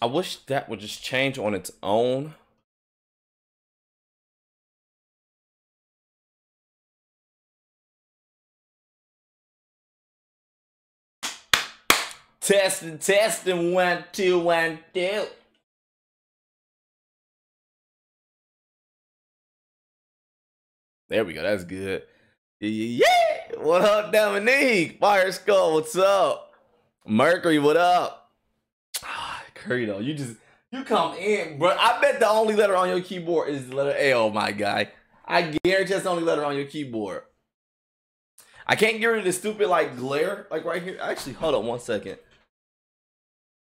I wish that would just change on its own. Testing, testing, 1, 2, 1, 2. There we go. That's good. Yeah. What up, Dominique? Fire Skull, what's up? Mercury, what up? Ah, Kurido, you come in, bro. I bet the only letter on your keyboard is the letter L, my guy. I guarantee that's the only letter on your keyboard. I can't get rid of this stupid like glare, like right here. Actually, hold up 1 second.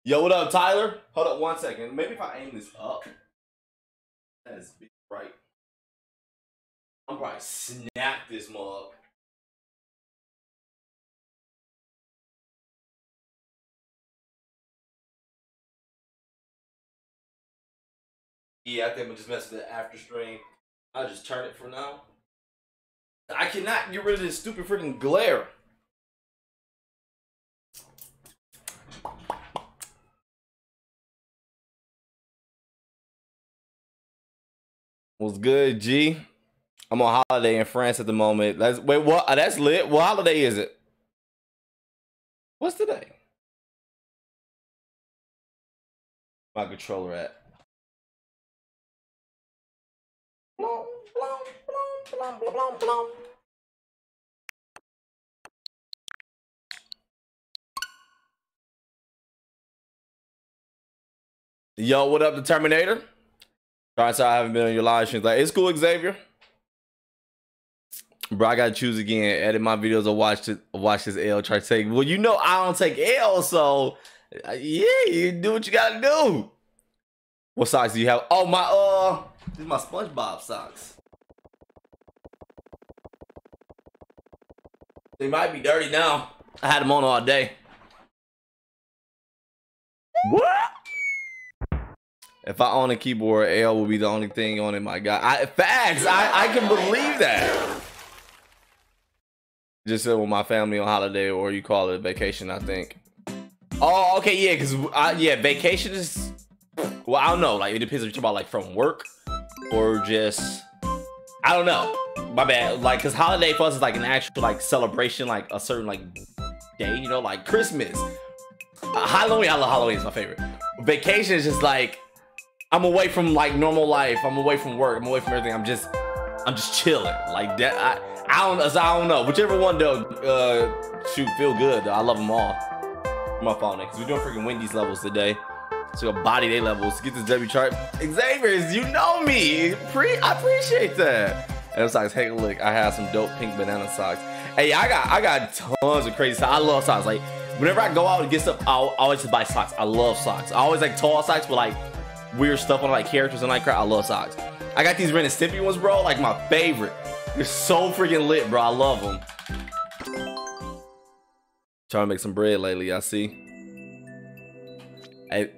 Yo, what up, Tyler? Hold up 1 second. Maybe if I aim this up. That is big, right? I'm probably snap this mug. Yeah, I think I'm gonna just mess with the after stream. I'll just turn it for now. I cannot get rid of this stupid freaking glare. What's good, G? I'm on holiday in France at the moment. That's, wait, what? That's lit. What holiday is it? What's today? My controller at. Blum, blum, blum, blum, blum, blum. Yo, what up, the Terminator? Sorry, I haven't been on your live streams. Like, it's cool, Xavier. Bro, I gotta choose again. Edit my videos or watch this L. Try to take. Well, you know I don't take L, so yeah, you do what you gotta do. What socks do you have? Oh, my this is my SpongeBob socks. They might be dirty now. I had them on all day. What? If I own a keyboard, L will be the only thing on it. My God, facts. I can believe that. Just said with my family on holiday, or you call it a vacation, I think. Oh, okay, yeah, because, yeah, vacation is, well, I don't know. Like, it depends if you're talking about, like, from work or just, I don't know. My bad. Like, because holiday for us is, like, an actual, like, celebration, like, a certain, like, day, you know, like Christmas. Halloween, I love Halloween. It's my favorite. Vacation is just, like, I'm away from, like, normal life. I'm away from work. I'm away from everything. I'm just chilling. Like, that, I don't know. Whichever one though, shoot, feel good though. I love them all. My fault, because we're doing freaking Wendy's levels today. So body day levels. Get this W chart. Xavier's, you know me. I appreciate that. And it's like, hey, look, I have some dope pink banana socks. Hey, I got tons of crazy socks. I love socks. Like, whenever I go out and get stuff, I always just buy socks. I love socks. I always like tall socks with like weird stuff on like characters and like crap. I love socks. I got these Ren and Stimpy ones, bro. Like my favorite. They're so freaking lit, bro. I love them. Trying to make some bread lately, I see. Hey,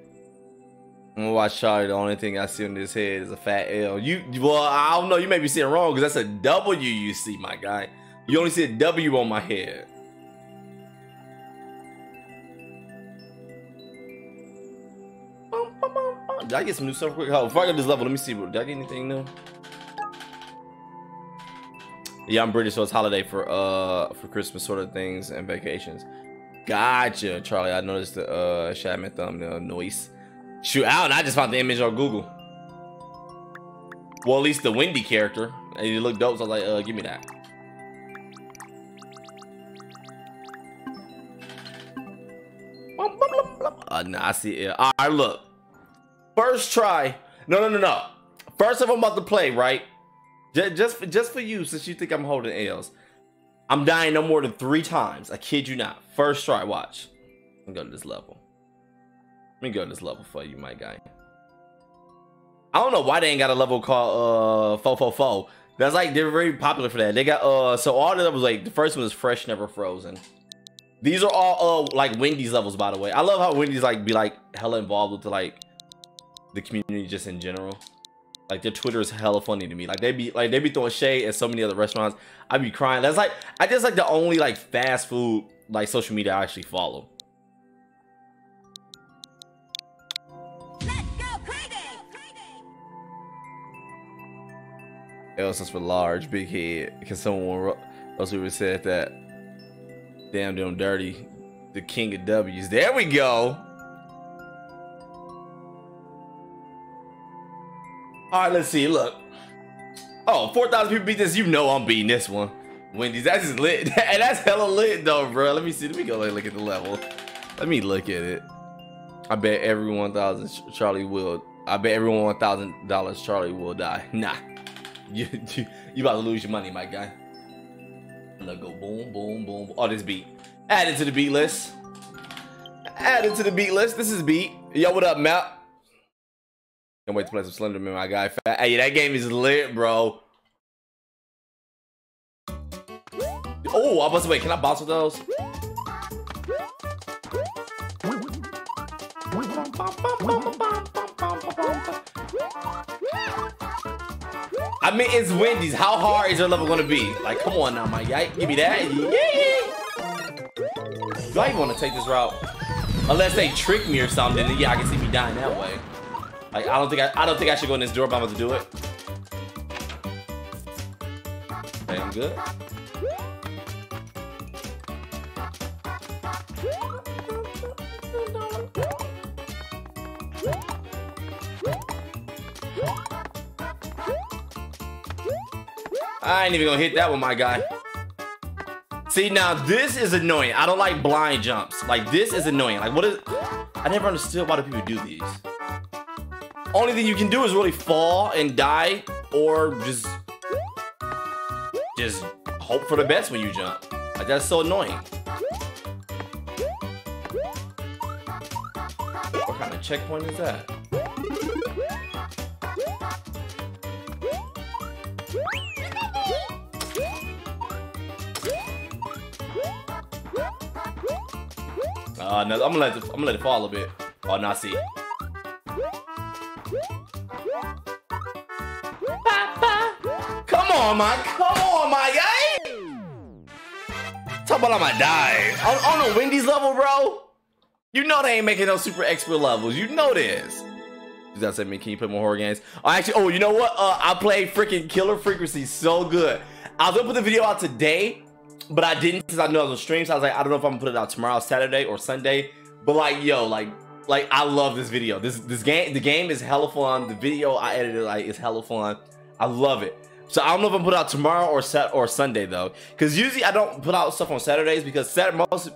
I'm gonna watch Charlie. The only thing I see on his head is a fat L. Well, I don't know. You may be seeing wrong because that's a W you see, my guy. You only see a W on my head. Did I get some new stuff real quick? Oh, before I get this level, let me see. Did I get anything new? Yeah, I'm British, so it's holiday for Christmas sort of things and vacations. Gotcha, Charlie. I noticed the Shadman thumbnail noise. Shoot out, and I just found the image on Google. Well, at least the Wendy character. And you look dope, so I was like, give me that. Nah, I see it. All right, look. First try. No. First of all, I'm about to play, right? Just for you, since you think I'm holding L's. I'm dying no more than 3 times. I kid you not. First try, watch. Let me go to this level. Let me go to this level for you, my guy. I don't know why they ain't got a level called Fofofo. That's like, they're very popular for that. They got, so all the levels, like, the first one is Fresh Never Frozen. These are all, like, Wendy's levels, by the way. I love how Wendy's, like, be, like, hella involved with, the, like, the community just in general. Like, their Twitter is hella funny to me. Like, they be throwing shade at so many other restaurants. I be crying. That's like, I just like the only like fast food like social media I actually follow. L stands for large, big head. Because someone else would have said that. Damn them dirty. The king of W's. There we go. All right, let's see. Look. Oh, 4,000 people beat this. You know I'm beating this one. Wendy's, that's just lit. And that's hella lit though, bro. Let me see. Let me go look at the level. Let me look at it. I bet every 1,000 Charlie will. I bet everyone $1,000 Charlie will die. Nah. You about to lose your money, my guy. Let's go boom, boom, boom, boom. Oh, this beat. Add it to the beat list. Add it to the beat list. This is beat. Yo, what up, Matt? Can't wait to play some Slenderman, my guy. Hey, that game is lit, bro. Oh, I must wait. Can I bounce with those? I mean, it's Wendy's. How hard is your level gonna be? Like, come on now, my guy. Give me that. Yeah. Do I even want to take this route? Unless they trick me or something. Then yeah, I can see me dying that way. Like, I don't think I should go in this door, but I'm about to do it. Okay, I'm good. I ain't even gonna hit that one, my guy. See, now this is annoying. I don't like blind jumps. Like, this is annoying. Like, what is... I never understood why do people do these. Only thing you can do is really fall and die, or just hope for the best when you jump. Like, that's so annoying. What kind of checkpoint is that? No, I'm gonna let it fall a bit. Oh, no, I see. Papa. Come on, my guy. Talk about I'ma die on a Wendy's level, bro. You know they ain't making no super expert levels. You know this. That said, me, can you play more horror games? Oh, actually, oh, you know what? I played freaking Killer Frequency so good. I was gonna put the video out today. But I didn't because I knew I was on stream, so I was like, I don't know if I'm gonna put it out tomorrow, Saturday, or Sunday. But like, yo, like I love this video. This game, the game is hella fun. The video I edited, like, is hella fun. I love it. So I don't know if I'm gonna put it out tomorrow or Sunday though, because usually I don't put out stuff on Saturdays because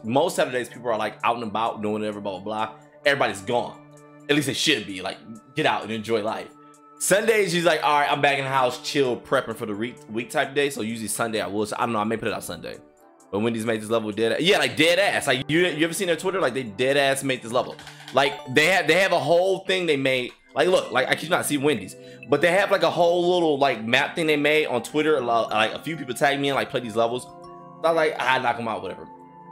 most Saturdays people are like out and about doing whatever, blah blah blah. Everybody's gone. At least they should be. Like, get out and enjoy life. Sundays, she's like, all right, I'm back in the house, chill, prepping for the week type day. So usually Sunday, I will. So I don't know, I may put it out Sunday. But Wendy's made this level dead ass. Yeah, like dead ass. Like, you ever seen their Twitter? Like, they dead ass made this level. Like, they have a whole thing they made. Like, look, like I keep not see Wendy's, but they have like a whole little like map thing they made on Twitter. Like a few people tagged me and like play these levels. So I was like, I knock them out, whatever.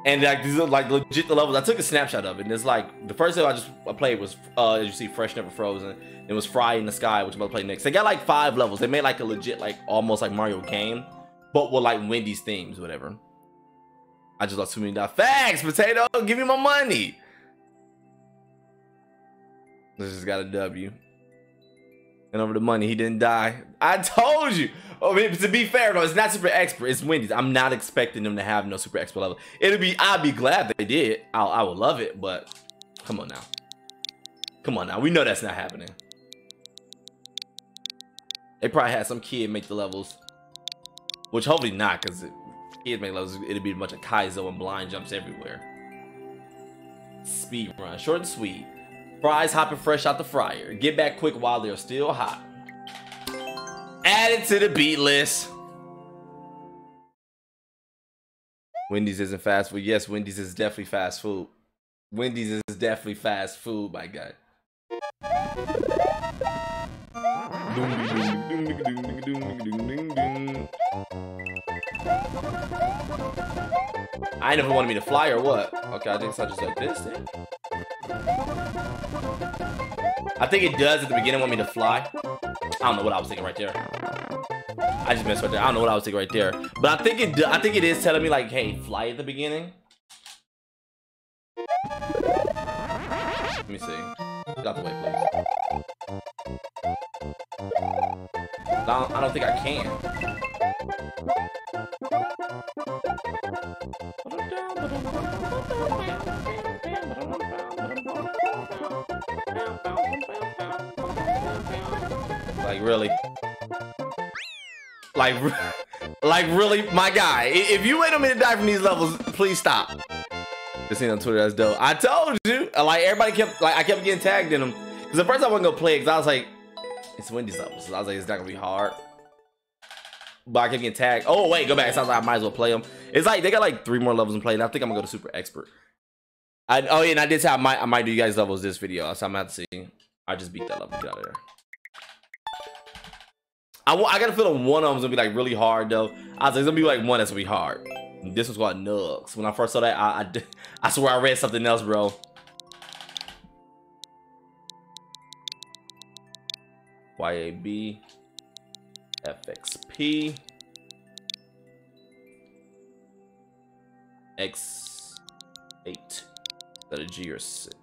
And like these are like legit the levels. I took a snapshot of it, and it's like the first level I played was as you see, Fresh Never Frozen. It was Fry in the Sky, which I'm about to play next. They got like 5 levels. They made like a legit like almost like Mario game, but with like Wendy's themes, whatever. I just lost $2 million. Facts, potato, give me my money. This just got a W. And over the money, he didn't die. I told you. Oh, to be fair though, it's not super expert. It's Wendy's. I'm not expecting them to have no super expert level. I'd be glad they did. I would love it, but come on now. Come on now. We know that's not happening. They probably had some kid make the levels, which hopefully not, because kids make levels. It'd be a bunch of Kaizo and blind jumps everywhere. Speed run, short and sweet. Fries hopping fresh out the fryer. Get back quick while they're still hot. Add it to the beat list. Wendy's isn't fast food. Yes, Wendy's is definitely fast food. Wendy's is definitely fast food, my guy. I ain't never wanted me to fly or what? Okay, I think it's not just like this thing. I think it does at the beginning want me to fly. I don't know what I was thinking right there. I just messed right there. I don't know what I was thinking right there. But I think it is telling me like, hey, fly at the beginning. Let me see. Get out the way, please. I don't think I can. Like, really? Like really, my guy? If you wait on me to die from these levels, please stop. This ain't on Twitter, that's dope. I told you! Like, everybody kept, like, I kept getting tagged in them. Because at first I wasn't going to play it, because I was like, it's Wendy's levels. So I was like, it's not going to be hard. But I kept getting tagged. Oh, wait, go back. It sounds like I might as well play them. It's like, they got like 3 more levels in play, and I think I'm going to go to Super Expert. Oh, yeah, and I did say I might do you guys levels this video, so I'm going to have to see. I just beat that level. Get out of there. I got a feeling one of them's going to be like really hard, though. I was like, it's going to be like one that's going to be hard. This one's called Nugs. When I first saw that, I swear I read something else, bro. YAB FXP X8. Is that a G or 6?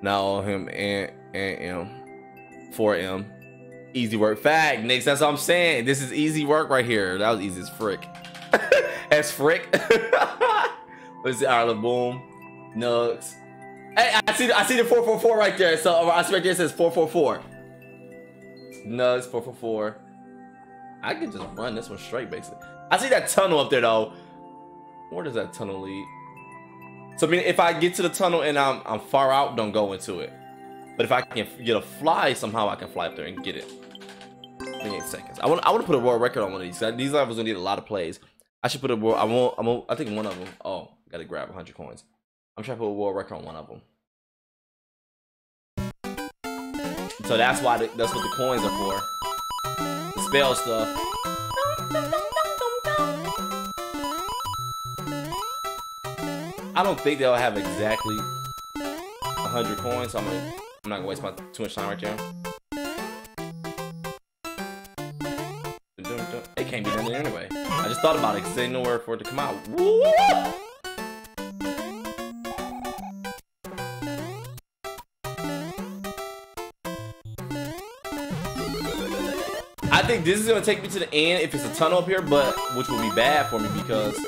Now him and M. 4M. Easy work. Fact, Nix, that's what I'm saying. This is easy work right here. That was easy as frick. As frick. What's it? All right, look, boom. Nugs. Hey, I see the 444 right there. So I see right there it says 444. Nugs, 444. I could just run this one straight, basically. I see that tunnel up there though. Where does that tunnel lead? So I mean, if I get to the tunnel and I'm far out, don't go into it. But if I can get a fly somehow, I can fly up there and get it. 28 seconds. I want to put a world record on one of these. These levels gonna need a lot of plays. I should put a world. I think one of them. Oh, gotta grab 100 coins. I'm trying to put a world record on one of them. So that's why. That's what the coins are for. The spell stuff. I don't think they'll have exactly 100 coins. So I'm not gonna waste my too much time right there. It can't be done there anyway. I just thought about it because they ain't nowhere for it to come out. Woo! I think this is gonna take me to the end if it's a tunnel up here, but which will be bad for me because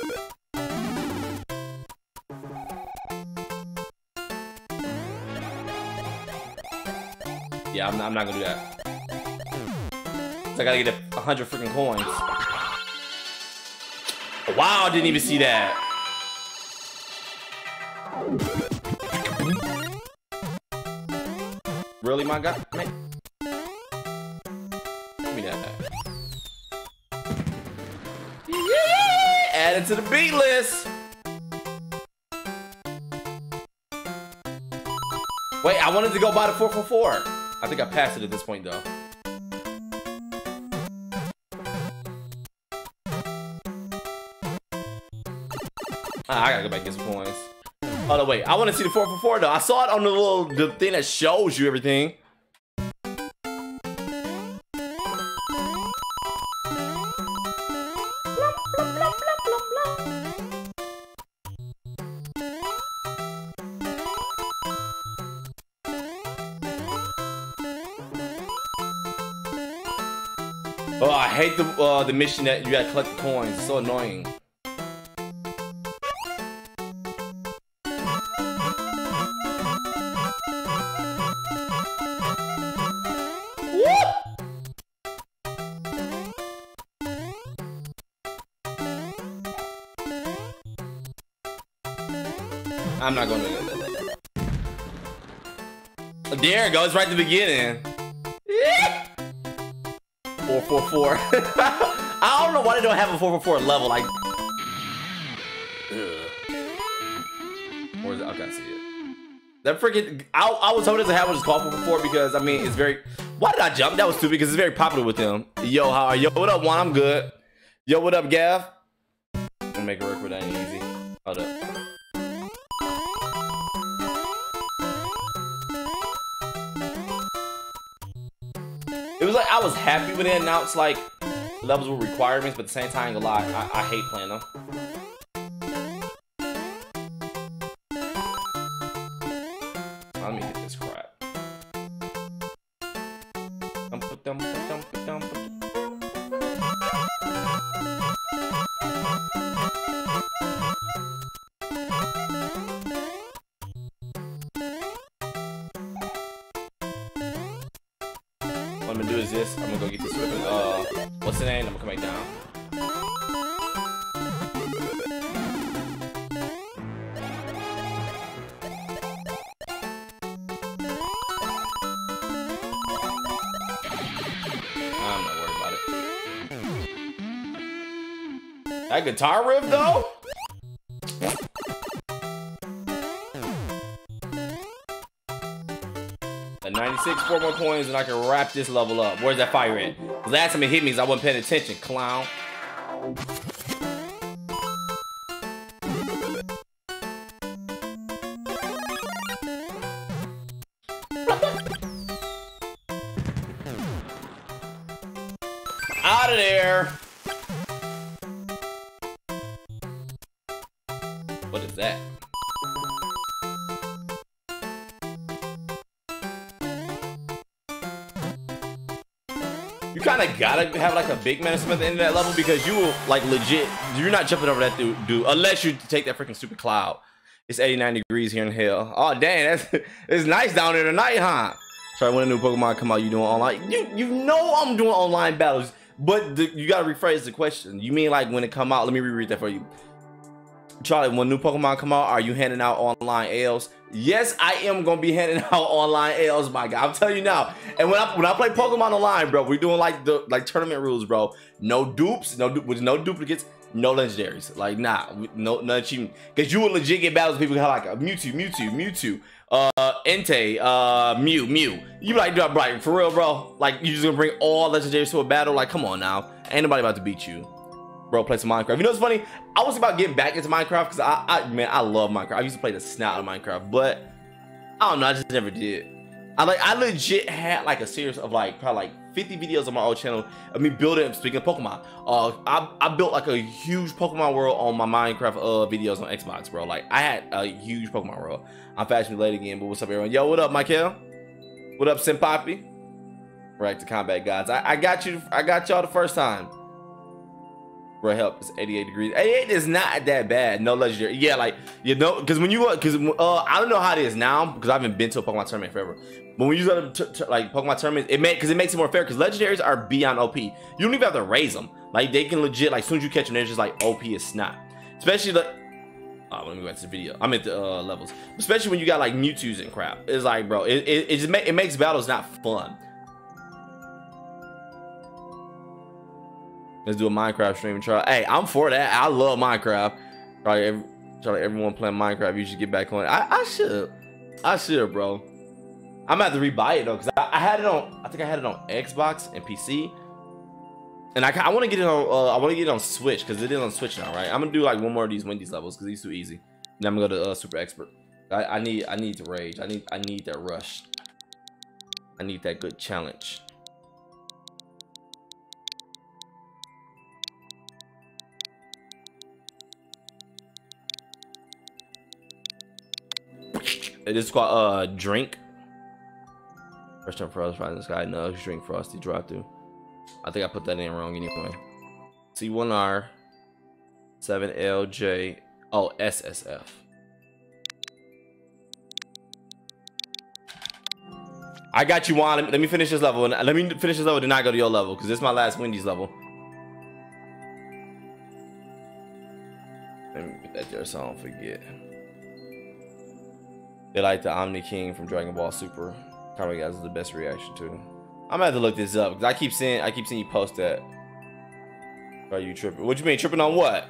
yeah, I'm not gonna do that. So I gotta get 100 freaking coins. Wow, I didn't even see that. Really, my God? Man. Give me that. Yeah! Add it to the beat list. Wait, I wanted to go buy the 444. I think I passed it at this point, though. I gotta go back and get some coins. Oh, no, wait. I want to see the 444, though. I saw it on the little the thing that shows you everything. Oh, I hate the mission that you gotta collect the coins. It's so annoying. Woo! I'm not gonna do that. There it goes, right at the beginning. 444. I don't know why they don't have a 444 level. Like, ugh. Or is it? Okay, I see it. That freaking. I was hoping to have one just called 444 because I mean it's very. Why did I jump? That was stupid because it's very popular with them. Yo, how are you? What up, Juan? I'm good. Yo, what up, Gav? I'm gonna make it work with that easy. Hold up. It was like I was happy when they announced like levels with requirements, but at the same time, a lot. I hate playing them. Let me get this crap. What I'm gonna do is this. I'm gonna go get this weapon. What's the name? I'm gonna come back down. That guitar riff though? At 96, 4 more coins and I can wrap this level up. Where's that fire at? Last time it hit me because I wasn't paying attention, clown. Out of there. What is that? You kind of gotta have like a big menace at the end of that level because you will like legit. You're not jumping over that dude unless you take that freaking stupid cloud. It's 89 degrees here in hell. Oh dang, that's it's nice down there tonight, huh? Try when a new Pokemon come out, you doing online? You know I'm doing online battles, but you gotta rephrase the question. You mean like when it come out? Let me reread that for you. Charlie, when new Pokemon come out, are you handing out online L's? Yes, I am gonna be handing out online L's, my guy. I'm telling you now. And when I play Pokemon online, bro, we're doing like the tournament rules, bro. No dupes, no duplicates, no legendaries. Like nah, no cheating. Cause you will legit get battles with people who have like Mewtwo, Entei, Mew. You like drop right for real, bro. Like you just gonna bring all legendaries to a battle? Like come on now, ain't nobody about to beat you. Bro, play some Minecraft. You know what's funny? I was about getting back into Minecraft because I love Minecraft. I used to play the snout of Minecraft, but I don't know, I just never did. I legit had like a series of like probably like 50 videos on my old channel of me building. Speaking of Pokemon, I built like a huge Pokemon world on my Minecraft videos on Xbox, bro. Like I had a huge Pokemon world. I'm fashioning late again, but what's up, everyone? Yo, what up, Michael? What up, Senpapi? React to combat gods. I got you. I got y'all the first time. Bro, help! It's 88 degrees. 88 is not that bad. No legendary. Yeah, like you know, because when you I don't know how it is now because I haven't been to a Pokemon tournament forever. But when you go to like Pokemon tournaments, it makes it more fair because legendaries are beyond OP. You don't even have to raise them. Like they can legit like as soon as you catch them, they're just like OP is snot. Especially like, oh, let me go back to the video. I'm at the levels. Especially when you got like Mewtwo's and crap. It's like, bro, it just makes battles not fun. Let's do a Minecraft stream and try. Hey, I'm for that. I love Minecraft. Probably everyone playing Minecraft. You should get back on it. I should, bro. I'm gonna have to rebuy it though, cause I had it on. I think I had it on Xbox and PC. And I want to get it on. I want to get it on Switch, cause it is on Switch now, right? I'm gonna do like one more of these Wendy's levels, cause these too easy. Then I'm gonna go to Super Expert. I need to rage. I need that rush. I need that good challenge. It is called drink. First time for us finding this guy. No, drink frosty drive through. I think I put that in wrong anyway. C1R 7LJ. Oh, SSF. I got you, Juan. Let me finish this level. Let me finish this level. Then I go to your level because this is my last Wendy's level. Let me get that there so I don't forget. They like the Omni King from Dragon Ball Super. Probably guys is the best reaction to. I'm gonna have to look this up because I keep seeing you post that. Are you tripping? What you mean tripping on what?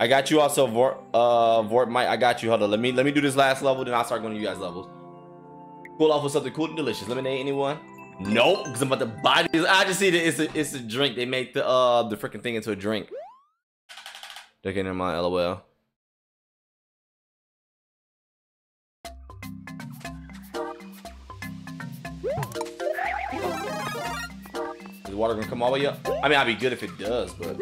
I got you also Vort Mike. I got you. Hold on. Let me do this last level, then I'll start going to you guys levels. Cool off with something cool and delicious. Lemonade, anyone? Nope, because I'm about to buy this. I just see that it's a drink. They make the freaking thing into a drink. Looking in my LOL. Water gonna come all the way up. I mean, I'd be good if it does, but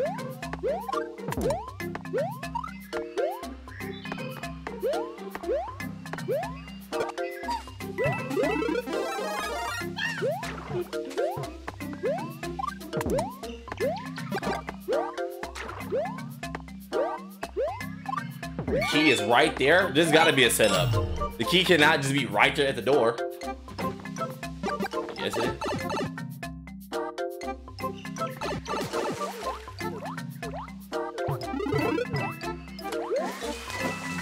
key is right there. There's gotta be a setup. The key cannot just be right there at the door. Yes, it is.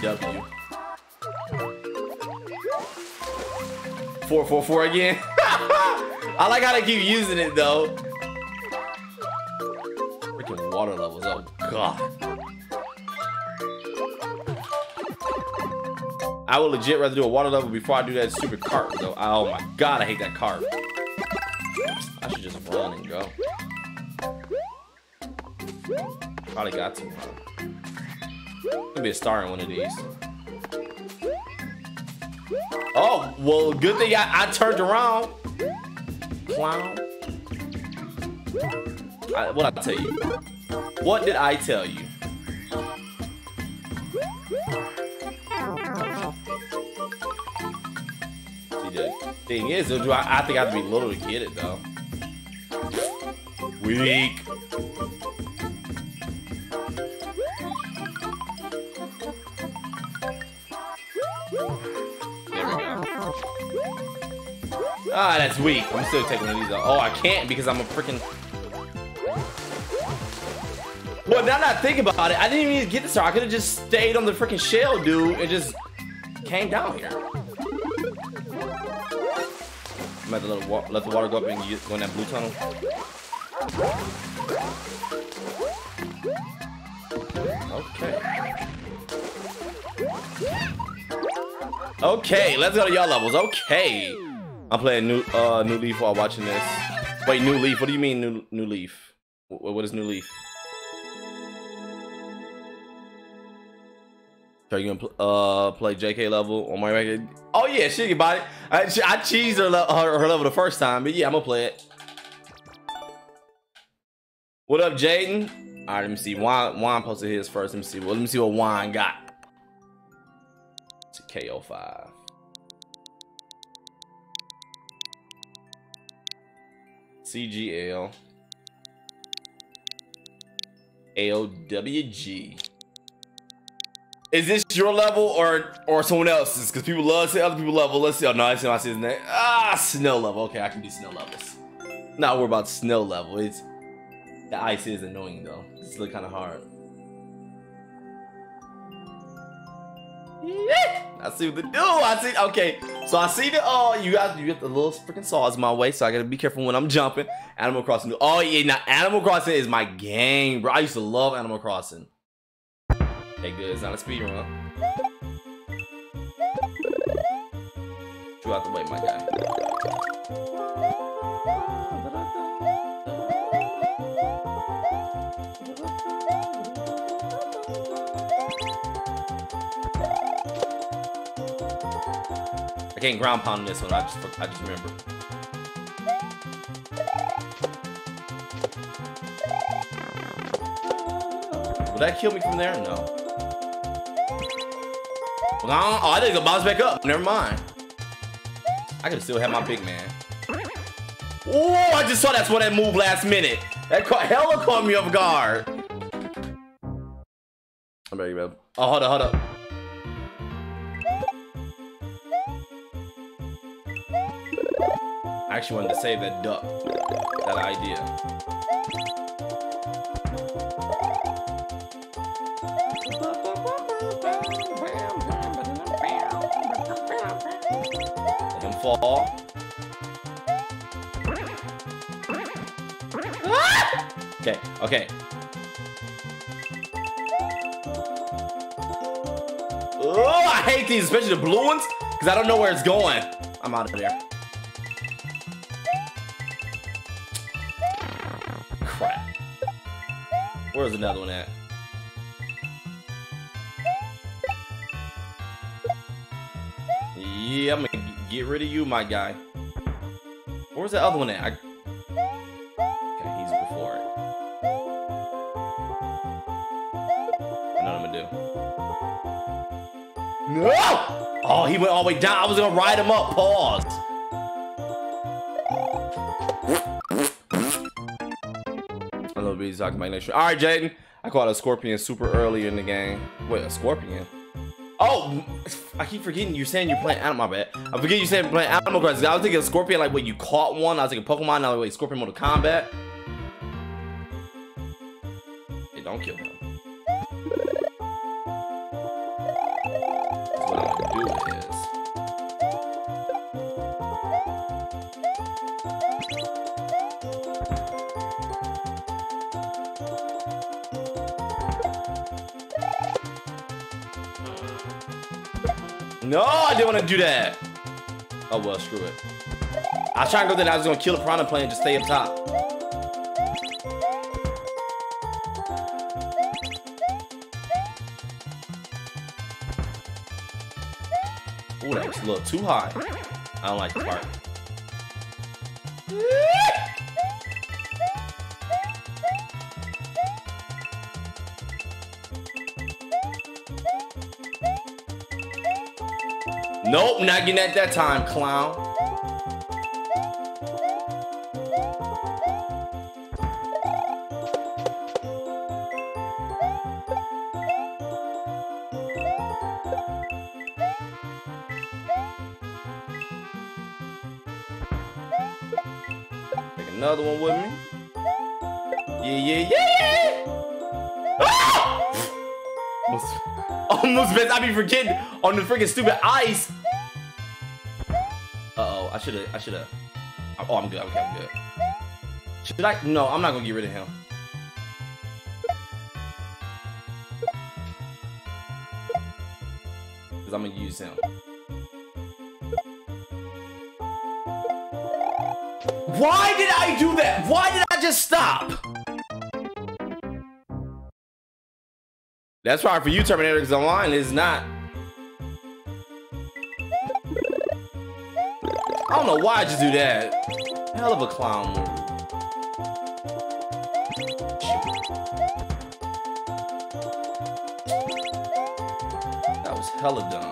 W. 444 again. I like how they keep using it though. Freaking water levels. Oh god. I would legit rather do a water level before I do that stupid cart though. Oh my god, I hate that cart. I should just run and go. Probably got to. Gonna be a star in one of these. Oh well, good thing I turned around. Clown. What I tell you? What did I tell you? Thing is, I think I have to be little to get it though. Weak. There we go. Ah, that's weak. I'm still taking one of these though. Oh, I can't because I'm a freaking. Well, now that I think about it, I didn't even get the star. I could have just stayed on the freaking shell, dude, and just came down here. I'm about to let the water go up and go in that blue tunnel. Okay. Okay, let's go to y'all levels. Okay. I'm playing New Leaf while watching this. Wait, New Leaf. What do you mean New Leaf? What is New Leaf? Are you gonna play JK level on my record? Oh yeah, she can buy it. I cheesed her level the first time, but yeah, I'm gonna play it. What up, Jaden? All right, let me see. Juan posted his first. Let me see. Well, let me see what Juan got. It's a KO5. CGL. LWG. Is this your level or someone else's? Because people love to say other people level. Let's see. Oh, no, I see his name. Ah, snow level. Okay, I can do snow levels. Not worried about snow level. It's the ice is annoying though. It's still kind of hard. I see what to do. I see. Okay, so I see the oh, you got the little freaking saws in my way, so I gotta be careful when I'm jumping. Animal Crossing. Oh yeah, now Animal Crossing is my game, bro. I used to love Animal Crossing. Okay, good. It's not a speed run. Chew out the way, my guy. I can't ground pound this one. I just remember. Will that kill me from there? No. Oh, I think I'll bounce back up. Never mind. I could still have my big man. Oh, I just saw that's what that move last minute. That hella caught me off guard. I'm ready, man. Oh, hold up, hold up. I actually wanted to save that duck. That idea. Fall. Ah! Okay, okay. Oh, I hate these, especially the blue ones, because I don't know where it's going. I'm out of there. Crap. Where's another one at? Yeah, I'm gonna get rid of you, my guy. Where's the other one at? Okay, he's before it. I know what I'm gonna do. No! Oh, he went all the way down. I was gonna ride him up. Pause. I love being talking about next year. All right, Jaden. I caught a scorpion super early in the game. Wait, a scorpion? Oh, I keep forgetting you're saying you're playing Animal. My bad. I forget you saying playing Animal Crossing. I was thinking Scorpion, like when you caught one. I was thinking Pokemon. Now like Scorpion Mortal Kombat. Hey, don't kill him. What I can do is. No, I didn't want to do that. Oh well, screw it. I was trying to go there. I was gonna kill the piranha plant and just stay up top. Ooh, that was a little too high. I don't like the part. Nope, not getting at that time, clown. Another one with me. Yeah. Ah! Almost bent. I be forgetting on the freaking stupid ice. Uh-oh, I should've. Oh, I'm good. Okay, I'm good. Should I? No, I'm not gonna get rid of him. Because I'm gonna use him. Why did I do that? Why did I just stop? That's right for you, Terminator, because online is not. I don't know why I just do that. Hell of a clown move. That was hella dumb.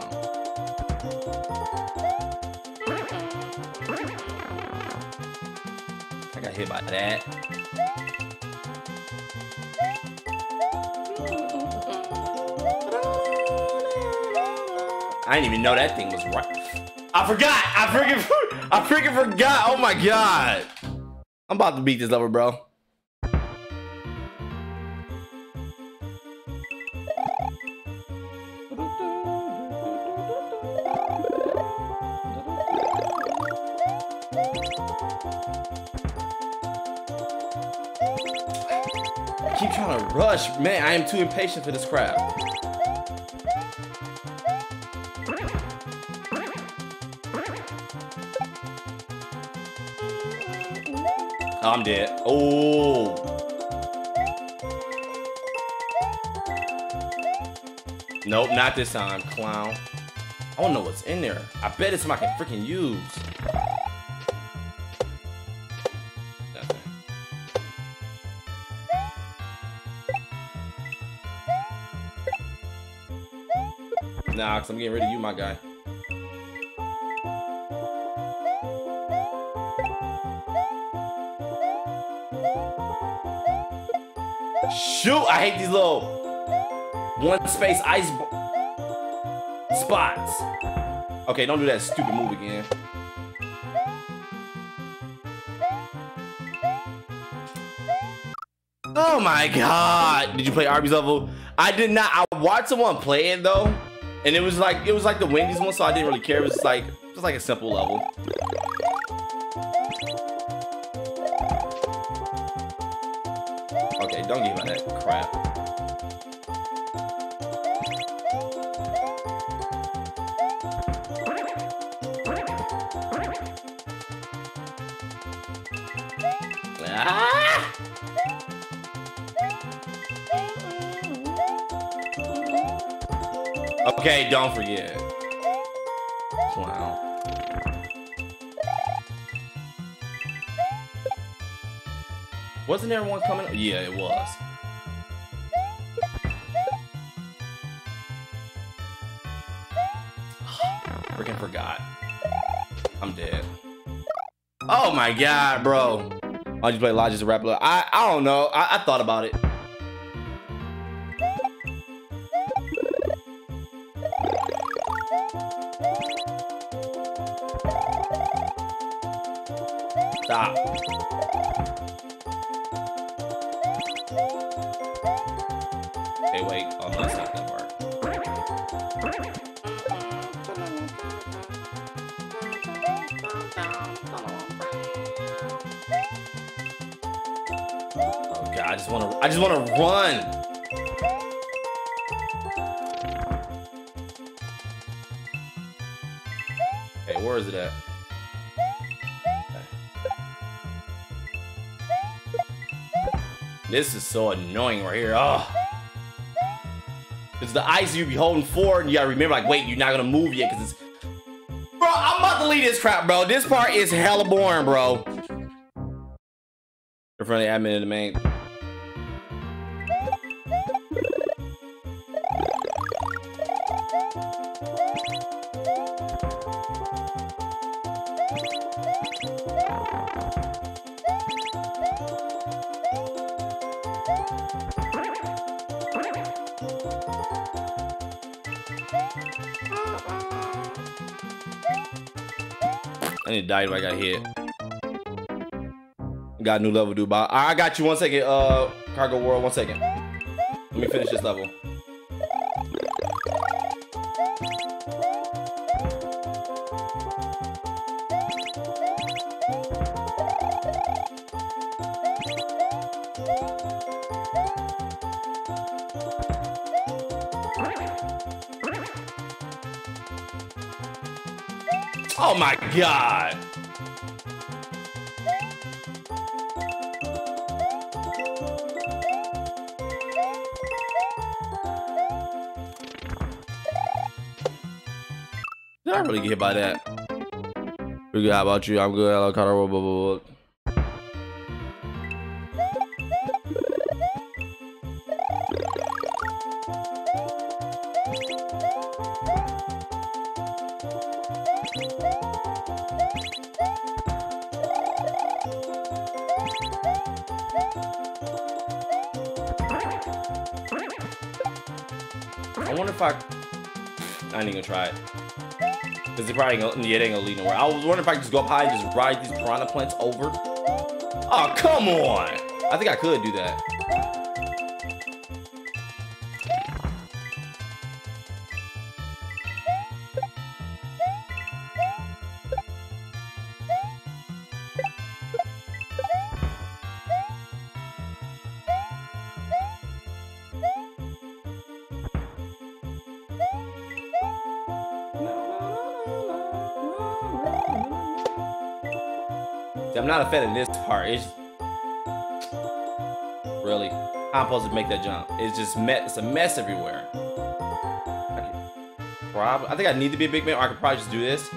Hit by that. I didn't even know that thing was right. I forgot. I freaking forgot. Oh my god. I'm about to beat this level, bro. Rush, man, I am too impatient for this crap. Oh, I'm dead. Oh. Nope, not this time, clown. I don't know what's in there. I bet it's something I can freaking use. Nah, cause I'm getting rid of you, my guy. Shoot! I hate these little one space ice spots. Okay, don't do that stupid move again. Oh my god! Did you play Arby's level? I did not. I watched someone play it though. And it was like the Wendy's one, so I didn't really care. It was just like a simple level. Okay, don't give me that crap. Ah! Okay, don't forget. Wow. Wasn't everyone coming? Yeah, it was. Freaking forgot. I'm dead. Oh my god, bro. Why'd you play Lodge's Rap? I don't know. I thought about it. Stop. Okay, wait. Oh, no, that's not gonna work. Okay, I just wanna run. Okay, where is it at? This is so annoying right here. Oh, it's the ice you be holding for, and you gotta remember, like, wait, you're not gonna move yet, because it's. Bro, I'm about to leave this crap, bro. This part is hella boring, bro. In front of the admin in the main. I need to die if I got hit. Got a new level, dude. I got you. 1 second. Cargo World. 1 second. Let me finish this level. Oh my God. Did I really get hit by that? Pretty good, how about you? I'm good, hello, Colorado, blah, blah, blah. I ain't gonna try it. Cause they probably ain't gonna, yeah, they ain't gonna lead nowhere. I was wondering if I could just go up high and just ride these piranha plants over. Oh, come on! I think I could do that. I'm not a fan of this part. It's really, how I'm supposed to make that jump? It's just it's a mess everywhere. I think I need to be a big man, or I could probably just do this.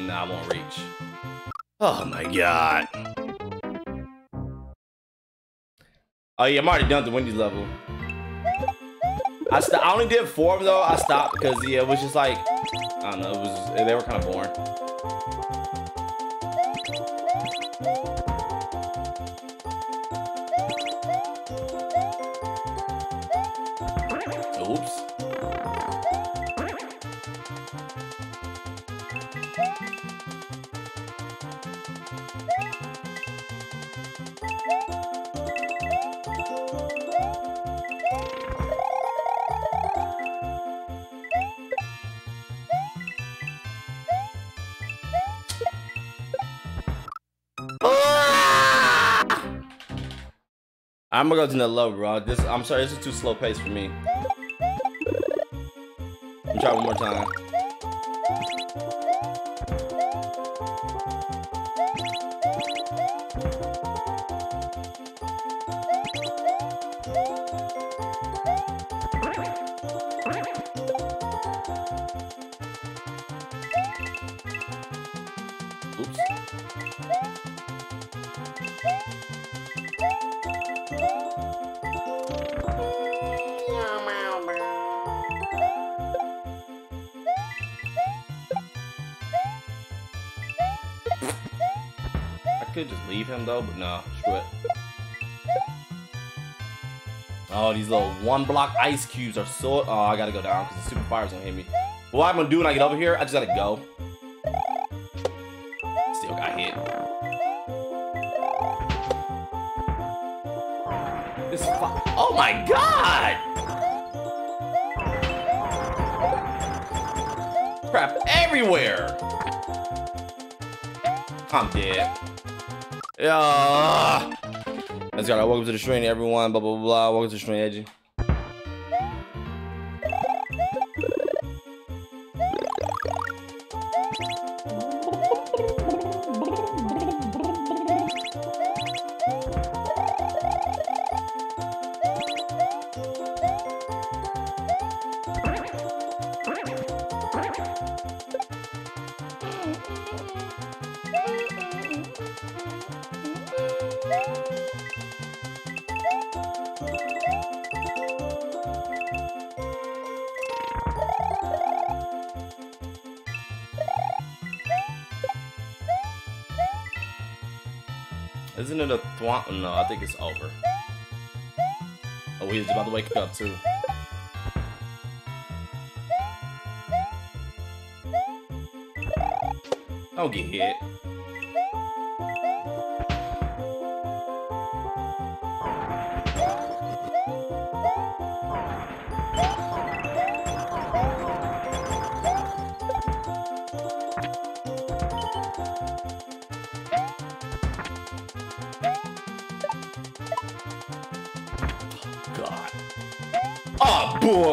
Nah, I won't reach. Oh my God. Oh yeah, I'm already done the Wendy's level. I only did 4 of them though. I stopped because yeah, it was just like, I don't know, they were kind of boring. I'm gonna go to another level, bro. I'm sorry, this is too slow paced for me. Let me try one more time. Just leave him though, but no, screw it. Oh, these little 1-block ice cubes are so. Oh, I gotta go down because the super fire's gonna hit me. What I'm gonna do when I get over here, I just gotta go. Still got hit. This oh my god! Crap everywhere! I'm dead. Yeah. Let's go. Welcome to the stream, everyone. Blah blah blah. Welcome to the stream, Edgy. Isn't it a Thwomp? No, I think it's over. Oh, he's about to wake up too. Don't get hit.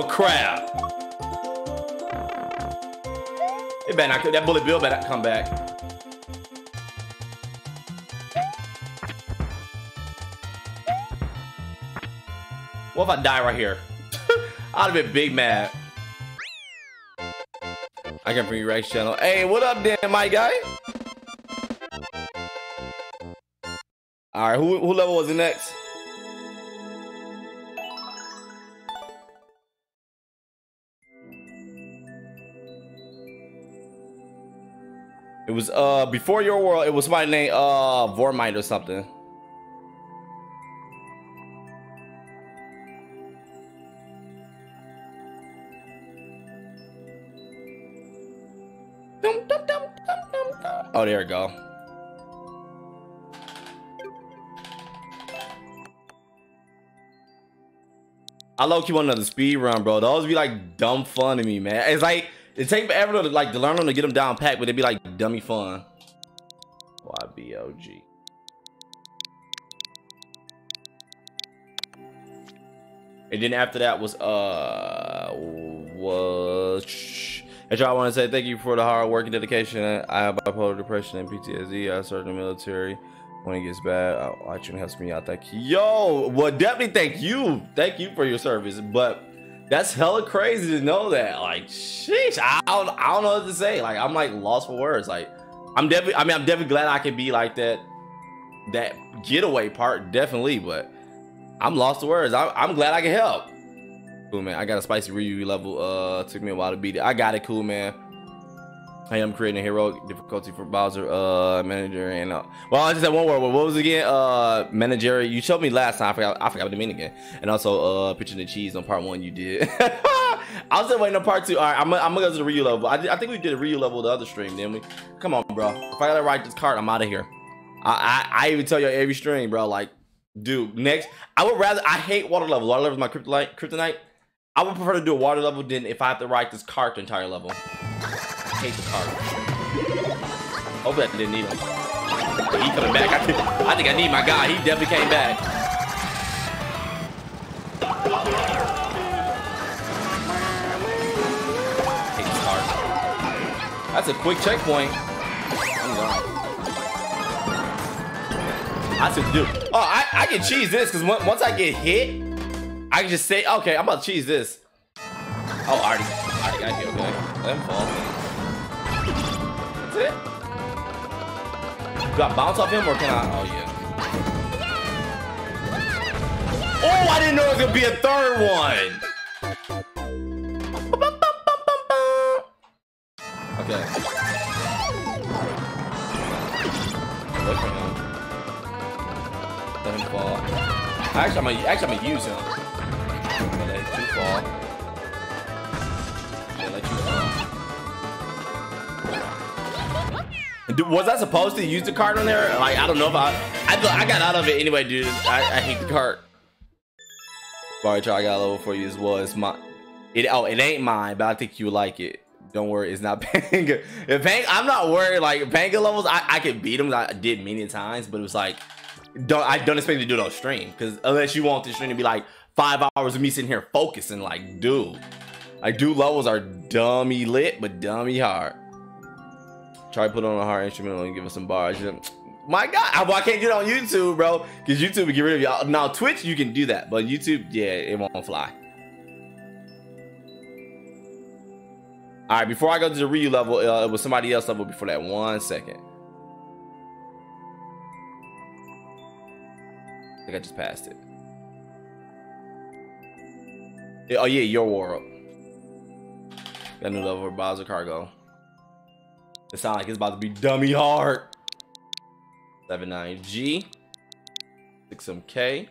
Crap. It better not, that Bullet Bill better not come back. What if I die right here? I'd have been big mad. I can bring you Rex channel. Hey, what up then, my guy? Alright, who level was it next? It was before your world. It was my name Vormite or something. Dum, dum, dum, dum, dum, dum. Oh, there we go. I low key want another speed run, bro. Those be like dumb fun to me, man. It's like. It take forever to like to learn them to get them down pat, but they be like dummy fun. YBOG. And then after that was and y'all want to say thank you for the hard work and dedication. I have bipolar depression and PTSD. I served in the military. When it gets bad, I actually helps me out. Thank you. Yo, well definitely thank you. Thank you for your service, but. That's hella crazy to know that. Like, sheesh, I don't know what to say. Like, I'm like lost for words. Like, I'm definitely glad I could be like that getaway part, definitely. But I'm lost for words. I'm glad I can help. Cool man, I got a spicy Ryu level. Took me a while to beat it. I got it, cool man. I am creating a heroic difficulty for Bowser, manager, and well, I just said one word. What was it again? Manager. You showed me last time. I forgot what it mean again. And also, pitching the cheese on part 1. You did. I was still waiting on part 2. All right, I'm gonna go to the Ryu level. I think we did a Ryu level the other stream, didn't we? Come on, bro. If I gotta ride this cart, I'm out of here. I even tell you every stream, bro. Like, dude, next. I would rather. I hate water level. Water level is my kryptonite. I would prefer to do a water level than if I have to ride this cart the entire level. I hate the car. Hope that didn't need him. He coming back. I think I need my guy. He definitely came back. Hate the car. That's a quick checkpoint. I'm gone. I should do. Oh, I can cheese this because once I get hit, I can just say, okay, I'm about to cheese this. Oh, I already got you. Okay, let him fall. It? Do I bounce off him or can I? Oh yeah. Oh, I didn't know it was gonna be a third one. Okay. Wait for him. Let him fall. Actually, I'm gonna use him. I'm gonna let you fall. Yeah, let you fall. Was I supposed to use the cart on there? Like, I don't know if I got out of it anyway, dude. I hate the cart. Sorry, y'all, I got a level for you as well. It's my, it ain't mine, but I think you like it. Don't worry, it's not Panga. If Panga, I'm not worried. Like Panga levels, I could beat them. I did many times, but it was like, I don't expect to do it on stream, because unless you want the stream to be like 5 hours of me sitting here focusing, like, dude, dude levels are dummy lit but dummy hard. Try to put on a hard instrumental and give us some bars. My God, I can't do it on YouTube, bro, because YouTube would get rid of y'all. Now Twitch, you can do that, but YouTube, yeah, it won't fly. All right, before I go to the Ryu level, it was somebody else level before that. 1 second. I think I just passed it. Oh yeah, your world. Got a new level for Bowser Cargo. It sounds like it's about to be dummy hard. 79G. 6MK.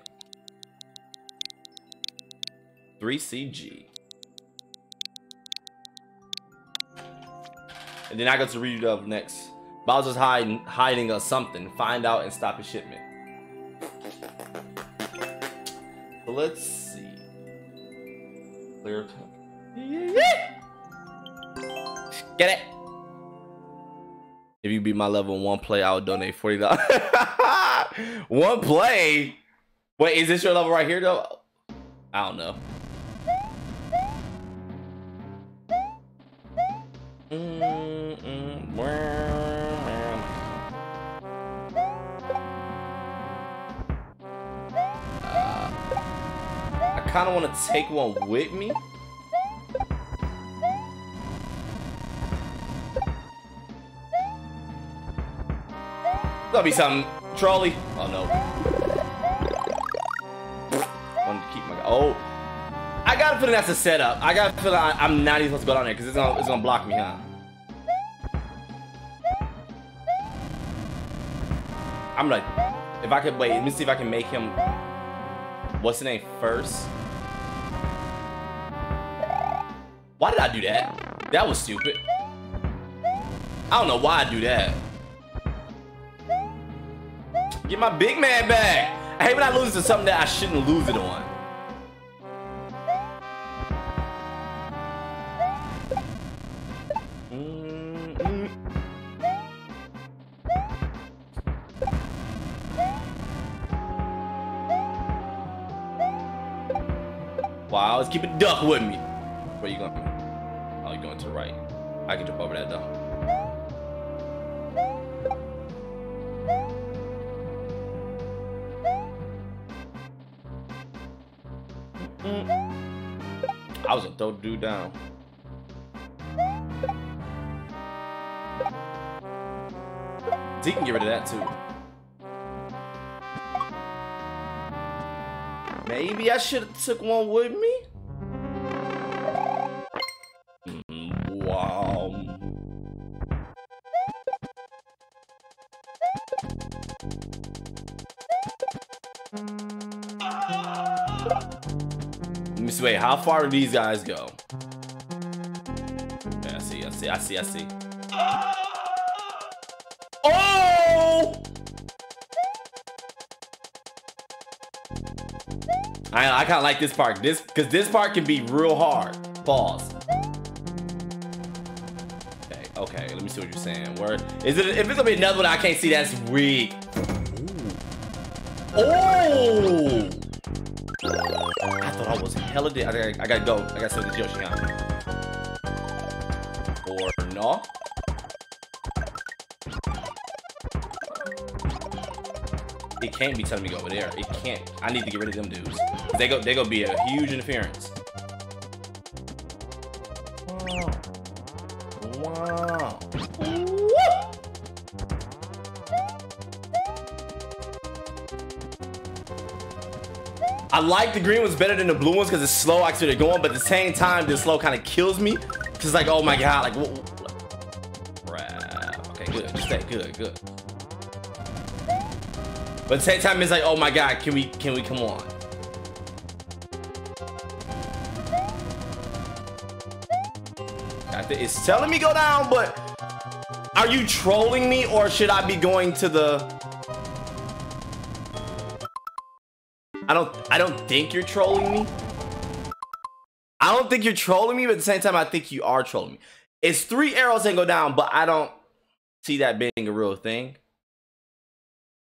3CG. And then I got to read it up next. Bowser's hiding or something. Find out and stop his shipment. But let's see. Clear. Get it. If you beat my level in one play, I will donate $40. One play? Wait, is this your level right here though? I don't know. I kind of want to take one with me. That'll be something. Trolley. Oh no. Wanted to keep my. Oh. I got a feeling that's a setup. I got a feeling I'm not even supposed to go down there because it's gonna block me, huh? I'm like, if I could wait, let me see if I can make him. What's the name first? Why did I do that? That was stupid. I don't know why I do that. Get my big man back. I hate when I lose to something that I shouldn't lose it on. Wow, let's keep a duck with me. Where you going? Oh, you're going to the right. I can jump over that duck. I was gonna throw the dude down. He can get rid of that too. Maybe I should have took one with me. Wow. Let me see. Wait, how far do these guys go? Yeah, I see. Oh! I kind of like this park, because this park can be real hard. Pause. Okay, let me see what you're saying. Word. Is it? If it's gonna be another one I can't see, that's weak. Ooh. Oh! I thought I was hella dead. I gotta go. I gotta save this Yoshi out. Or no? It can't be telling me to go over there. It can't. I need to get rid of them dudes. They gonna be a huge interference. Wow. Woo! I like the green ones better than the blue ones because it's slow. I see they're going, but at the same time, this slow kind of kills me. Cause like, oh my God, like, crap. Okay, good. Just stay. Good. But at the same time, it's like, oh my God, can we come on? It's telling me go down, but Are you trolling me or should I be going to the... I don't think you're trolling me. I don't think you're trolling me, but at the same time, I think you are trolling me. It's 3 arrows and go down, but I don't see that being a real thing.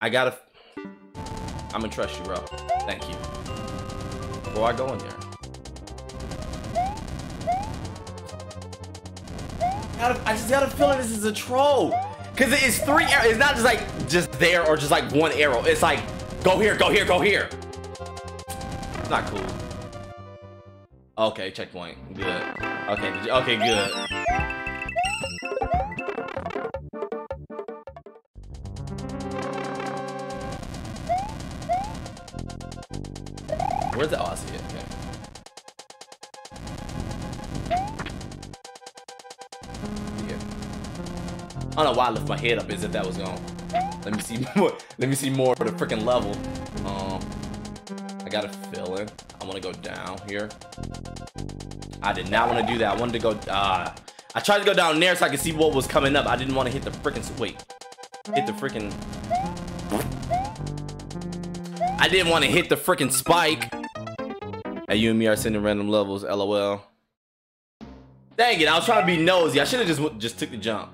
I'm gonna trust you, bro. Thank you. Before I go in there. I just got a feeling this is a troll. Cause it's 3 arrows. It's not just like, just there or just like 1 arrow. It's like, go here, go here, go here. It's not cool. Okay, checkpoint. Good. Okay, okay, good. Where's the Aussie? Okay. Here. I don't know why I left my head up as if that was gone. Let me see more. Let me see more for the freaking level. I got a feeling. I want to go down here. I did not want to do that. I wanted to go. I tried to go down there so I could see what was coming up. I didn't want to hit the freaking. Wait. Hit the freaking. I didn't want to hit the freaking spike. Hey, you and me are sending random levels. LOL. Dang it! I was trying to be nosy. I should have just took the jump.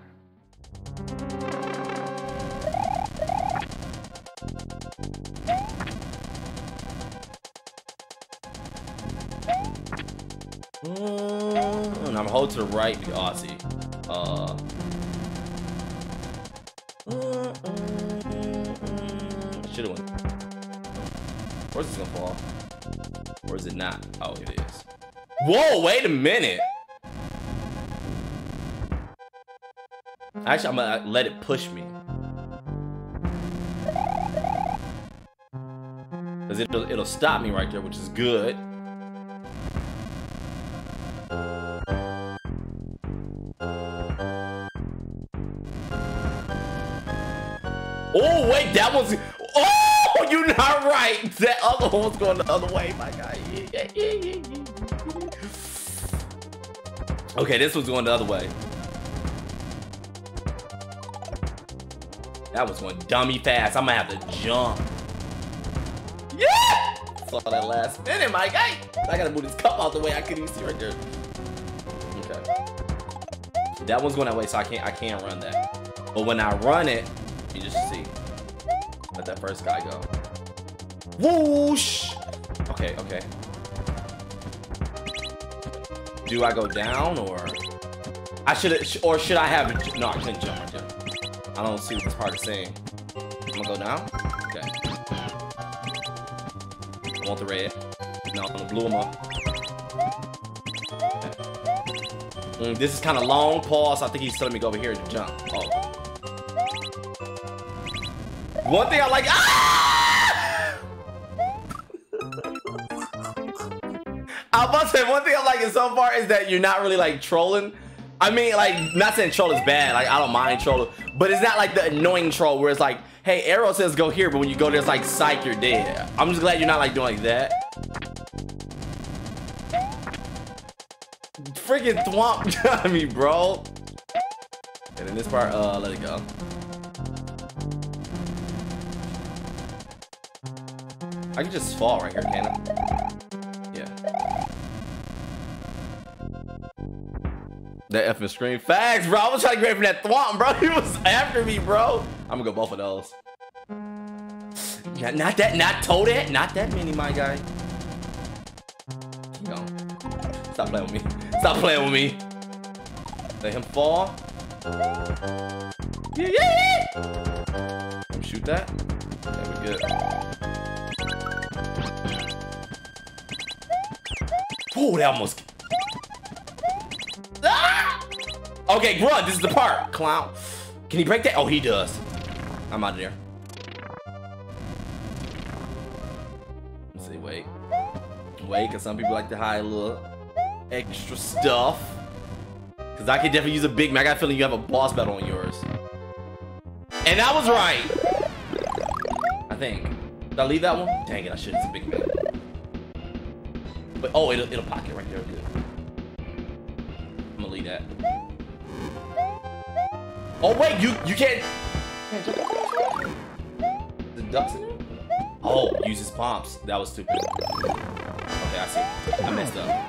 I'm hold to the right, Aussie. Should've went. Where's this gonna fall? Or is it not? Oh, it is. Whoa! Wait a minute. Actually, I'm gonna let it push me. Cause it'll stop me right there, which is good. Oh wait, that was. Oh, you're not right. That other one's going the other way, my guy. Okay, this was going the other way. That was going dummy fast. I'm gonna have to jump. Yeah, saw that last minute, my guy. I gotta move this cup out the way. I couldn't even see right there. Okay, that one's going that way, so I can't run that. But when I run it. You just see. Let that first guy go. Whoosh! Okay, okay. Do I go down or I should or should I have no, I couldn't jump right there. I don't see what this part is saying. I'm gonna go down? Okay. I want the red. No, I'm gonna blue him up. Okay. This is kinda long pause. I think he's telling me go over here and jump. Oh. One thing I like. Ah! I must say, one thing I like it so far is that you're not really like trolling. I mean, like, not saying troll is bad. Like, I don't mind trolling, but it's not like the annoying troll where it's like, hey, arrow says go here, but when you go there, it's like, psych, you're dead. I'm just glad you're not like doing like that. Freaking Thwomp, I mean, bro. And in this part, let it go. I can just fall right here, can I? Yeah. That effing scream. Facts, bro. I was trying to grab from that Thwomp, bro. He was after me, bro. I'm gonna go both of those. Yeah, not Toadette, not that many, my guy. Keep going. Stop playing with me. Stop playing with me. Let him fall. Yeah. Shoot that. Okay, we good. Oh, that almost. Ah! Okay, bro, this is the part. Clown. Can he break that? Oh, he does. I'm out of there. Let's see, wait. Wait, because some people like to hide a little extra stuff. Because I could definitely use a Big Mac. I got a feeling you have a boss battle on yours. And I was right. I think. Did I leave that one? Dang it, I should. It's a Big Mac. But oh, it'll pocket right there. Good. I'm gonna leave that. Oh wait, you can't. The ducks in it? Oh, use his palms. That was stupid. Okay, I see. I messed up.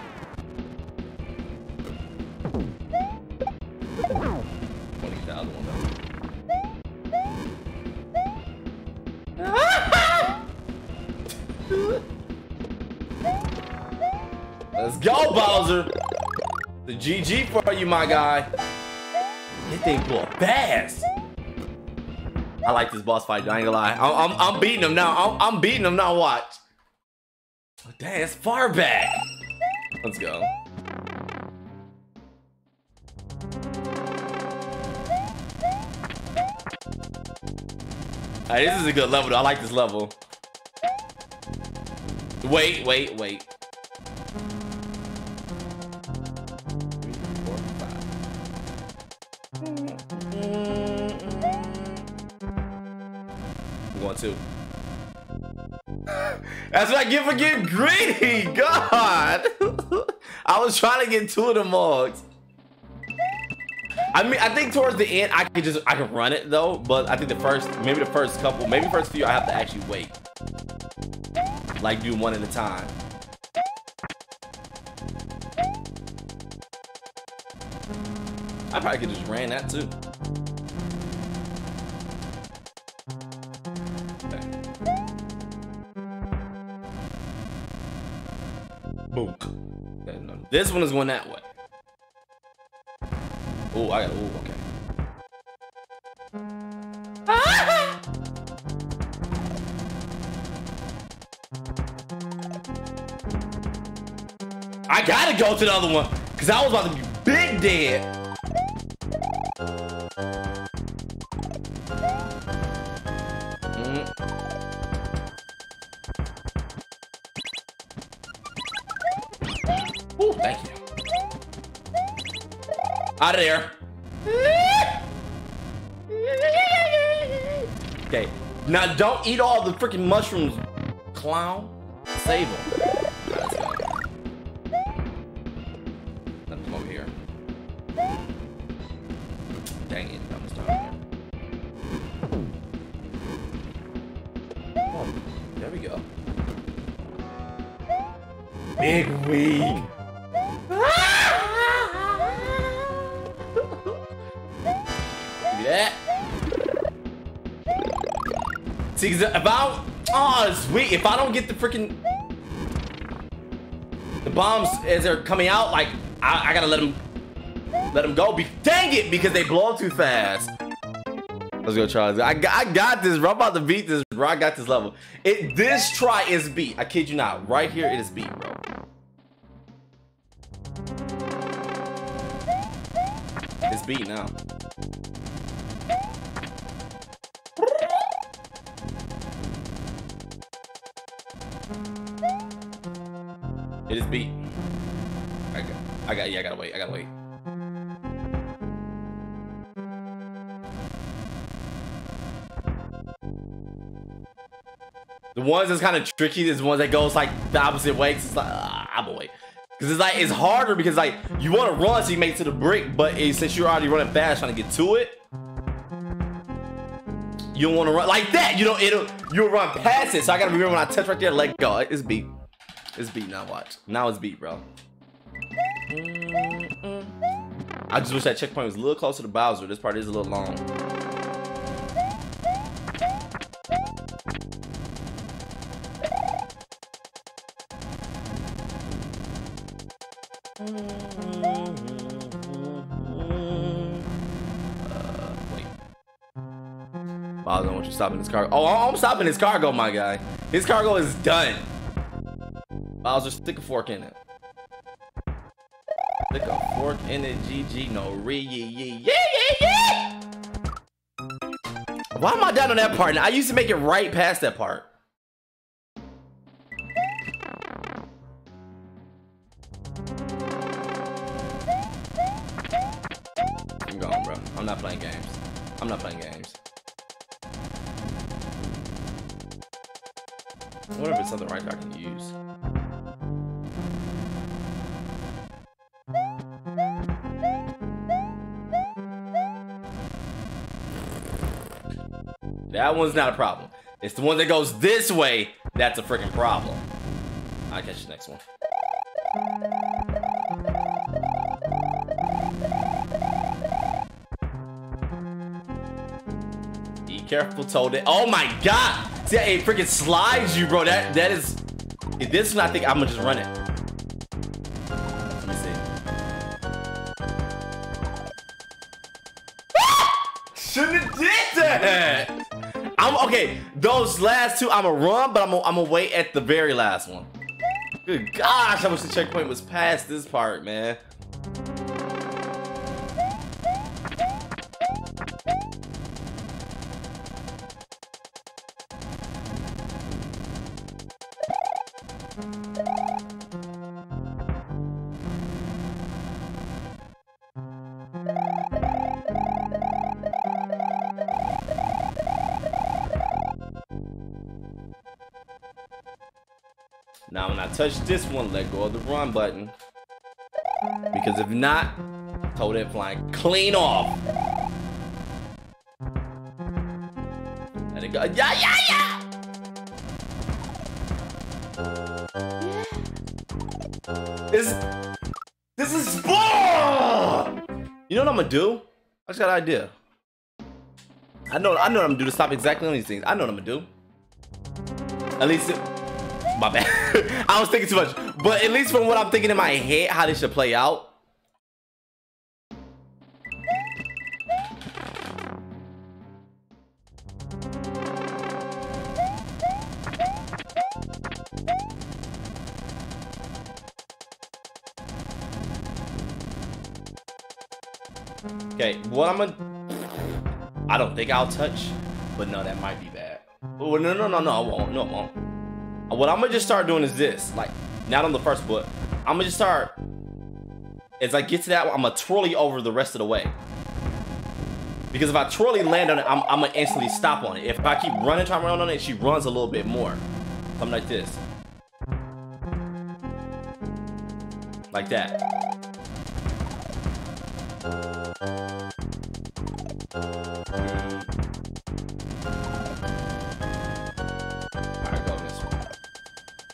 Want to get the other one though. Let's go, Bowser. The GG for you, my guy. This thing blew up fast. I like this boss fight. I ain't gonna lie. I'm beating him now. I'm beating him now. Watch. Oh, dang, it's far back. Let's go. All right, this is a good level though. I like this level. Wait, wait, wait. 1, 2. That's what I get for getting greedy. God, I was trying to get 2 of them mugs. I mean, I think towards the end I can run it though, but I think maybe the first few I have to actually wait, like do one at a time. I probably could just ran that too. This one is going that way. Oh, I got. Oh, okay. Ah! I gotta go to the other one because I was about to be big dead. Out of there. Okay. Now don't eat all the freaking mushrooms, clown. Save them. Let's go. Let them over here. Dang it. I'm just down here. Oh, there we go. Big weed. See, cause if I, oh sweet, if I don't get the freaking the bombs as they're coming out, like I gotta let them go. Dang it, because they blow up too fast. Let's go, Charlie. I got this. Bro. I'm about to beat this. Bro. I got this level. This try is beat. I kid you not. Right here, it is beat, bro. It's beat now. It is beat. I gotta wait. I gotta wait. The ones that's kind of tricky is the ones that goes like the opposite way. It's like I'm gonna wait because it's like it's harder because like you want to run so you make it to the brick, but since you're already running fast trying to get to it, you don't want to run like that. You don't. You'll run past it. So I gotta remember when I touch right there, let go. It's beat. It's beat now, watch. Now it's beat, bro. I just wish that checkpoint was a little closer to Bowser. This part is a little long. Wait. Bowser, I want you stopping his cargo. Oh, I'm stopping his cargo, my guy. His cargo is done. Bowser, stick a fork in it. Stick a fork in it, GG. No, yeah. Why am I down on that part now? I used to make it right past that part. I'm gone, bro. I'm not playing games. I'm not playing games. I wonder if it's something right there I can use. That one's not a problem. It's the one that goes this way that's a freaking problem. I'll catch the next one. Be careful, Toadette. Oh my god! See, it freaking slides you, bro. That is... If this one, I think I'm gonna just run it. Let me see. Shouldn't have did that! Okay, those last two, I'm gonna run, but I'm gonna wait at the very last one. Good gosh, I wish the checkpoint was past this part, man. Now when I touch this one, let go of the run button. Because if not, Toadette flying clean off. Let it go. Yeah, yeah, yeah! This is bull! You know what I'm gonna do? I just got an idea. I know what I'm gonna do to stop exactly on these things. I know what I'm gonna do. At least it... My bad. I was thinking too much. But at least from what I'm thinking in my head, how this should play out. Okay, what I'm gonna... I don't think I'll touch. But no, that might be bad. Oh, no, I won't. No, I won't. What I'm gonna just start doing is this, like, not on the first foot. I'm gonna just start, as I get to that one, I'm gonna twirly over the rest of the way. Because if I twirly land on it, I'm gonna instantly stop on it. If I keep running, trying to run on it, she runs a little bit more. Something like this. Like that.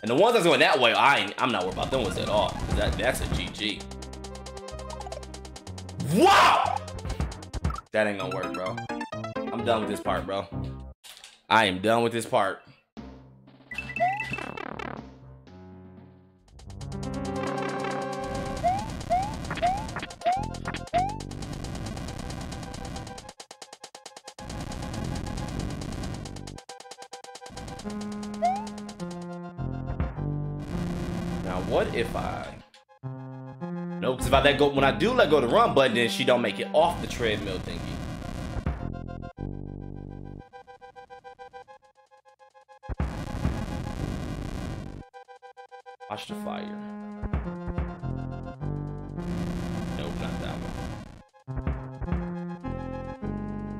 And the ones that's going that way, I'm not worried about them ones at all. That's a GG. Wow! That ain't gonna work, bro. I'm done with this part, bro. I am done with this part. What if I... No, because if I let go... When I do let go of the run button, then she don't make it off the treadmill thingy. Watch the fire. Nope, not that one.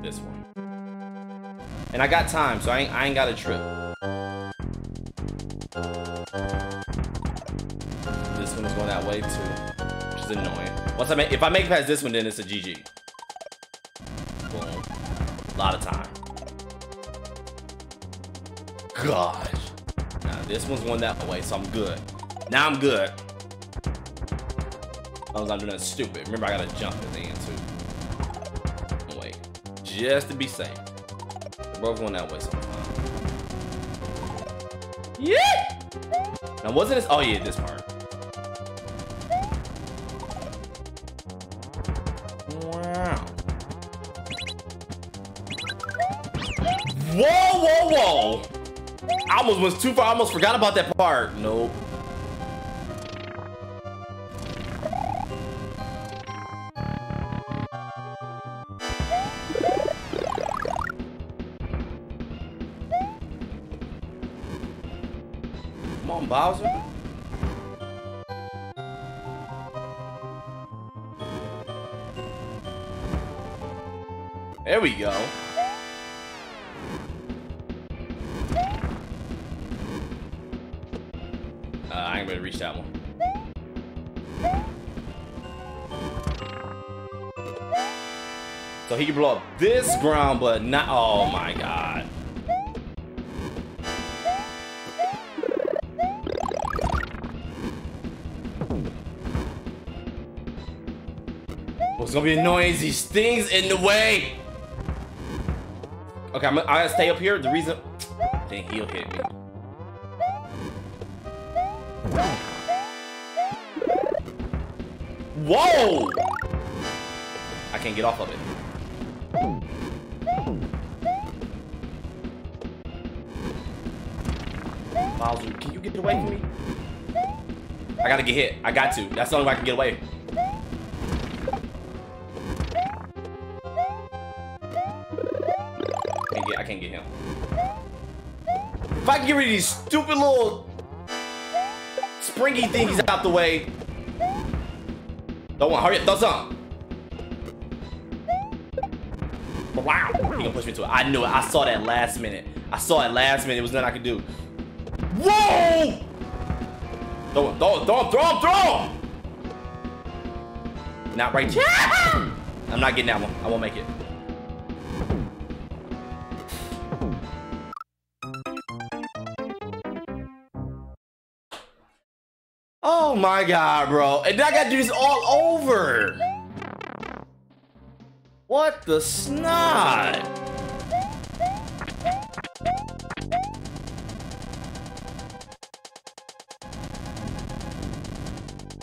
This one. And I got time, so I ain't got a trip. This one is going that way too, which is annoying. Once if I make it past this one, then it's a GG. Boom. A lot of time. Gosh. Now this one's going that way, so I'm good. Now I'm good. As long as I'm doing that stupid. Remember, I gotta jump at the end too. Wait, just to be safe. They're both going that way, so I'm fine. Yeah. Now wasn't this? Oh yeah, this part. Whoa! I almost went too far. I almost forgot about that part. Nope. Come on, Bowser. There we go. To reach that one. So he can blow up this ground, but not. Oh my god. What's gonna be annoying is these things in the way. Okay, I gotta stay up here. The reason. Dang, he'll hit me. Whoa! I can't get off of it. Bowser, can you get away from me? I gotta get hit. I got to. That's the only way I can get away. I can't get him. If I can get rid of these stupid little springy thingies out the way. Don't want. Hurry up. Throw something. Wow. He gonna push me to it. I knew it. I saw that last minute. It was nothing I could do. Whoa! Throw him. Throw him. Not right here. I'm not getting that one. I won't make it. Oh my god, bro. And I gotta do this all over. What the snot?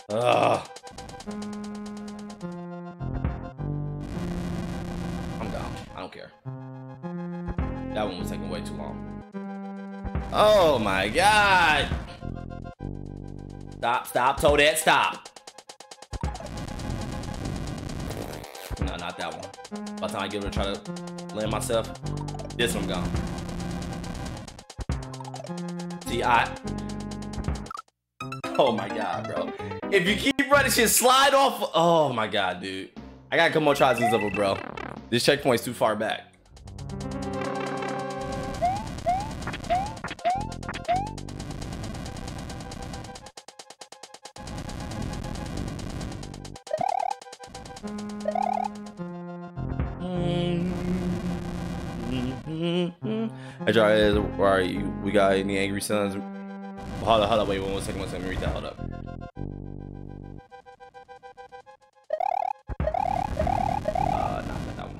Ugh. I'm down. I don't care. That one was taking way too long. Oh my god. Stop, stop, Toadette, stop. No, not that one. By the time I give it a try to land myself, this one gone. See, oh my god, bro. If you keep running shit, slide off. Oh my god, dude. I got a couple more tries in this level, bro. This checkpoint's too far back. Hey, where are you? We got any angry sons? Hold up, wait, one second, let me read that, hold up. Not that one.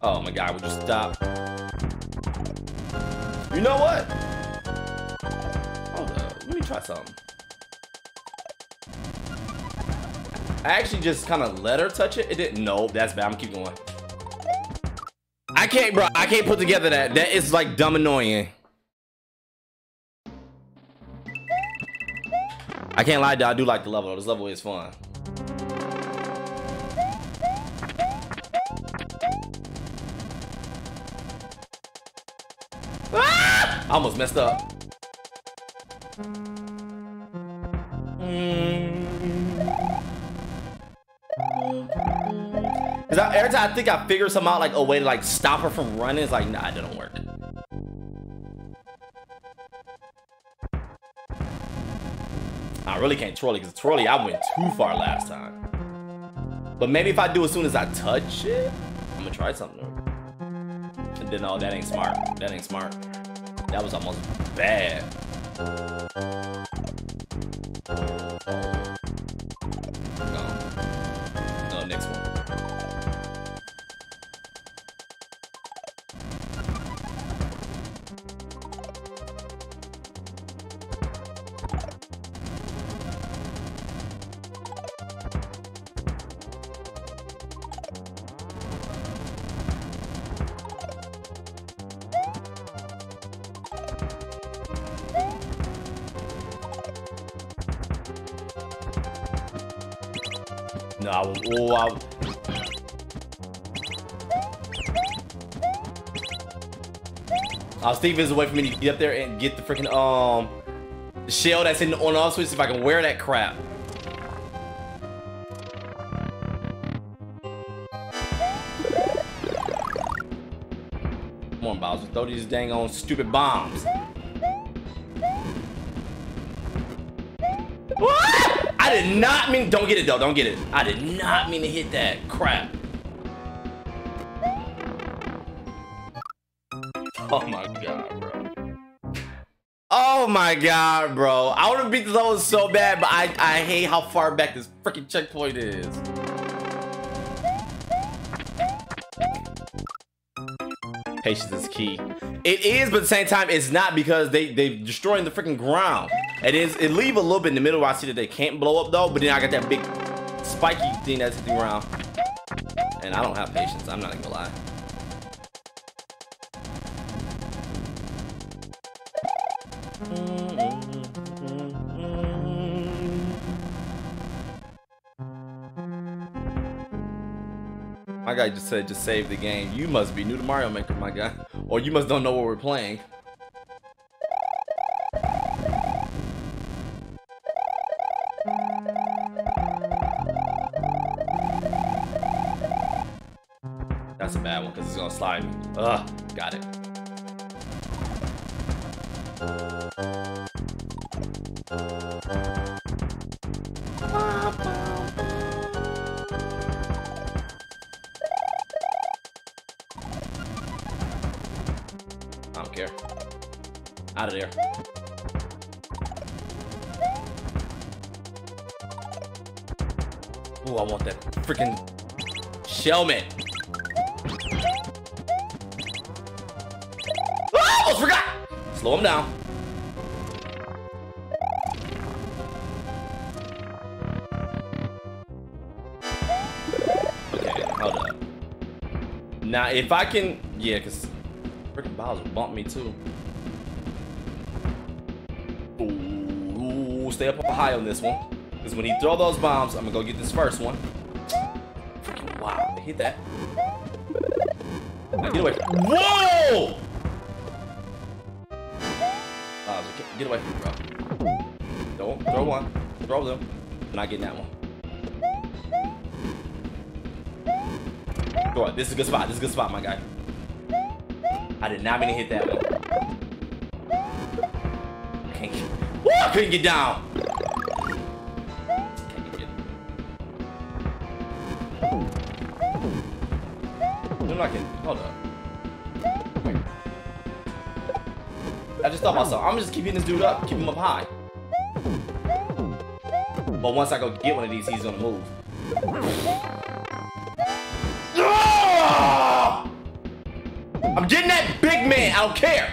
Oh my god, would you stop? You know what? Try something. I actually just kind of let her touch it. It didn't. No, that's bad. I'm keep going. I can't, bro. I can't put together that. That is like dumb annoying. I can't lie, dude. I do like the level. This level is fun. Ah! I almost messed up. Every time I think I figure something out, like a way to like stop her from running, it's like, nah, it doesn't work. I really can't trolley because trolley I went too far last time. But maybe if I do as soon as I touch it, I'm gonna try something. And then oh, that ain't smart. That was almost bad. No, next one. Wow. I was thinking there's a way for me to get up there and get the freaking shell that's in the on-off switch if I can wear that crap. Come on, Bowser. Throw these dang on stupid bombs. What? I did not mean... Don't get it, though. Don't get it. I did not mean to hit that. Crap. Oh, my God, bro. Oh, my God, bro. I want to beat this level so bad, but I hate how far back this freaking checkpoint is. Patience is key. It is, but at the same time, it's not, because they're destroying the freaking ground. It is. It leave a little bit in the middle where I see that they can't blow up, though, but then I got that big spiky thing that's hitting around. And I don't have patience. I'm not going to lie. My guy just said, just save the game. You must be new to Mario Maker, my guy. Or you must don't know what we're playing. That's a bad one, because it's going to slide me. Ugh, got it. I don't care. Out of there. Ooh, I want that freaking shellman. Ah, almost forgot. Slow him down. Okay, hold up. Now, if I can, yeah, cause freaking Bowser bumped me too. Ooh, stay up high on this one. Because when he throw those bombs, I'm going to go get this first one. Freaking wow, hit that. Now get away. Whoa! Bowser, get away from me, bro. Don't throw one. Throw them. I'm not getting that one. Go on, this is a good spot. This is a good spot, my guy. I did not mean to hit that one. I can't get... Woo! I couldn't get down! Can't get it. No, I can... Hold up. I just thought myself, I'm just keeping this dude up. Keep him up high. But once I go get one of these, he's gonna move. I'm getting that big man. I don't care.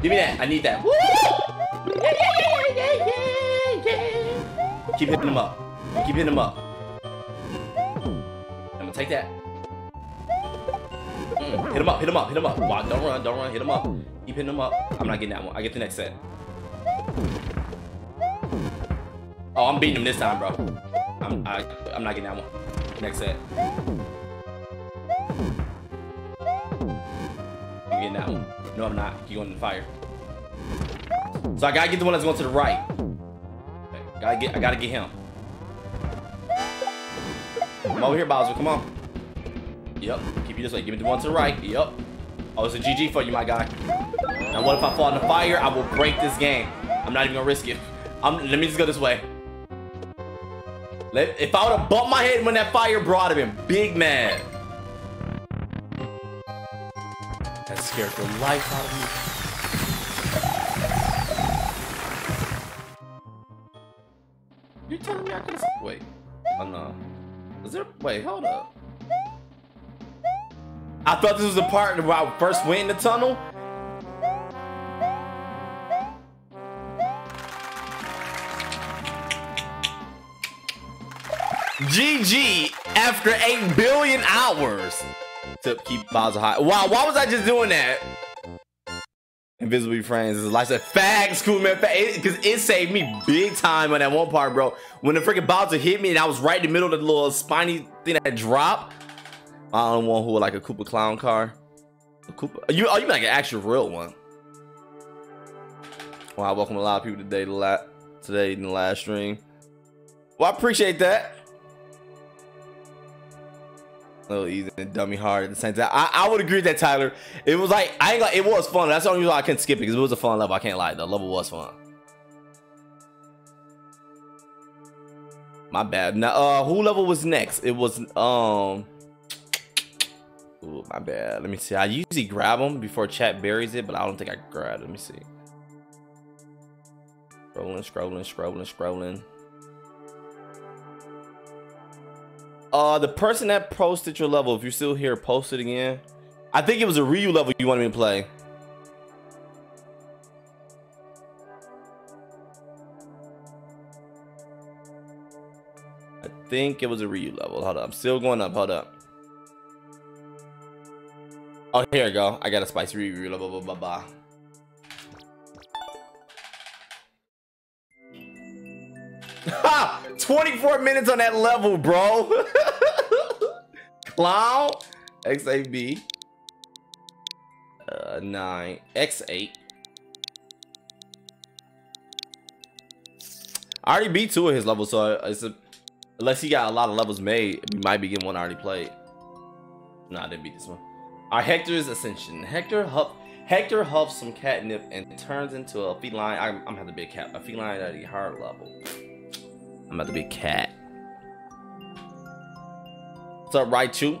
Give me that. I need that. Woo! Keep hitting him up. Keep hitting him up. I'm gonna take that. Hit him up. Hit him up. Hit him up. Wow, don't run. Don't run. Hit him up. Keep hitting him up. I'm not getting that one. I get the next set. Oh, I'm beating him this time, bro. I'm not getting that one. Next set. Getting that one. No, I'm not. Keep going to the fire. So I gotta get the one that's going to the right. Okay, I gotta get him. Come over here, Bowser. Come on. Yep. Keep you this way. Give me the one to the right. Yep. Oh, it's a GG for you, my guy. And what if I fall in the fire? I will break this game. I'm not even gonna risk it. Let me just go this way. If I would have bumped my head when that fire brought him, big man. That scared the life out of me. You're telling me I could have... Wait. Oh, no. Is there... Wait, hold up. I thought this was the part where I first went in the tunnel. GG after 8 billion hours. To keep Bowser high. Wow, why was I just doing that? Invisible friends is like that fag school, man. Because it saved me big time on that one part, bro. When the freaking Bowser hit me and I was right in the middle of the little spiny thing that dropped. I don't want who like a Koopa clown car. A Koopa? Oh, you mean like an actual real one. Wow, I welcome a lot of people today in the live stream. Well, I appreciate that. little easy and dummy hard at the same time. I would agree with that, Tyler. It was like, I ain't like, it was fun. That's the only reason why I couldn't skip it, because it was a fun level. I can't lie, the level was fun. My bad. Now, who level was next? It was ooh, my bad. Let me see. I usually grab them before chat buries it, but I don't think I grabbed. Let me see. Scrolling. The person that posted your level, if you're still here, post it again. I think it was a Ryu level you wanted me to play. I think it was a Ryu level. Hold up. I'm still going up. Hold up. Oh, here we go. I got a spicy Ryu level. Blah, blah, blah. Ha! 24 minutes on that level, bro. Clown. XAB. 9. X8. I already beat 2 of his levels, so it's a, unless he got a lot of levels made, we might be getting one I already played. Nah, I didn't beat this one. Alright, Hector's Ascension. Hector huffs some catnip and turns into a feline. I'm gonna have to be a cat. A feline at a higher level. I'm about to be a cat. What's up, Raichu?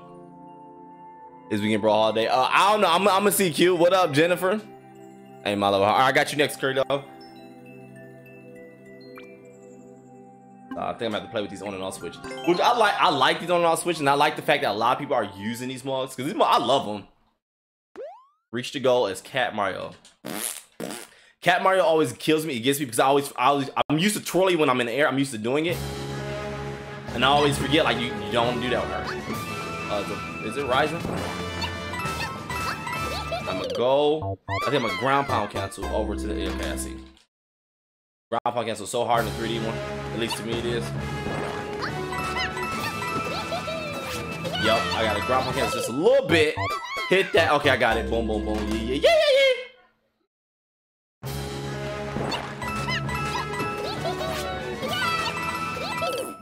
Is we can brawl all day? I don't know. I'm gonna see Q. What up, Jennifer? Hey, my love. All right, I got you next, Kurido. I think I'm gonna have to play with these on and off Switch, which I like. I like these on and off Switch, and I like the fact that a lot of people are using these mods because I love them. Reach the goal as Cat Mario. Cat Mario always kills me. It gets me because I'm used to twirling when I'm in the air. I'm used to doing it, and I always forget like you don't do that with her. Is it rising? I'm gonna go. I think I'm gonna ground pound cancel over to the air passing. Ground pound cancel so hard in the 3D one. At least to me it is. Yup, I gotta ground pound cancel just a little bit. Hit that. Okay, I got it. Boom, boom, boom. Yeah.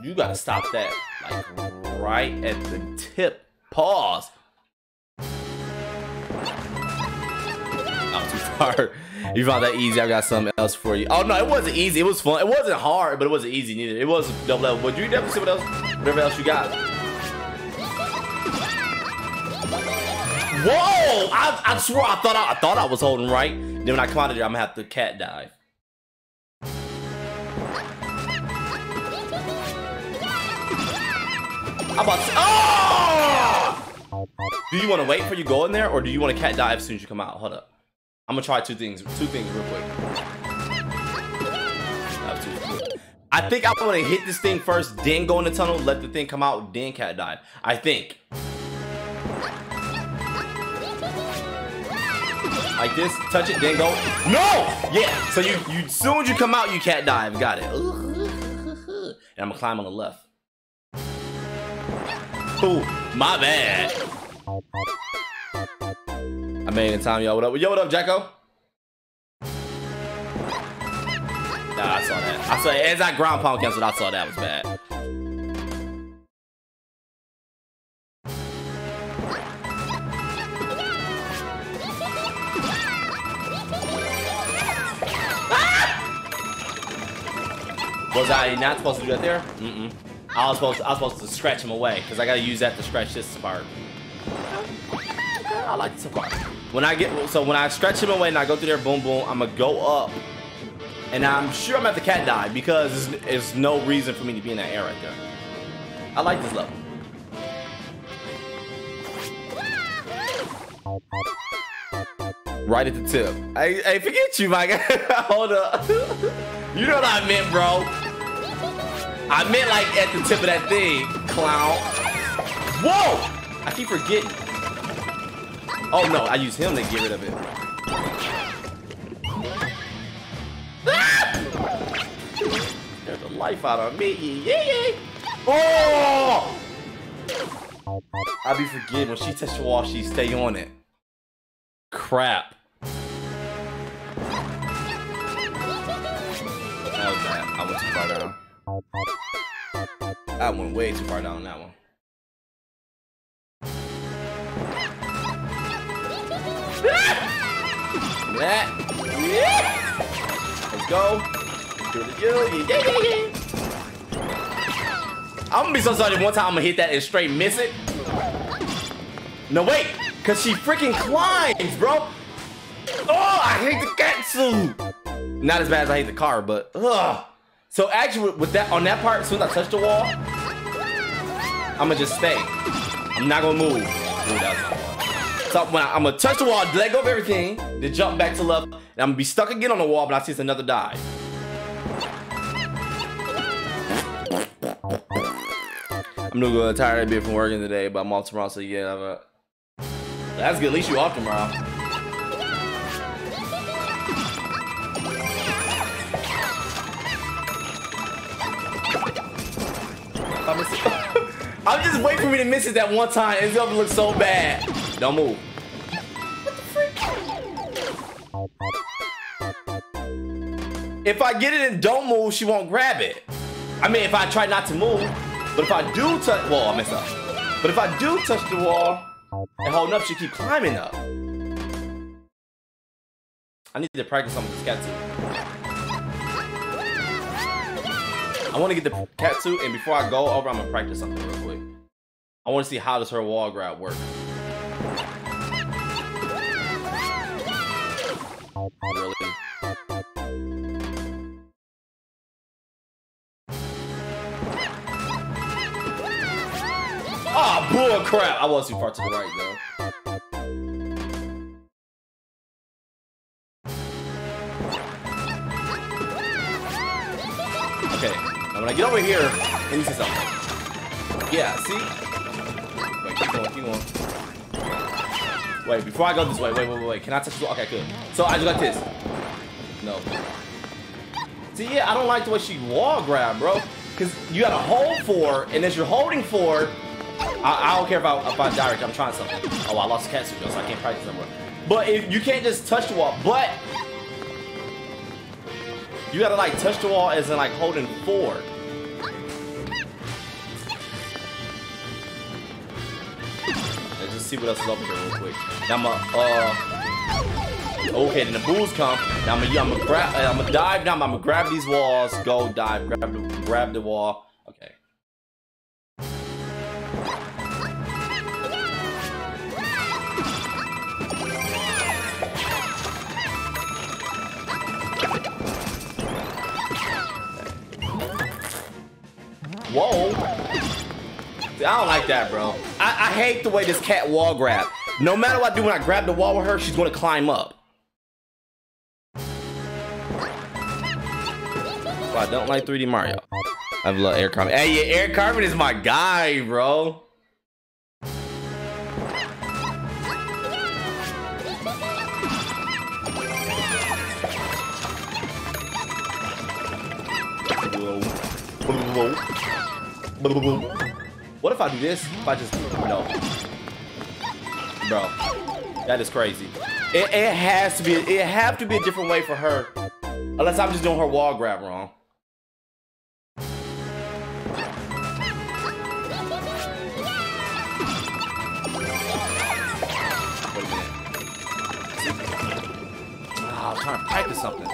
You gotta stop that, like right at the tip. Pause. I'm too far. You found that easy? I got something else for you. Oh no, it wasn't easy. It was fun. It wasn't hard, but it wasn't easy neither. It was double level. But you definitely see what else, whatever else you got. Whoa! I swear I thought I was holding right. Then when I come out of there, I'm gonna have to cat dive. I'm about to, oh! Do you want to wait for you go in there, or do you want to cat dive as soon as you come out? Hold up. I'm gonna try two things real quick. I think I want to hit this thing first, then go in the tunnel, let the thing come out, then cat dive. I think. Like this, touch it, then go. No! Yeah. So you soon as you come out, you cat dive. Got it. And I'm gonna climb on the left. Ooh, my bad. I made it in time, y'all. What up? Yo, what up, Jacko? Nah, I saw that. I saw it. As I ground pound canceled, I saw that was bad. Ah! Was I not supposed to do that there? Mm-mm. I was supposed to scratch him away because I gotta use that to scratch this part. I like this part. When I scratch him away and I go through there, boom, boom, I'm gonna go up, and I'm sure I'm at the cat dive because there's no reason for me to be in that air right there. I like this level. Right at the tip. Hey, forget you, Mike. Hold up. You know what I meant, bro. I meant like at the tip of that thing, clown. Whoa! I keep forgetting. Oh no, I use him to get rid of it. Ah! There's a life out of me. Yeah. Oh! I be forgetting when she touch the wall, she stay on it. Crap. That was bad. I went too far down. I went way too far down on that one. Let's go. I'm gonna be so sorry. One time I'm gonna hit that and straight miss it. No, wait. Because she freaking climbs, bro. Oh, I hate the Katsu. Not as bad as I hate the car, but ugh. So actually, with that, on that part, as soon as I touch the wall, I'm gonna just stay. I'm not gonna move. So when I'm gonna touch the wall, let go of everything, then jump back to left, and I'm gonna be stuck again on the wall, but I see it's another dive. I'm gonna go tired a bit from working today, but I'm off tomorrow, so yeah, that's good. At least you off tomorrow. I'm just waiting for me to miss it that one time. It's gonna look so bad. Don't move. If I get it and don't move, she won't grab it. I mean, if I try not to move, but if I do touch, well, I mess up. But if I do touch the wall and hold up, she keep climbing up. I need to practice on this cat suit. I want to get the cat suit, and before I go over, I'm gonna practice something real quick. I want to see how does her wall grab work. Really? Oh, bull crap! I was too far to the right, though. Okay, now when I get over here, let me see something. Yeah, see? Wait, keep going, keep going. Wait, before I go this way, wait. Can I touch the wall? Okay, good. So I just got this. No. See, yeah, I don't like the way she wall grab, bro. Because you gotta hold for, and as you're holding for, I don't care if I direct, I'm trying something. Oh, I lost the cat suit, so I can't practice anymore. But if you can't just touch the wall, but you gotta like touch the wall as in like holding forward. Let's just see what else is over here real quick. Now I'm okay, then the bulls come. Now I'm gonna dive down, I'm gonna grab these walls, go dive, grab the wall. Okay. Whoa. See, I don't like that, bro. I hate the way this cat wall grab. No matter what I do when I grab the wall with her, she's gonna climb up. Oh, I don't like 3D Mario. I have a little Eric Carmen. Hey, yeah, Eric Carmen is my guy, bro. Whoa. What if I do this? If I just no, bro, that is crazy. It has to be. It have to be a different way for her, unless I'm just doing her wall grab wrong. Oh, I'm trying to practice something.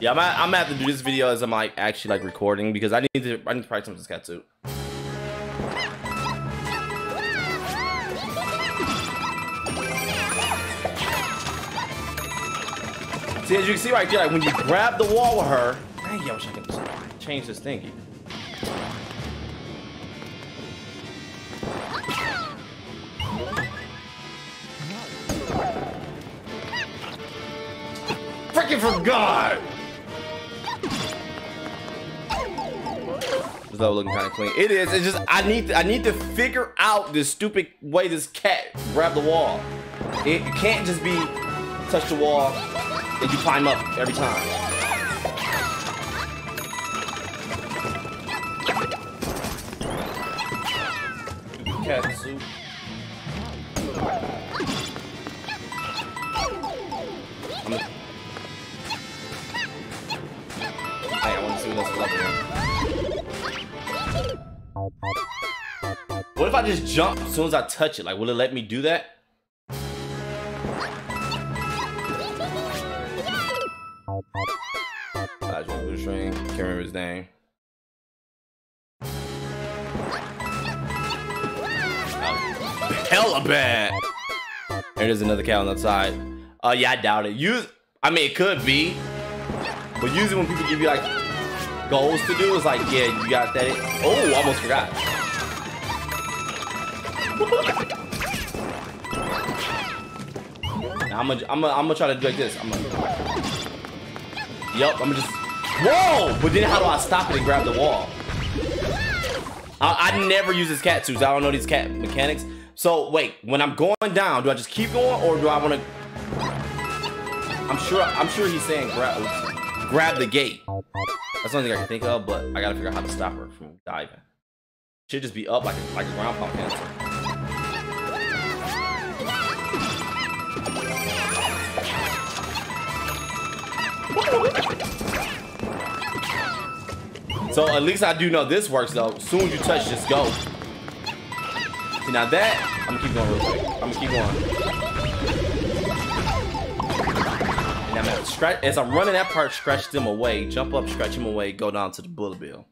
Yeah, I'm gonna have to do this video as I'm like actually like recording because I need to practice this cat suit. See, as you can see right there, like when you grab the wall with her, dang it, I wish I could just change this thingy. Freaking from God! Though looking kind of clean, it is. It's just I need to figure out this stupid way this cat grabbed the wall. It can't just be touch the wall and you climb up every time. Cat soup. Hey, I want to see what else is up here. What if I just jump as soon as I touch it? Like, will it let me do that? I just blue string. Can't remember his name. Hella bad. There is another cat on the side. Yeah, I doubt it. I mean, it could be, but usually when people give you like goals to do, it's like, yeah, you got that. Oh, almost forgot. Now, I'm gonna try to do like this. I'm gonna just. Whoa! But then how do I stop it and grab the wall? I never use this cat suit. I don't know these cat mechanics. So wait, when I'm going down, do I just keep going or do I want to? I'm sure he's saying grab the gate. That's something I can think of, but I gotta figure out how to stop her from diving. Should just be up like a ground pop dancer. So at least I do know this works though. As soon as you touch, just go. See, now that I'm gonna keep going real quick. I'm gonna keep going. And I'm gonna scratch as I'm running that part. Scratch them away. Jump up, scratch them away. Go down to the bullet bill.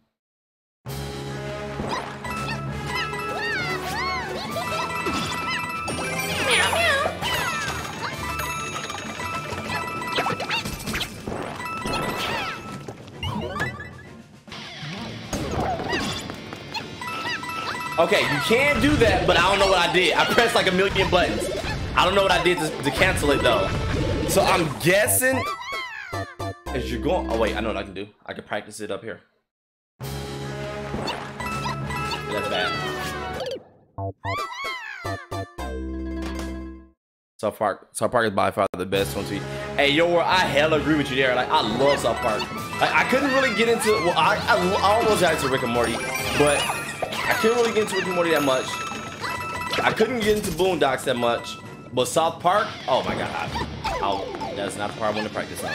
Okay, you can do that, but I don't know what I did. I pressed like a million buttons. I don't know what I did to cancel it though. So I'm guessing as you're going. Oh wait, I know what I can do. I can practice it up here. That's bad. South Park is by far the best one to eat. Hey yo, I hella agree with you there. Like I love South Park. Like, I couldn't really get into. Well, I almost got into Rick and Morty, but. I couldn't really get into Rick and Morty that much. I couldn't get into Boondocks that much. But South Park, oh my god. That's not the part I want to practice on.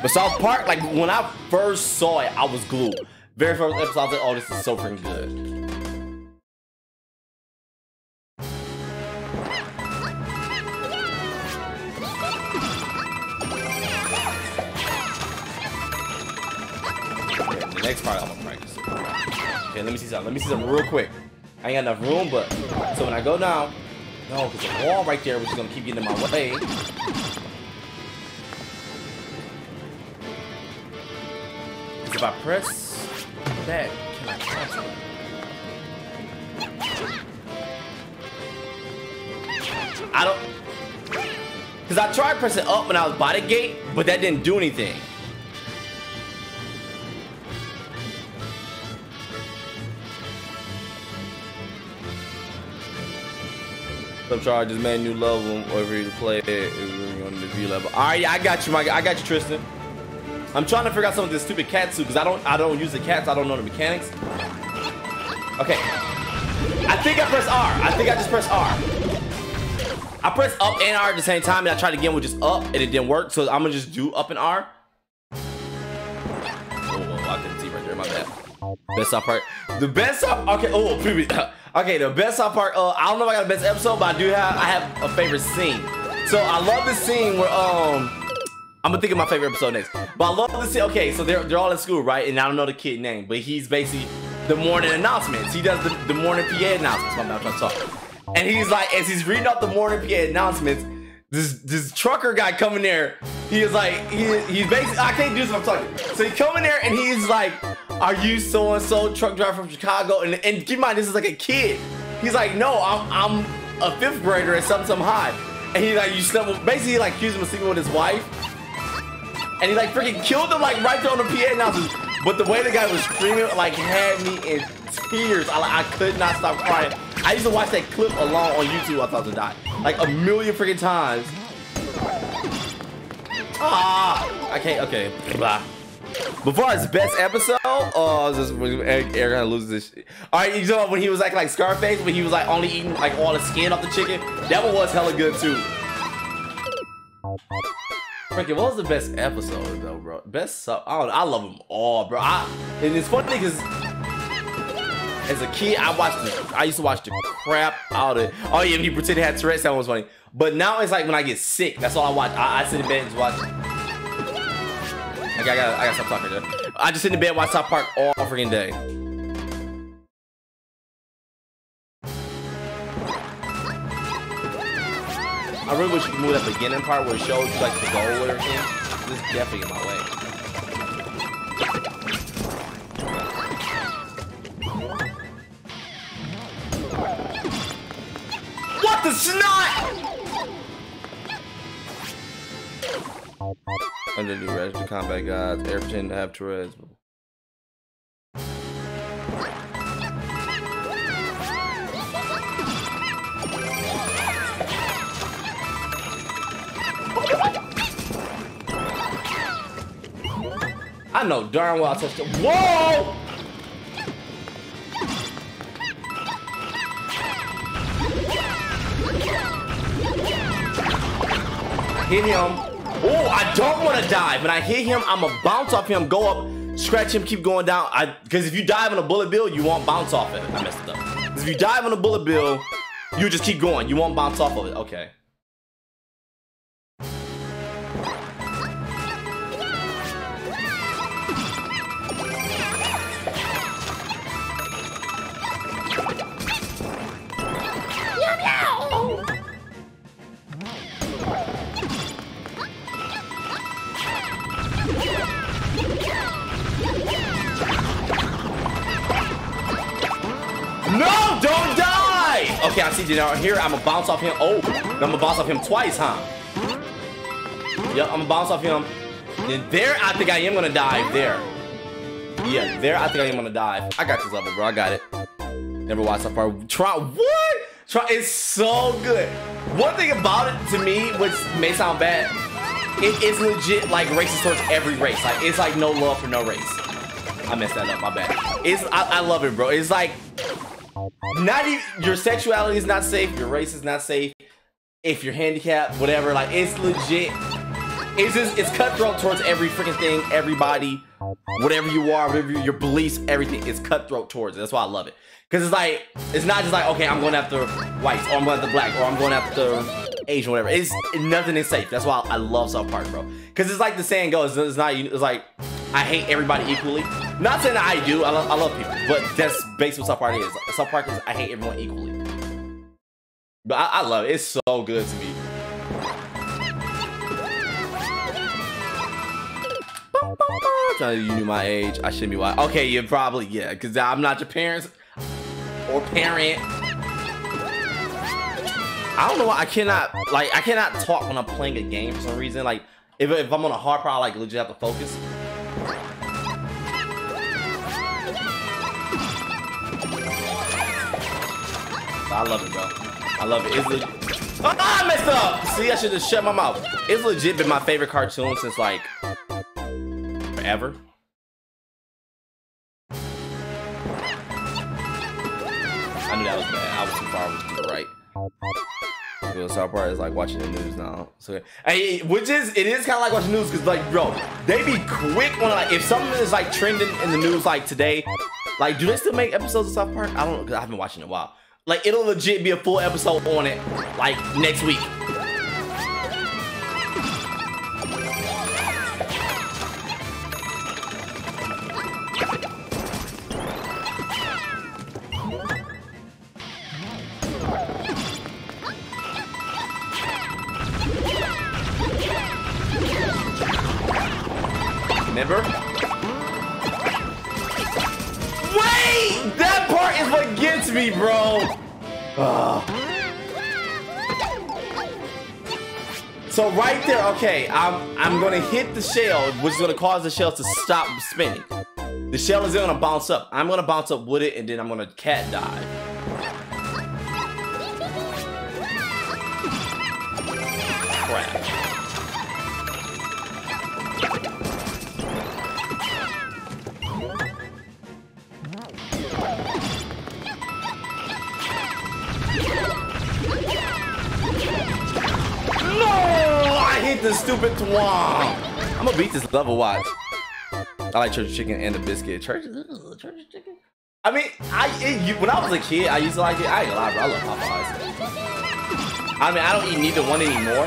But South Park, like when I first saw it, I was glued. Very first episode, I was like, oh, this is so freaking good. Okay, the next part, I'm gonna practice it. Okay, let me see something. Let me see something real quick. I ain't got enough room, but so when I go down, no, because the wall right there, which is gonna keep getting in my way. If I press that, can I press it? I don't, because I tried pressing up when I was by the gate, but that didn't do anything. Charges, man, new level wherever you play it on the V level. All right, yeah, I got you, my guy. I got you, Tristan. I'm trying to figure out some of this stupid cat suit because I don't use the cats. I don't know the mechanics. Okay, I think I press R. I think I just press R. I press up and R at the same time, and I tried again with just up, and it didn't work. So I'm gonna just do up and R. Oh, I couldn't see right there. My bad. Best South Park. The best South. Okay. Oh, okay. The best South Park. I don't know if I got the best episode, but I do have. I have a favorite scene. So I love the scene where I'm gonna think of my favorite episode next. But I love the scene. Okay. So they're all in school, right? And I don't know the kid's name, but he's basically the morning announcements. He does the morning PA announcements. My mouth trying to talk. And he's like, as he's reading out the morning PA announcements, this trucker guy coming there. He is like, he's basically. I can't do this when I'm talking. So he come in there and he's like. Are you so and so truck driver from Chicago? And keep in mind, this is like a kid. He's like, no, I'm a fifth grader at some high. And he's like, you slept. Basically, like accused him of sleeping with his wife. And he like freaking killed him like right there on the PA announcers. But the way the guy was screaming like had me in tears. I could not stop crying. I used to watch that clip alone on YouTube. I thought to die like a million freaking times. Ah, I can't. Okay, blah. Before his best episode, oh, this Eric gonna lose this shit. All right, you know when he was acting like Scarface, when he was like only eating like all the skin off the chicken, that one was hella good too. Freaking, what was the best episode though, bro? Best sub, I don't know, I love them all, bro. And it's funny because as a kid, I used to watch the crap out of it. Oh yeah, when you pretend it had Tourette's, that was funny. But now it's like when I get sick, that's all I watch. I sit in bed and just watch. Okay, I gotta stop talking there. I just sit in bed and watch South Park all freaking day. I really wish you could move that beginning part where it shows like the goal or everything. This is definitely in my way. What the snot? Under new register combat guides, air pretend to have Tourette's. I know darn well I touched it. Whoa! I hit him. Oh, I don't want to dive. When I hit him, I'm gonna bounce off him, go up, scratch him, keep going down. Because if you dive on a bullet bill, you won't bounce off it. I messed it up. If you dive on a bullet bill, you just keep going. You won't bounce off of it. Okay. No, don't die! Okay, I see you now. Here, I'm gonna bounce off him. Oh, I'm gonna bounce off him twice, huh? Yep, I'm gonna bounce off him. And there, I think I am gonna dive. There. Yeah, there, I think I am gonna dive. I got this level, bro. I got it. Never watched so far. Try what? Try. It's so good. One thing about it to me, which may sound bad, it is legit like racist towards every race. Like it's like no love for no race. I messed that up. My bad. I love it, bro. It's like. Not even your sexuality is not safe, your race is not safe, if you're handicapped, whatever, like it's legit. It's just it's cutthroat towards every freaking thing, everybody, whatever you are, whatever your beliefs, everything is cutthroat towards it. That's why I love it. Because it's like it's not just like okay, I'm going after whites, or I'm going after black, or I'm going after Asian, whatever. It's nothing is safe. That's why I love South Park, bro. Because it's like the saying goes, it's not it's like I hate everybody equally. Not saying that I do, I love people, but that's basically what South Park is. South Park is I hate everyone equally. But I love it, it's so good to me. You knew my age, I shouldn't be wise. Okay, you probably, yeah, because I'm not your parents or parent. I don't know why I cannot talk when I'm playing a game for some reason. Like, if I'm on a hard part, I like legit have to focus. I love it, bro. I love it. It's legit. Oh, I messed up. See, I should just shut my mouth. It's legit been my favorite cartoon since like forever. I knew that was bad. I was too far. I was to the right. The South Park is like watching the news now. So, hey, which is it is kind of like watching news because like, bro, they be quick on like if something is like trending in the news like today, like do they still make episodes of South Park? I don't know because I haven't watched in a while. Like, it'll legit be a full episode on it, like, next week. Remember? Wait! That part is what gets me, bro! So right there, okay, I'm gonna hit the shell, which is gonna cause the shell to stop spinning. The shell is gonna bounce up. I'm gonna bounce up with it, and then I'm gonna cat dive. This stupid Thwomp. I'm gonna beat this level, watch. I like church chicken and the biscuit. Church chicken? I mean, when I was a kid, I used to like it. I ain't gonna lie, bro. I love Popeyes. I mean, I don't eat neither one anymore.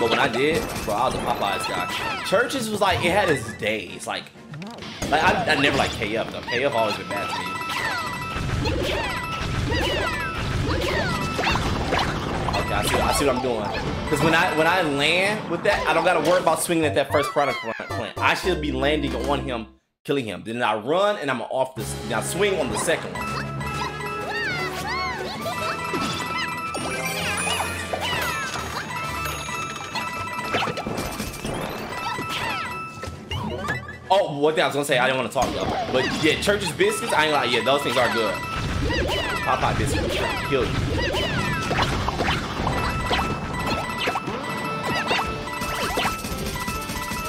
But when I did, bro, I was a Popeyes guy. Churches was like, it had its days. Like I never like K-Up though. K-Up always been bad to me. Okay, I see what I'm doing. Because when I land with that, I don't gotta worry about swinging at that first product plant. I should be landing on him, killing him. Then I run and I'm off this. Now swing on the second one. Oh, one thing I was gonna say, I didn't want to talk about, but yeah, Church's biscuits, I ain't like, yeah, those things are good. Popeye biscuits kill you.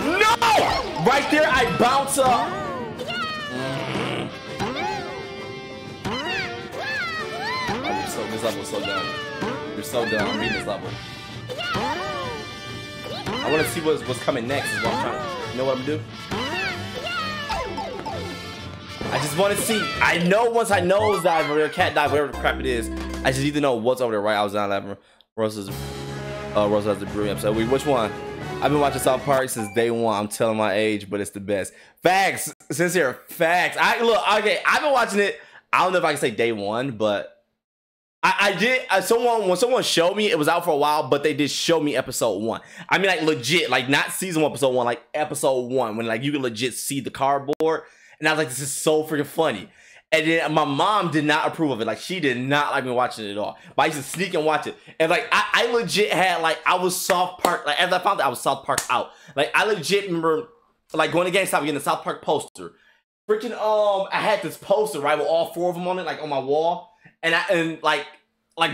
No! Right there, I bounce up. Oh, this level is so dumb. You're so dumb. I'm reading this level. I want to see what's coming next. Is what I'm trying to, you know what I'm gonna do? I just want to see. I know once I nose dive or cat dive, whatever the crap it is, I just need to know what's over there. Right, I was not laughing. Rosa has a brilliant episode. Wait, which one? I've been watching South Park since day one. I'm telling my age, but it's the best. Facts, sincere facts. I look okay. I've been watching it. I don't know if I can say day one, but I did. When someone showed me, it was out for a while, but they did show me episode one. I mean, like legit, like not season one, episode one, like episode one, when like you can legit see the cardboard. And I was like, this is so freaking funny. And then my mom did not approve of it. Like, she did not like me watching it at all. But I used to sneak and watch it. And, like, I legit had, like, I was South Park. Like, as I found out, I was South Park out. Like, I legit remember, like, going to GameStop, getting a South Park poster. Freaking, I had this poster, right, with all four of them on it, like, on my wall. And, like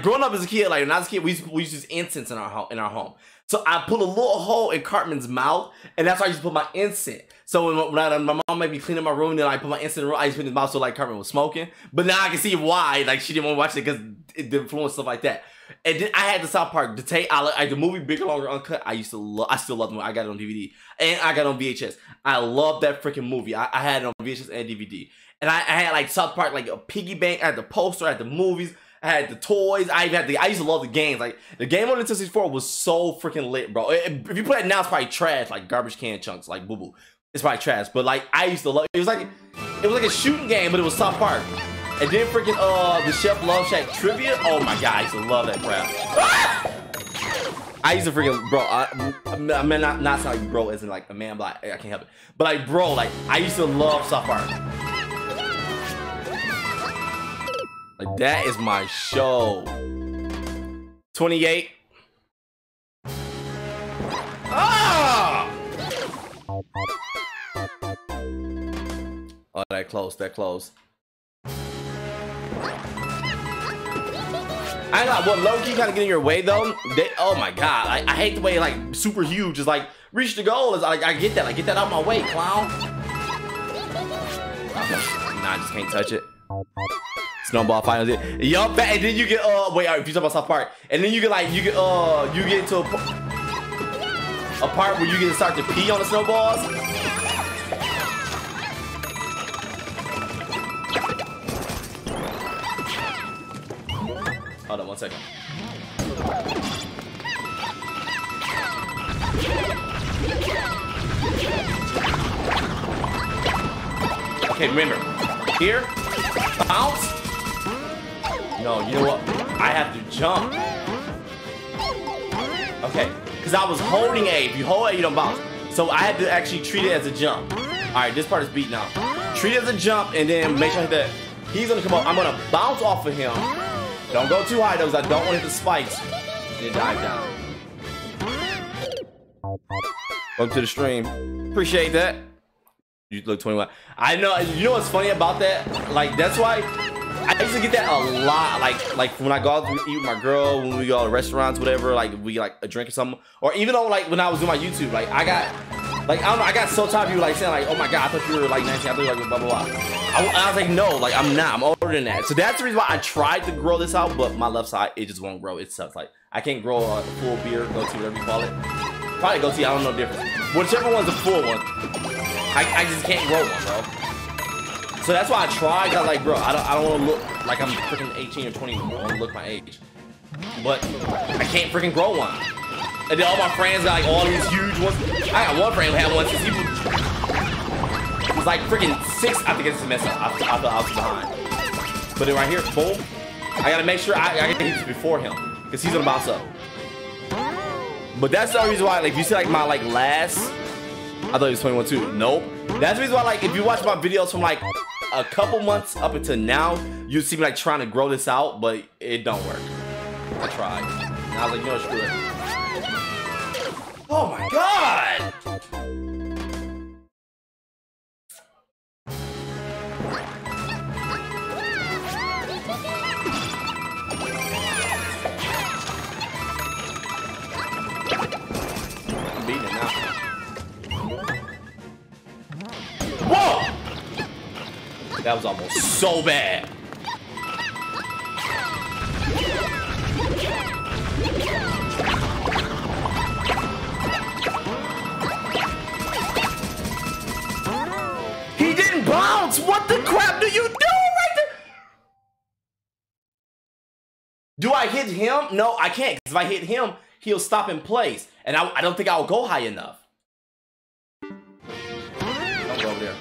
growing up as a kid, like, when I was a kid, we used to use incense in our home. So I put a little hole in Cartman's mouth, and that's why I used to put my incense. So when my mom made me clean up my room, then I put my incense in the room, I used to put in his mouth so like Cartman was smoking. But now I can see why, like she didn't want to watch it because it influenced stuff like that. And then I had the South Park, the tape, like the movie Bigger, Longer, Uncut, I used to love, I still love the movie. I got it on DVD, and I got it on VHS. I love that freaking movie. I had it on VHS and DVD. And I had like South Park, like a piggy bank, I had the poster, I had the movies. I had the toys. I even had the. I used to love the games. Like the game on Nintendo 64 was so freaking lit, bro. If you play it now, it's probably trash, like garbage can chunks, like boo boo. It's probably trash. But like I used to love. It was like a shooting game, but it was South Park. And then freaking the Chef Love Shack trivia. Oh my god, I used to love that crap. Ah! I used to freaking bro. I mean not sound like bro isn't like a man, but I can't help it. But like bro, like I used to love South Park. Like, that is my show. 28. Ah! Oh, that close. I ain't like what low-key kind of get in your way though. Oh my god, I hate the way like super huge is like reach the goal is like I get that out of my way, clown. Nah, I just can't touch it. Snowball finals, yup, and then you get wait, if you talk about South Park, and then you get like you get to a part where you get to start to pee on the snowballs. Hold on, 1 second. Okay, remember here. Bounce? No, you know what? I have to jump. Okay, because I was holding A. If you hold A, you don't bounce. So I had to actually treat it as a jump. Alright, this part is beat now. Treat it as a jump and then make sure that he's going to come up. I'm going to bounce off of him. Don't go too high though because I don't want to hit the spikes. Then dive down. Welcome to the stream. Appreciate that. You look 21. I know. You know what's funny about that? Like that's why I used to get that a lot. Like when I go out to eat with my girl, when we go to restaurants, whatever. Like we get, like a drink or something, or even though like when I was doing my YouTube, like I got, like I don't know, I got so tired of people like saying like, oh my god, I thought you were like 19, I thought you were like blah blah blah. I was like no, like I'm not. I'm older than that. So that's the reason why I tried to grow this out, but my left side it just won't grow. It sucks. Like I can't grow a full beard, goatee, whatever you call it. Probably goatee. I don't know the difference. Whichever one's a full one. I just can't grow one, bro. So that's why I tried. I like, bro, I don't want to look like I'm freaking 18 or 21 and look my age. But I can't freaking grow one. And then all my friends are like all these huge ones. I got one friend who had one since he was like freaking 6. I think it's a mess up. I thought I was behind. But then right here, boom. I gotta make sure I can hit before him because he's gonna bounce up. But that's the reason why, like, if you see like my like last, I thought he was 21 too. Nope. That's the reason why, like, if you watch my videos from like a couple months up until now, you see me like trying to grow this out, but it don't work. I tried. And I was like, you know, screw it. Oh my god! I'm beating it now. Whoa! That was almost so bad. He didn't bounce! What the crap do you do right there? Do I hit him? No, I can't. Because if I hit him, he'll stop in place. And I don't think I'll go high enough. Over there,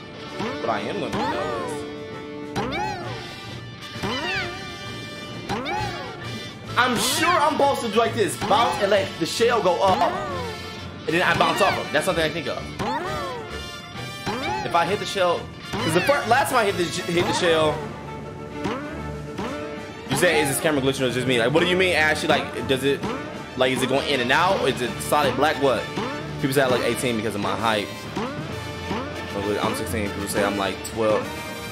but I am gonna do this. I'm sure I'm supposed to do like this, bounce and let the shell go up, and then I bounce off him. That's something I think of. If I hit the shell, because the last time I hit the shell, you say, is this camera glitching or is it just me? Like, what do you mean? Actually, like, does it, like, is it going in and out? Or is it solid black? What? People say I look 18 because of my height. I'm 16. People say I'm like 12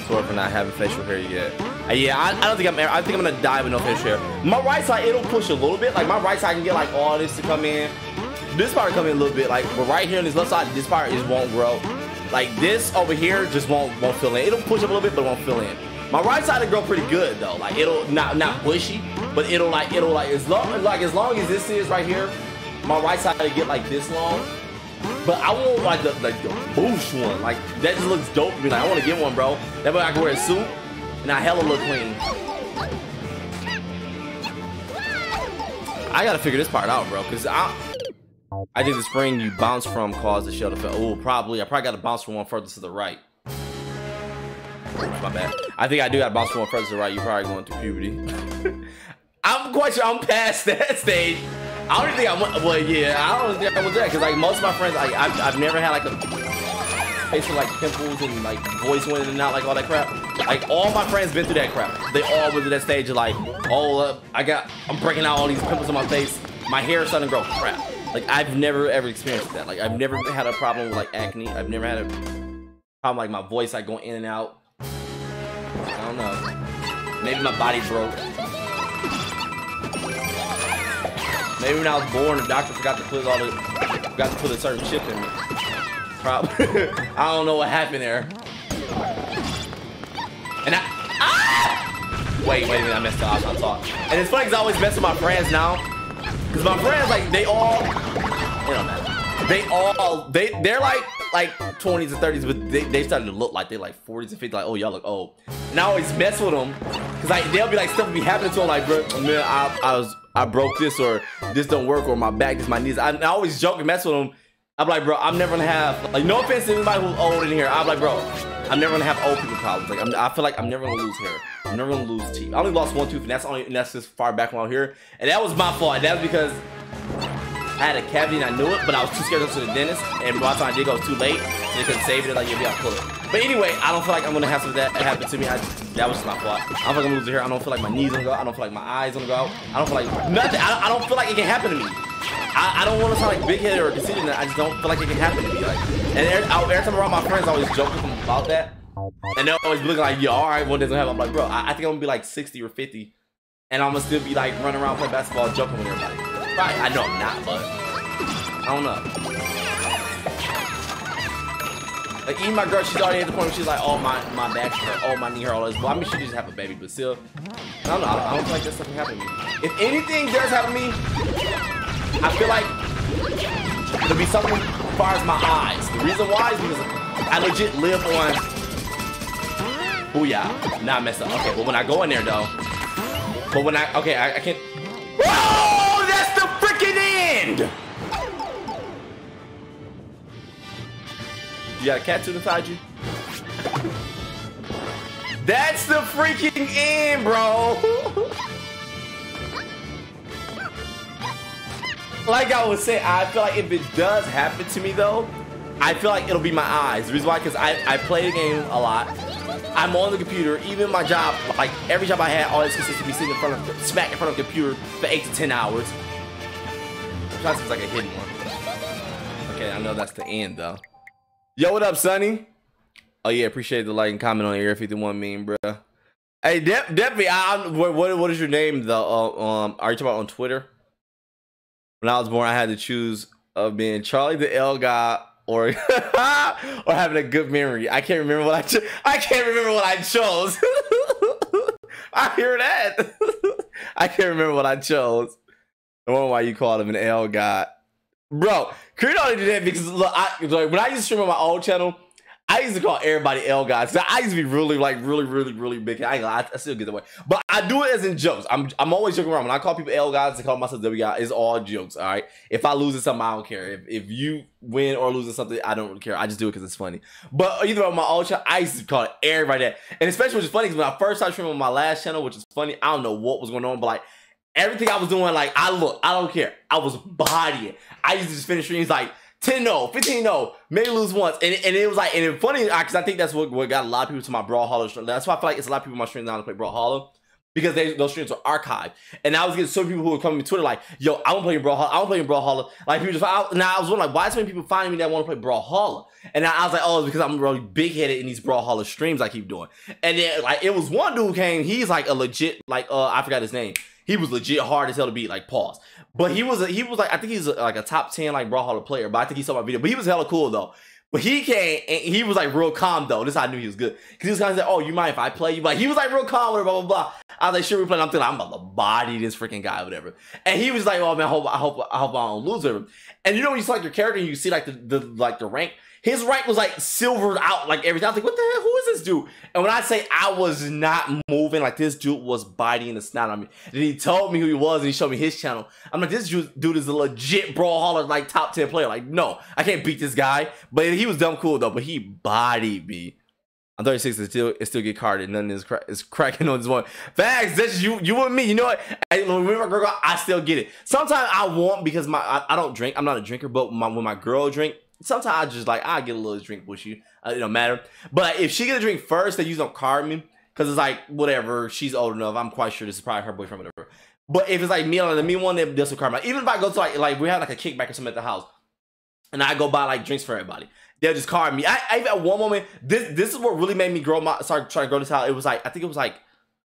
for not having facial hair yet. Yeah, I don't think I think I'm gonna die with no facial hair. My right side, it'll push a little bit. Like my right side, I can get like all this to come in. This part come in a little bit. Like, but right here on this left side, this part is won't grow. Like this over here just won't fill in. It'll push up a little bit, but it won't fill in. My right side will grow pretty good though. Like it'll not bushy, but it'll like as long as this is right here, my right side will get like this long. But I want like the boosh one. Like that just looks dope to me. Like I want to get one, bro. That way I can wear a suit and I hella look clean. I gotta figure this part out, bro, because I think the spring you bounce from caused the shell to fail. Oh, I probably gotta bounce from one further to the right. My bad. I think I do gotta bounce from one further to the right. You're probably going through puberty. I'm quite sure I'm past that stage. I don't think I went, well, yeah, I don't think I was there, because, like, most of my friends, like, I've never had, like, a face with, like, pimples and, like, voice went in and out, like, all that crap. Like, all my friends been through that crap. They all went to that stage of, like, I'm breaking out all these pimples on my face. My hair is starting to grow crap. Like, I've never, ever experienced that. Like, I've never had a problem with, like, acne. I've never had a problem, like, my voice, like, going in and out. I don't know. Maybe my body broke. Maybe when I was born, the doctor forgot to put a certain chip in me. Probably. I don't know what happened there. And wait a minute, I messed up. I'm sorry. And it's funny because I always mess with my friends now, because my friends, like, they're like 20s and 30s, but they started to look like they're like 40s and 50s. Like, oh, y'all look old. And I always mess with them because, like, they'll be like stuff be happening to them. Like, bro, man, I broke this, or this don't work, or my back, this, my knees. I always joke and mess with them. I'm like, bro, I'm never gonna have, like, no offense to anybody who's old in here. I'm like, bro, I'm never gonna have old people problems. Like, I feel like I'm never gonna lose hair. I'm never gonna lose teeth. I only lost one tooth, and that's just far back when I was here. And that was my fault. That was because I had a cavity and I knew it, but I was too scared to go to the dentist. And by the time I did go, it was too late, so they couldn't save it. Like, yeah, we gotta pull it. But anyway, I don't feel like I'm gonna have something that happen to me. That was just my fault. I don't feel like I'm gonna lose hair. I don't feel like my knees gonna go out. I don't feel like my eyes gonna go out. I don't feel like nothing. I don't feel like it can happen to me. I don't want to sound like big headed or conceited. I just don't feel like it can happen to me. Like, and every time I'm around my friends, I always joke with them about that, and they're always looking like, yo, all right, what doesn't happen? I'm like, bro, I think I'm gonna be like 60 or 50, and I'm gonna still be like running around playing basketball, joking with everybody. Right? I know I'm not, but I don't know. Like, even my girl, she's already at the point where she's like, oh, my back hurt, oh, my knee hurt, all this. Well, I mean, she just have a baby, but still, I don't know. I don't feel like that stuff can happen to me. If anything does happen to me, I feel like it'll be something as far as my eyes. The reason why is because I legit live on Booyah. Nah, I messed up. Okay, well, when I go in there, though. But when I... Okay, I can't... Whoa! That's the freaking end! You got a cat tooth inside you? That's the freaking end, bro! Like I was saying, I feel like if it does happen to me, though, I feel like it'll be my eyes. The reason why, because I play the game a lot. I'm on the computer. Even my job, like every job I had, always consisted to be sitting in front of, smack in front of a computer for 8 to 10 hours. Which that seems like a hidden one. Okay, I know that's the end, though. Yo, what up, Sonny? Oh yeah, appreciate the like and comment on Area 51 meme, bro. Hey, definitely. What is your name though? Are you talking about on Twitter? When I was born, I had to choose of being Charlie the L guy or or having a good memory. I can't remember what I can't remember what I chose. I hear that. I can't remember what I chose. I wonder why you called him an L guy, bro. Kurido only did that because look, like, when I used to stream on my old channel, I used to call everybody L guys. I used to be really, like, really big. I still get that way, but I do it as in jokes. I'm always joking around. When I call people L guys, I call myself W guy. It's all jokes, all right? If I lose at something, I don't care. If you win or lose at something, I don't really care. I just do it because it's funny. But either on my old channel, I used to call everybody that. And especially what's funny is when I first started streaming on my last channel, which is funny, I don't know what was going on, but like everything I was doing, like I don't care. I was bodying. I used to just finish streams like 10-0, 15-0, maybe lose once, and it was like, and it's funny because I think that's what got a lot of people to my Brawlhalla stream. That's why I feel like it's a lot of people in my stream now to play Brawlhalla, because those streams are archived. And I was getting so many people who were coming to Twitter like, yo, I want to play Brawlhalla, I want to play Brawlhalla. Like people just, now I was wondering like, why so many people finding me that want to play Brawlhalla? And I was like, oh, it's because I'm really big headed in these Brawlhalla streams I keep doing. And then like it was one dude who came, he's like a legit like I forgot his name. He was legit hard as hell to beat, like pause. But he was like, I think he's like a top 10 like Brawlhalla player, but I think he saw my video. But he was hella cool though. But he came and he was like real calm though. This is how I knew he was good. Cause he was kind of like, oh, you mind if I play you? But he was like real calm, whatever, blah, blah, blah. I was like, sure, we play. I'm thinking I'm about to body this freaking guy, whatever. And he was like, oh man, I hope I don't lose him. And you know when you select your character and you see like the rank. His rank was like silvered out, like everything. I was like, what the hell? Who is this dude? And when I say I was not moving, like this dude was biting the snout on me. Then he told me who he was and he showed me his channel. I'm like, this dude is a legit Brawlhalla, like top 10 player. Like, no, I can't beat this guy. But he was dumb cool though, but he bodied me. I'm 36 and still get carded. Nothing is cracking on this one. Facts, that's you and me. You know what? When my girl go, I still get it. Sometimes I want because I don't drink. I'm not a drinker, but when my girl drink, sometimes I just like I get a little drink with you. It don't matter. But if she get a drink first, they usually don't card me because it's like whatever. She's old enough. I'm quite sure this is probably her boyfriend, whatever. But if it's like me and me one, they'll still card me. Like, even if I go to like we have like a kickback or something at the house, and I go buy like drinks for everybody, they'll just card me. I at one moment this is what really made me grow my start trying to grow this out. It was like I think it was like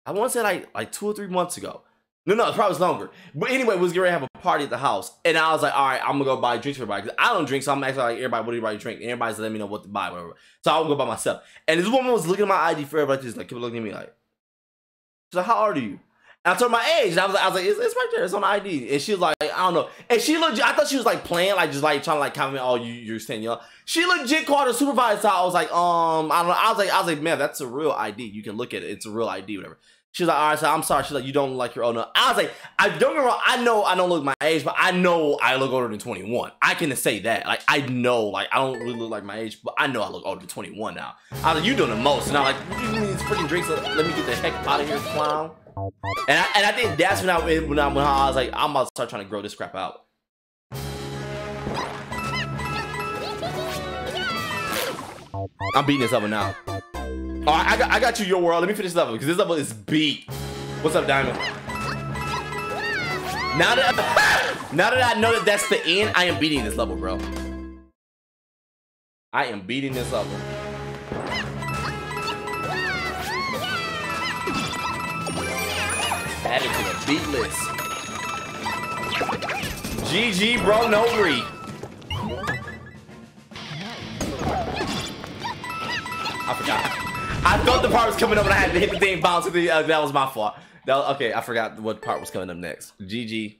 I want to say like 2 or 3 months ago. No, it probably was longer. But anyway, we was getting ready to have a party at the house. And I was like, all right, I'm going to go buy drinks for everybody. Because I don't drink, so I'm asking like, everybody, what do everybody drink? And everybody's letting me know what to buy, whatever. So I would go by myself. And this woman was looking at my ID for everybody. Just like, kept looking at me like, she's like, how old are you? And I told her my age. And I was like, it's right there. It's on the ID. And she was like, I don't know. And she legit, I thought she was like playing, like just like trying to like comment, oh, you're saying, y'all. She legit called her supervisor. So I was like, I don't know. I was like, man, that's a real ID. You can look at it. It's a real ID, whatever. She's like, all right, so I'm sorry. She's like, you don't look like your old enough. I was like, I don't get wrong. I know I don't look my age, but I know I look older than 21. I can say that. Like, I know, like, I don't really look like my age, but I know I look older than 21 now. I was like, you doing the most. And I'm like, you need these freaking drinks. Let me get the heck out of here, clown. And I think that's when I was like, I'm about to start trying to grow this crap out. I'm beating this up now. All right, I got you, your world. Let me finish this level, because this level is beat. What's up, Diamond? Now that I know that that's the end, I am beating this level, bro. I am beating this level. Add it to the beat list. GG, bro, no greed. I forgot. I thought the part was coming up and I had to hit the thing, bounce to the that was my fault. Okay, I forgot what part was coming up next. GG.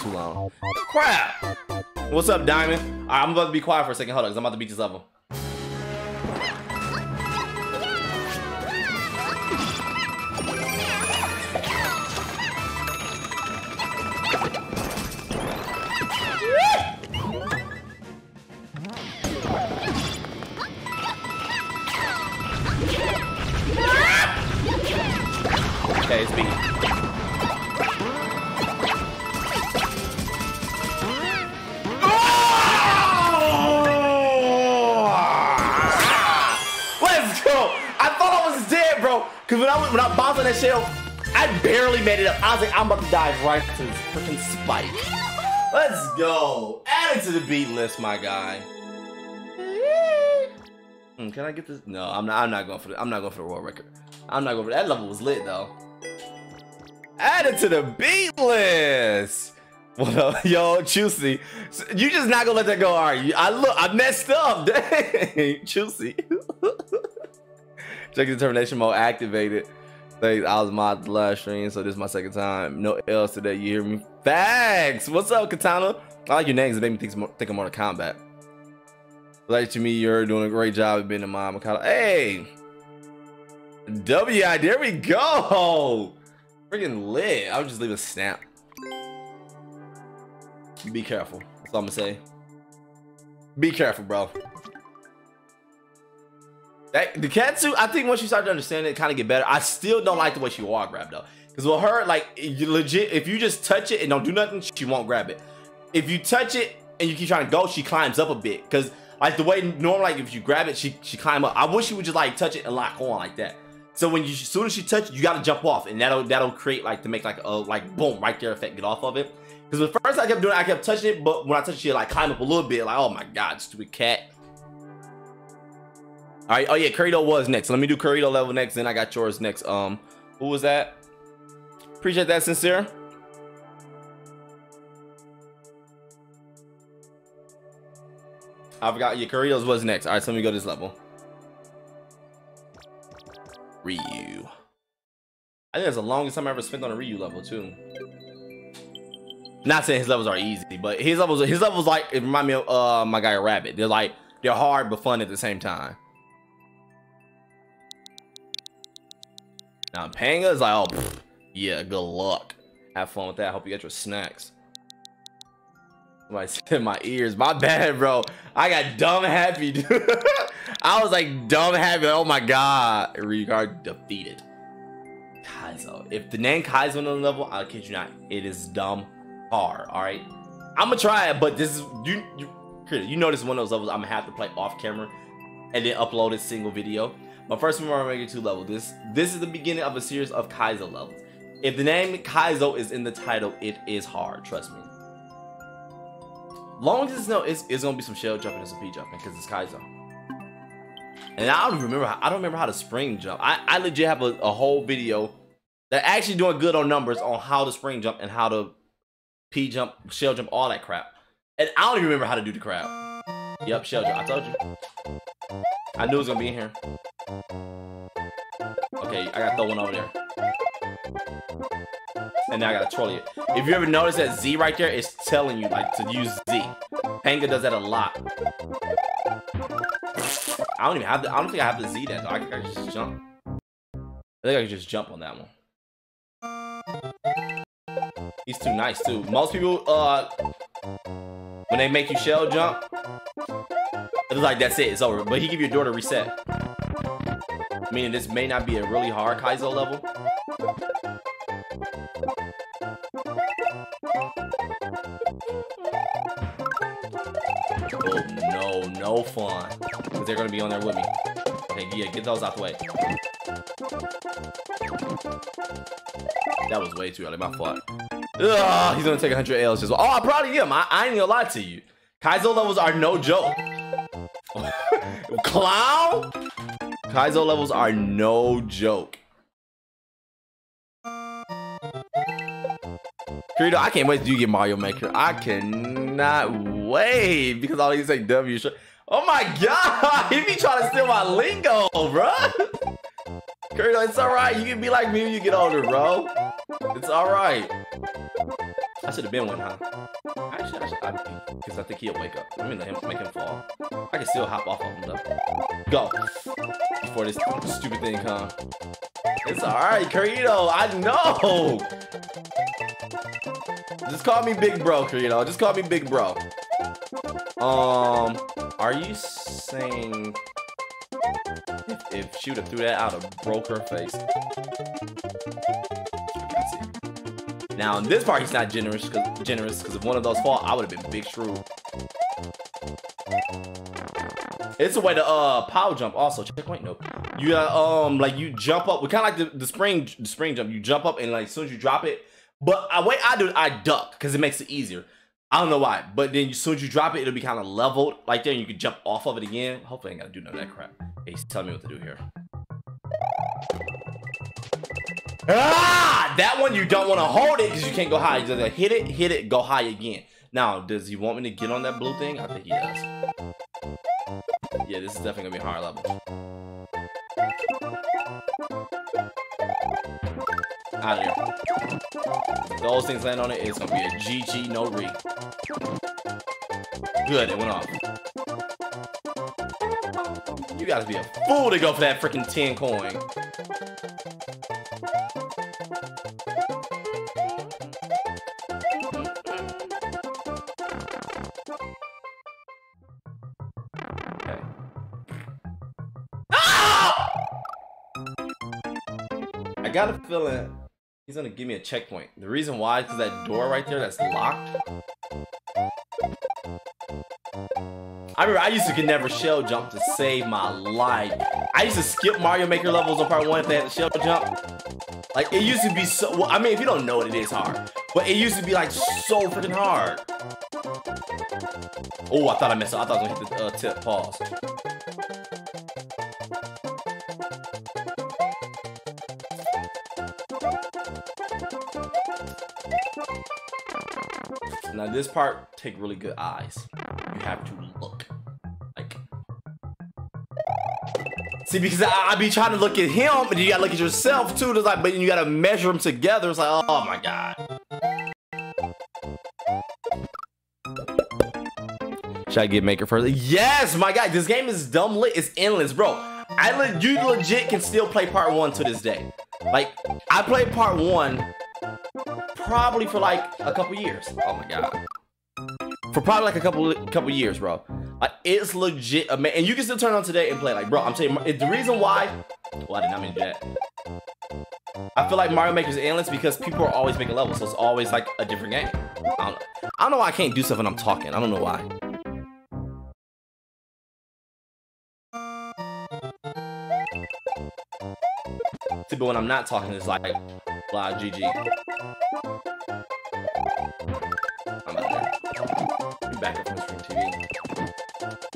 Too long. Crap! What's up, Diamond? All right, I'm about to be quiet for a second. Hold on, because I'm about to beat this level. Okay, it's beat. Because when I bounced on that shell, I barely made it up. I was like, I'm about to dive right to this freaking spike. Let's go. Add it to the beat list, my guy. Can I get this? No, I'm not going for the, I'm not going for the world record. I'm not going for that level was lit though. Add it to the beat list. What up, yo, Juicy? You just not gonna let that go, are you? I messed up, dang, Juicy. Check determination mode activated. Thanks, I was modded live stream, so this is my second time. No L's today, you hear me? Thanks. What's up, Katana? I like your names. It made me think I'm on a combat. Like to me, you're doing a great job of being a mom. Mikado. Hey, WI, there we go. Freaking lit. I'll just leave a snap. Be careful. That's all I'm gonna say. Be careful, bro. The Katsu, I think once you start to understand it, kind of get better. I still don't like the way she wall grab though, because with her, like, you legit, if you just touch it and don't do nothing, she won't grab it. If you touch it and you keep trying to go, she climbs up a bit. Because like the way normally, like if you grab it, she climb up. I wish she would just like touch it and lock on like that. So when you, as soon as she touch it, you gotta jump off, and that'll create like to make like a boom right there effect. Get off of it. Because at first I kept doing it, I kept touching it, but when I touched it, she like climb up a little bit. Like, oh my god, stupid cat. All right. Oh yeah, Kurido was next. Let me do Kurido level next. Then I got yours next. Who was that? Appreciate that, Sincere. I forgot. Yeah, Kurido's was next. All right, so let me go to this level. Ryu. I think that's the longest time I ever spent on a Ryu level too. Not saying his levels are easy, but his levels like it remind me of my guy Rabbit. They're hard but fun at the same time. Now Panga is like, oh pfft, yeah, good luck. Have fun with that. Hope you get your snacks. Somebody said my ears. My bad, bro. I got dumb happy, dude. I was like dumb happy. Oh my god. Regard defeated. Kaizo. If the name Kaizo on the level, I kid you not, it is dumb hard. All right. I'm gonna try it, but this is you know, this is one of those levels I'm gonna have to play off camera and then upload a single video. My first Mario Maker 2 level. This is the beginning of a series of Kaizo levels. If the name Kaizo is in the title, it is hard. Trust me. Long as it's no, it's gonna be some shell jumping and some P jumping because it's Kaizo. And I don't remember how to spring jump. I legit have a whole video that actually doing good on numbers on how to spring jump and how to P jump, shell jump, all that crap. And I don't even remember how to do the crab. Yep, shell jump. I told you. I knew it was gonna be in here. Okay, I gotta throw one over there. And now I gotta troll it. If you ever notice that Z right there, it's telling you like to use Z. Panga does that a lot. I don't think I have to Z that though. I think I can just jump. I think I can just jump on that one. He's too nice too. Most people, when they make you shell jump, it's like that's it, it's over. But he give you a door to reset. Meaning this may not be a really hard Kaizo level. Oh no, no fun. Because they're gonna be on there with me. Okay, yeah, get those out the way. That was way too early, my fault. Ugh, he's gonna take 100 L's just. Oh, I probably am. I ain't gonna lie to you. Kaizo levels are no joke. Clown? Kaizo levels are no joke. Kurido, I can't wait till you get Mario Maker. I cannot wait because all you say W. Oh my god, he be trying to steal my lingo, bro. Kurido, it's alright. You can be like me when you get older, bro. It's alright. I should have been one, huh? Actually, I should hop him, because I think he'll wake up. Let me let him make him fall. I can still hop off of him, though. Go! Before this stupid thing comes. It's alright, Kurido! I know! Just call me Big Bro, Kurido. Just call me Big Bro. Are you saying if she would have threw that out, it broke her face? Now in this part, he's not generous because if one of those fall, I would have been big shrew. It's a way to power jump also. Checkpoint, nope. You gotta, like you jump up. We kind of like the spring jump. You jump up and like as soon as you drop it. But the way I do it, I duck because it makes it easier. I don't know why, but then as soon as you drop it, it'll be kind of leveled like there, and you can jump off of it again. Hopefully I ain't gotta do none of that crap. Hey, he's telling me what to do here. Ah! That one you don't want to hold it because you can't go high. You just like, hit it, go high again. Now, does he want me to get on that blue thing? I think he does. Yeah, this is definitely gonna be a higher level. Out of here. If those things land on it, it's gonna be a GG, no re. Good, it went off. You gotta be a fool to go for that freaking 10 coin. I got a feeling he's gonna give me a checkpoint. The reason why is because that door right there that's locked. I remember I used to can never shell jump to save my life. I used to skip Mario Maker levels on part 1 if they had the shell jump. Like it used to be so, well, I mean if you don't know it, it is hard. But it used to be like so freaking hard. Oh, I thought I messed up. I thought I was gonna hit the tip. Pause. Now this part, take really good eyes. You have to look. Like, see, because I be trying to look at him, and you gotta look at yourself too. It's like, but you gotta measure them together. It's like, oh my god. Should I get Maker further? Yes, my god, this game is dumb lit. It's endless, bro. You legit can still play part 1 to this day. Like, I played part 1. Probably for like a couple years. Oh my god. For probably like a couple years, bro. It's legit, man. And you can still turn on today and play. Like, bro, I'm telling you, the reason why. Well, I did not mean to do that. I feel like Mario Maker's endless because people are always making levels, so it's always like a different game. I don't know why I can't do stuff when I'm talking. I don't know why. See, but when I'm not talking, it's like, blah, GG. I'm out there. I'm back up on stream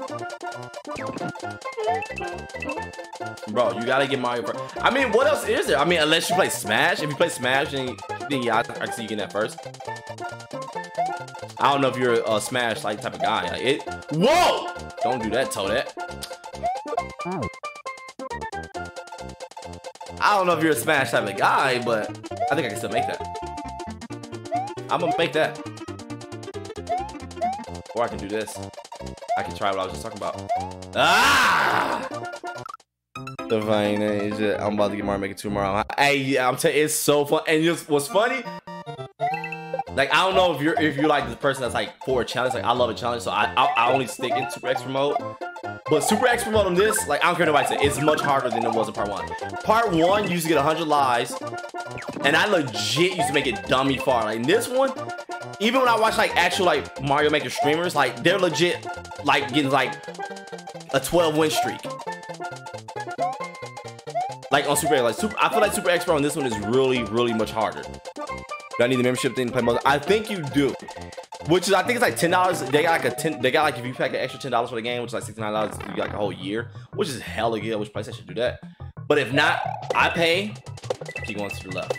TV. Bro, you gotta get Mario first. I mean, what else is there? I mean, unless you play Smash. If you play Smash, then yeah, I can see you getting that first. I don't know if you're a Smash like type of guy. Like it. Whoa! Don't do that, Toadette. I don't know if you're a Smash type of guy, but I think I can still make that. I'm gonna make that. Or I can do this. I can try what I was just talking about. Ah! Divine Asia. I'm about to get Mario Maker 2 tomorrow. Hey, yeah, I'm telling you, it's so fun. And you know what's funny? Like, I don't know if you're like the person that's like for a challenge. Like, I love a challenge, so I only stick in Super Expert mode. But Super Expert mode on this, like, I don't care what nobody says, it's much harder than it was in part 1. Part 1, you used to get 100 lives, and I legit used to make it dummy far. Like, in this one, even when I watch, like, actual, like, Mario Maker streamers, like, they're legit, like, getting, like, a 12-win streak. Like, on Super Expert, like, I feel like Super Expert on this one is really, really much harder. Do I need the membership thing to play mode? I think you do. Which is, I think it's like $10. They got like if you pack an extra $10 for the game, which is like $69, you get like a whole year, which is hella good. Which PlayStation should do that. But if not, I pay. Keep going to the left.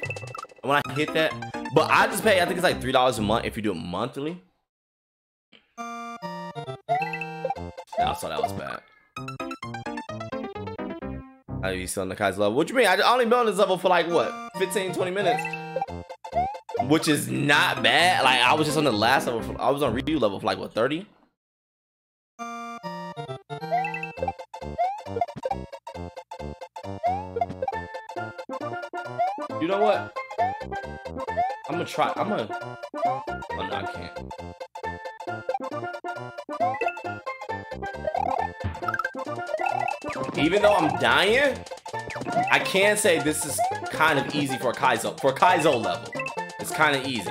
And when I hit that, but I just pay. I think it's like $3 a month if you do it monthly. Yeah, I saw that was bad. Are you still on the Kaizo level? What you mean? I only been on this level for like what, 15, 20 minutes. which is not bad. Like, I was just on the last level. I was on Ryu level for like, what, 30? You know what? I'm gonna try. I'm gonna. Oh, no, I can't. Even though I'm dying, I can say this is kind of easy for a Kaizo. For a Kaizo level, it's kind of easy.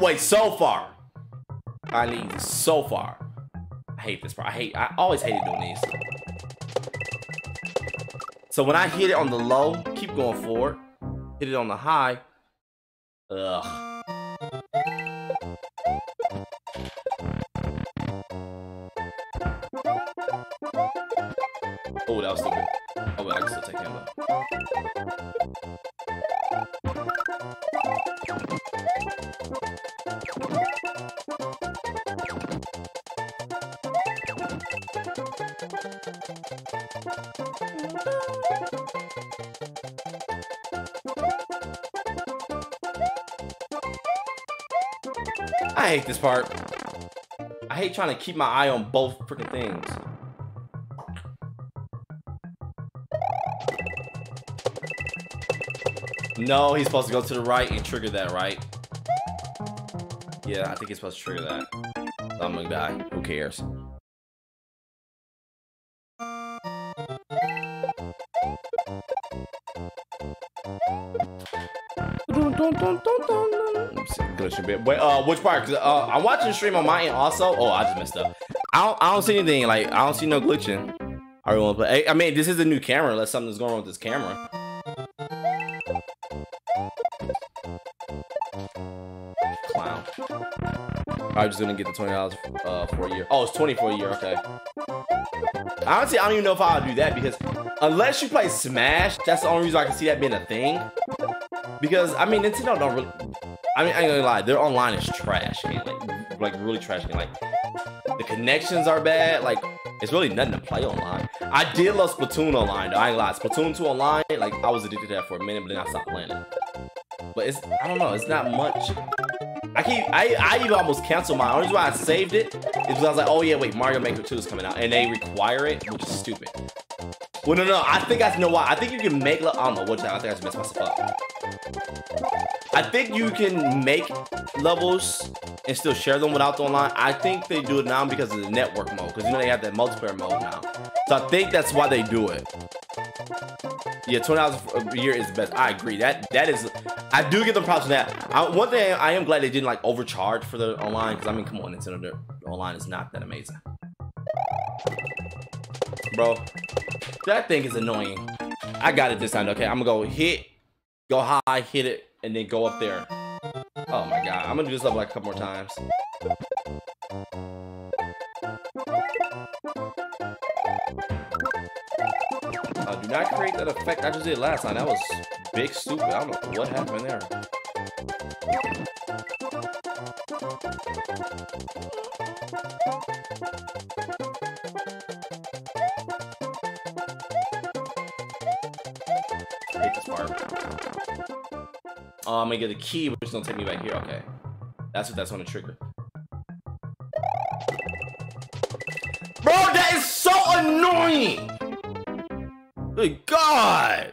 Wait, so far, I need so far. I hate this part. I always hated doing these. So when I hit it on the low, keep going forward. Hit it on the high. Ugh. Oh, that was stupid. Oh, but I can still take him though. I hate this part. I hate trying to keep my eye on both freaking things. No, he's supposed to go to the right and trigger that, right? Yeah, I think he's supposed to trigger that. So I'm gonna die. Who cares? Glitching bit. Wait, which part? Cause I'm watching the stream on my end also. Oh, I just messed up. I don't see anything. Like, I don't see no glitching. I really wanna play. I mean, this is a new camera. Unless something's going on with this camera. I'm just gonna get the $20 for a year. Oh, it's 20 for a year. Okay. Honestly, I don't even know if I'll do that because unless you play Smash, that's the only reason I can see that being a thing. Because I mean, Nintendo don't really. I mean, I ain't gonna lie, their online is trash, man. Like really trash, man. Like the connections are bad. Like it's really nothing to play online. I did love Splatoon online, though. I ain't gonna lie, Splatoon 2 online. Like I was addicted to that for a minute, but then I stopped playing it. But it's, I don't know, it's not much. I even almost canceled mine. The only reason why I saved it is because I was like, oh yeah, wait, Mario Maker 2 is coming out, and they require it, which is stupid. Well, no, I think I know why. I think you can make, I don't know what time, I think I just messed myself up. I think you can make levels and still share them without the online. I think they do it now because of the network mode, because you know they have that multiplayer mode now. So I think that's why they do it. Yeah, $20 a year is the best. I agree. That is, I do get the props for that. One thing I am glad they didn't like overcharge for the online, because I mean, come on, Nintendo, the online is not that amazing, bro. That thing is annoying. I got it this time. Okay, I'm gonna go hit, go high, hit it, and then go up there. Oh my god, I'm gonna do this up like a couple more times. Do not create that effect I just did last time. That was big stupid. I don't know what happened there. I hate this part. Oh, I'm gonna get a key, which is gonna take me back here. Okay, that's on the trigger. Bro, that is so annoying. Good God!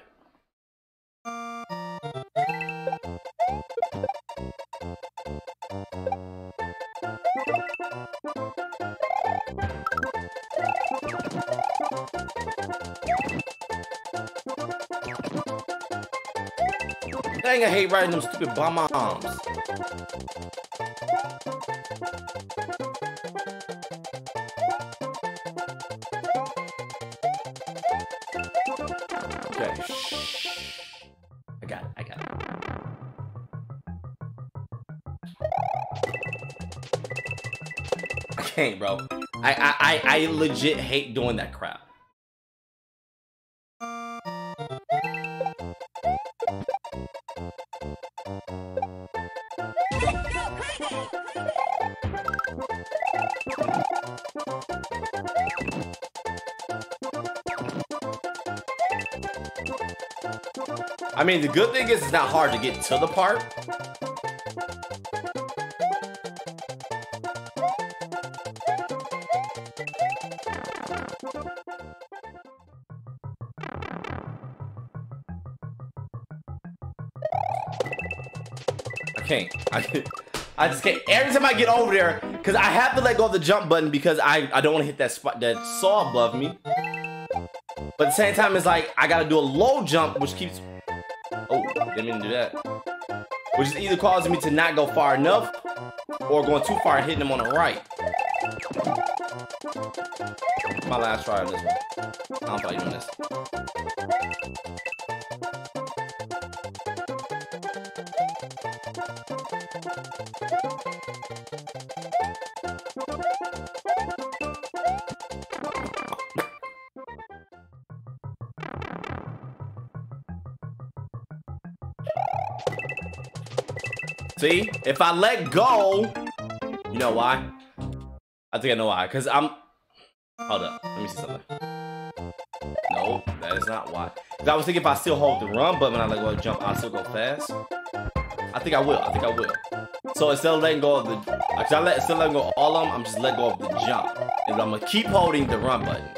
Dang, I hate riding them stupid bomb arms. I got it. I can't, bro. I legit hate doing that crap. I mean, the good thing is it's not hard to get to the park. I just can't. Every time I get over there, because I have to let go of the jump button because I don't want to hit that spot, that saw above me. But at the same time, it's like I gotta do a low jump, which keeps. Oh, didn't mean to do that. Which is either causing me to not go far enough, or going too far and hitting them on the right. My last try on this one. I don't like doing this. See, if I let go, you know why? I think I know why, because I'm... Hold up, let me see something. No, that is not why. Because I was thinking if I still hold the run button, I let go of the jump, I'll still go fast. I think I will, I think I will. So instead of letting go of the... Because instead of letting go of all of them, I'm just letting go of the jump. And I'm going to keep holding the run button.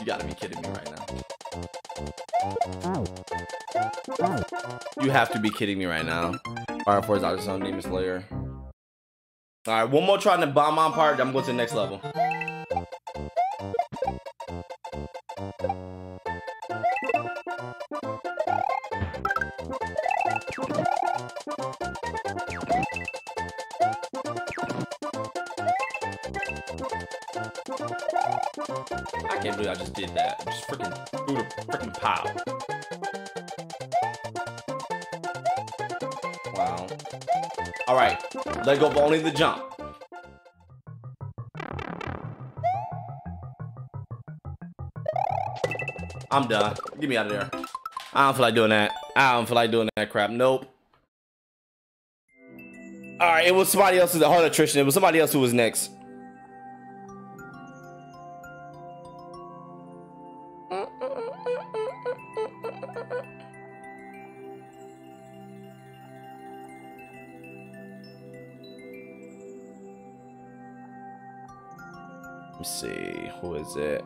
You gotta be kidding me right now. You have to be kidding me right now. Alright, for his other son, Demon Slayer. Alright, one more try in the bomb on part, I'm going to the next level. Let go of only the jump. I'm done. Get me out of there. I don't feel like doing that. I don't feel like doing that crap. Nope. Alright, it was somebody else's. Hold on, Tristan. It was somebody else who was next. It.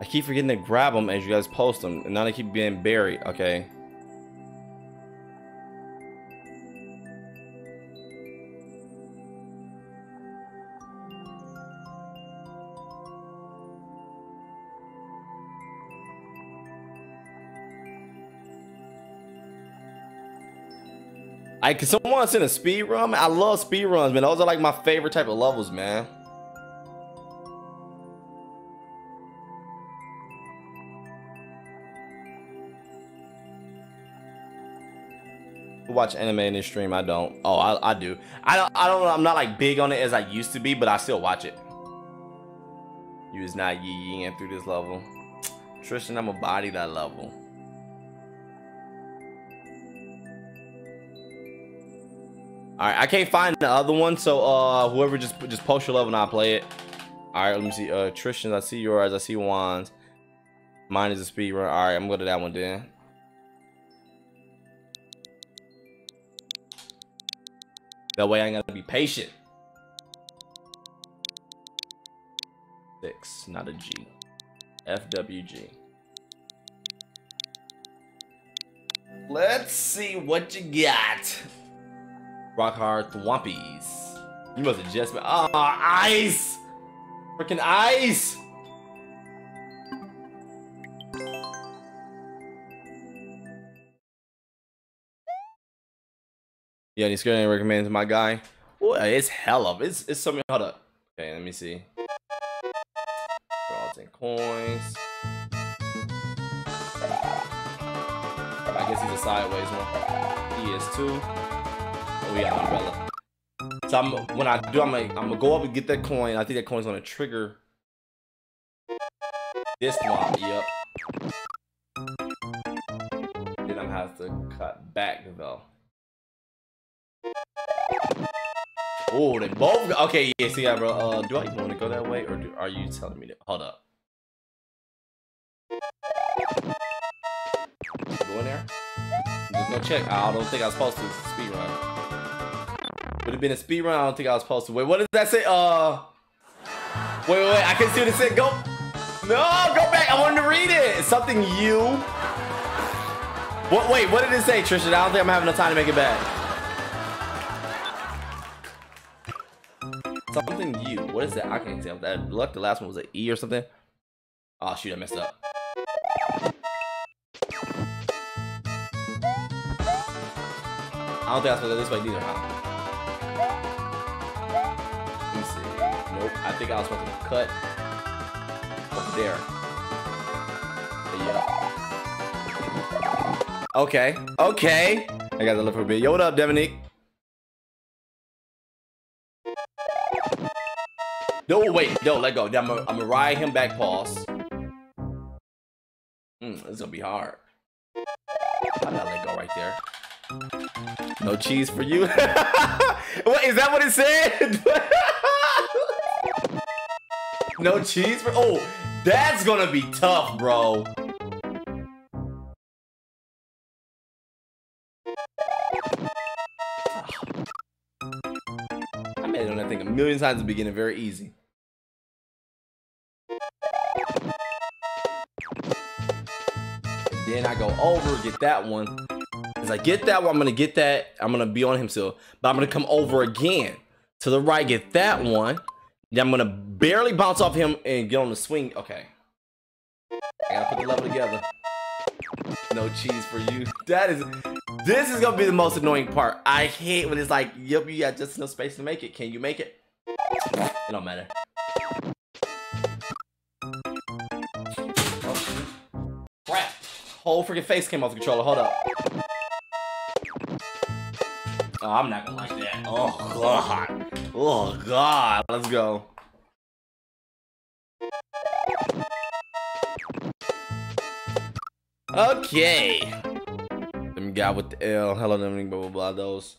I keep forgetting to grab them as you guys post them, and now they keep being buried. Okay. I can someone send a speed run? I love speed runs, man. Those are like my favorite type of levels, man. Watch anime in this stream? I don't. Oh, I do. I don't. I'm not like big on it as I used to be, but I still watch it. You is not yee-yeeing through this level, Tristan. I'ma body that level. All right, I can't find the other one, so whoever just post your level and I'll play it. All right, let me see. Tristan's. I see yours. I see Juan's. Mine is a speed run. All right, I'm gonna do that one then. That way I gotta be patient. 6, not a G. FWG. Let's see what you got. Rock hard Thwompies. You must have just been. Oh, ice! Freaking ice! Yeah, he's gonna recommend to my guy. Well, it's hell of it's something. Hold up. Okay, let me see. Rods and coins. I guess he's a sideways one. He is too. Oh yeah, umbrella. So when I do, I'm gonna go up and get that coin. I think that coin's gonna trigger this mob. Yep. Then I'm gonna have to cut back though. Oh, they both. Okay, yeah. See, yeah, bro. Do I even want to go that way, or are you telling me to hold up? Go in there. Just gonna check. I don't think I was supposed to speed run. Would have been a speed run. I don't think I was supposed to. Wait, what does that say? Wait. I can see what it said. Go. No, go back. I wanted to read it. It's something you. What? Wait, what did it say, Tristan? I don't think I'm having enough time to make it back. Something you. What is that? I can't tell. That luck. The last one was an E or something. Oh shoot, I messed up. I don't think I was supposed to go this way either. Huh? I think I was supposed to cut up there. Yeah. Okay. Okay. I got to look for a bit. Yo, what up, Dominique? No, wait. No, let go. I'm going to ride him back, pause. This is going to be hard. I got to let go right there. No cheese for you. What, is that what it said? No cheese for- oh, that's gonna be tough, bro. I made it on that thing a million times at the beginning, very easy. And then I go over, get that one. As I get that one, I'm gonna get that. I'm gonna be on him still, but I'm gonna come over again to the right, get that one. Then I'm gonna barely bounce off him and get on the swing. Okay. I gotta put the level together. No cheese for you. That is, this is gonna be the most annoying part. I hate when it's like, yep, you got just enough space to make it. Can you make it? It don't matter. Oh, crap. Whole freaking face came off the controller. Hold up. Oh, I'm not gonna like that. Oh, God. Oh God, let's go. Okay. Them guy with the L. Hello, them blah blah blah. Those.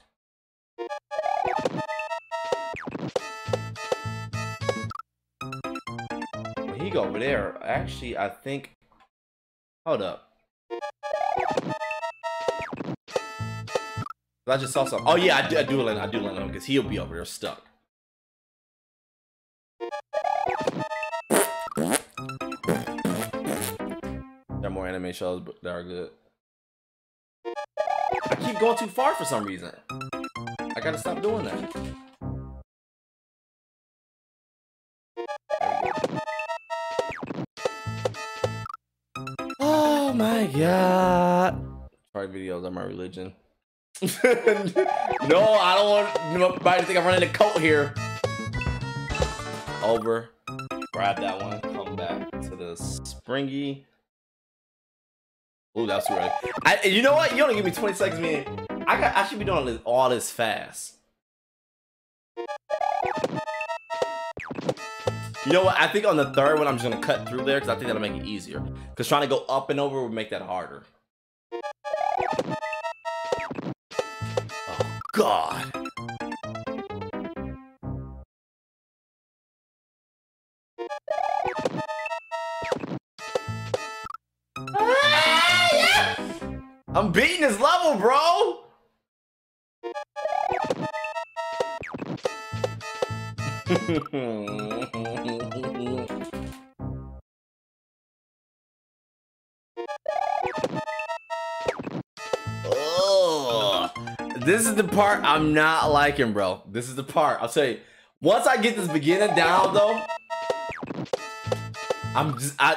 When he go over there, actually, I think. Hold up. I just saw something. Oh yeah, I do land him because he'll be over there stuck. There are more anime shows that are good. I keep going too far for some reason. I gotta stop doing that. Oh my God. Sorry, videos are my religion. No, I don't want nobody to think I'm running a cult here. Over. Grab that one. Come back to the springy. Oh, that's right. You know what? You only give me 20 seconds, man. I should be doing this, all this fast. You know what? I think on the third one, I'm just going to cut through there because I think that'll make it easier. Because trying to go up and over would make that harder. God. Ah, yes! I'm beating this level, bro. This is the part I'm not liking, bro. This is the part. I'll tell you. Once I get this beginning down, though, I'm just I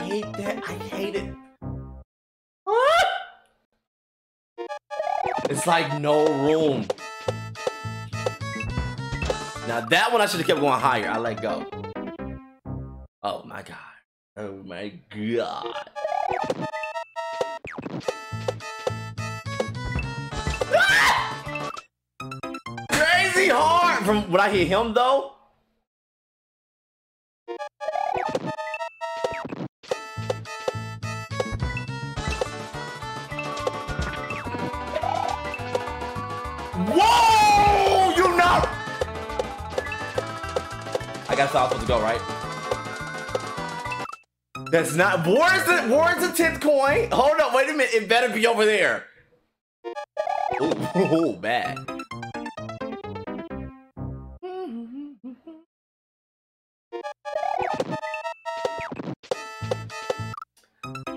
hate that. I hate it. Ah! It's like no room. Now that one I should have kept going higher. I let go. Oh my God. Oh my God. Crazy! he hard? From what I hear him though? Whoa! You know! I guess I was supposed to go, right? That's not. Warren's a 10th coin. Hold up, wait a minute. It better be over there. Ooh, bad.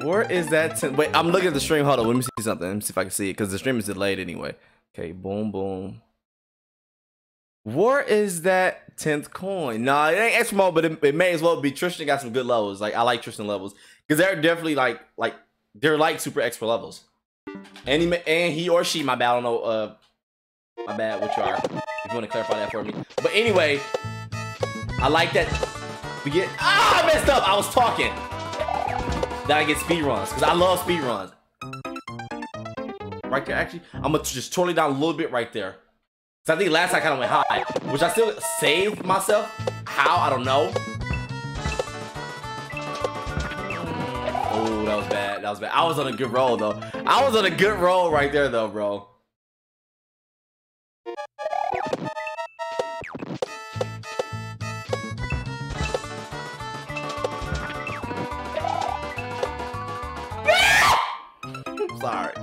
Where is that 10? Wait, I'm looking at the stream. Hold on, let me see something. Let me see if I can see it, because the stream is delayed anyway. Okay, boom, boom. Where is that 10th coin? Nah, it ain't extra mode, but it may as well be. Tristan got some good levels. Like, I like Tristan levels because they're definitely like super extra levels. And he or she, my bad. I don't know. My bad. What you are? If you want to clarify that for me. But anyway, I like that. We get I messed up. I was talking. That I get speed runs because I love speed runs. Right there, actually, I'm gonna just twirl it down a little bit right there. So I think last time I kind of went high, which I still saved myself. How? I don't know. Oh, that was bad. That was bad. I was on a good roll, though. I was on a good roll right there, though, bro. I'm sorry.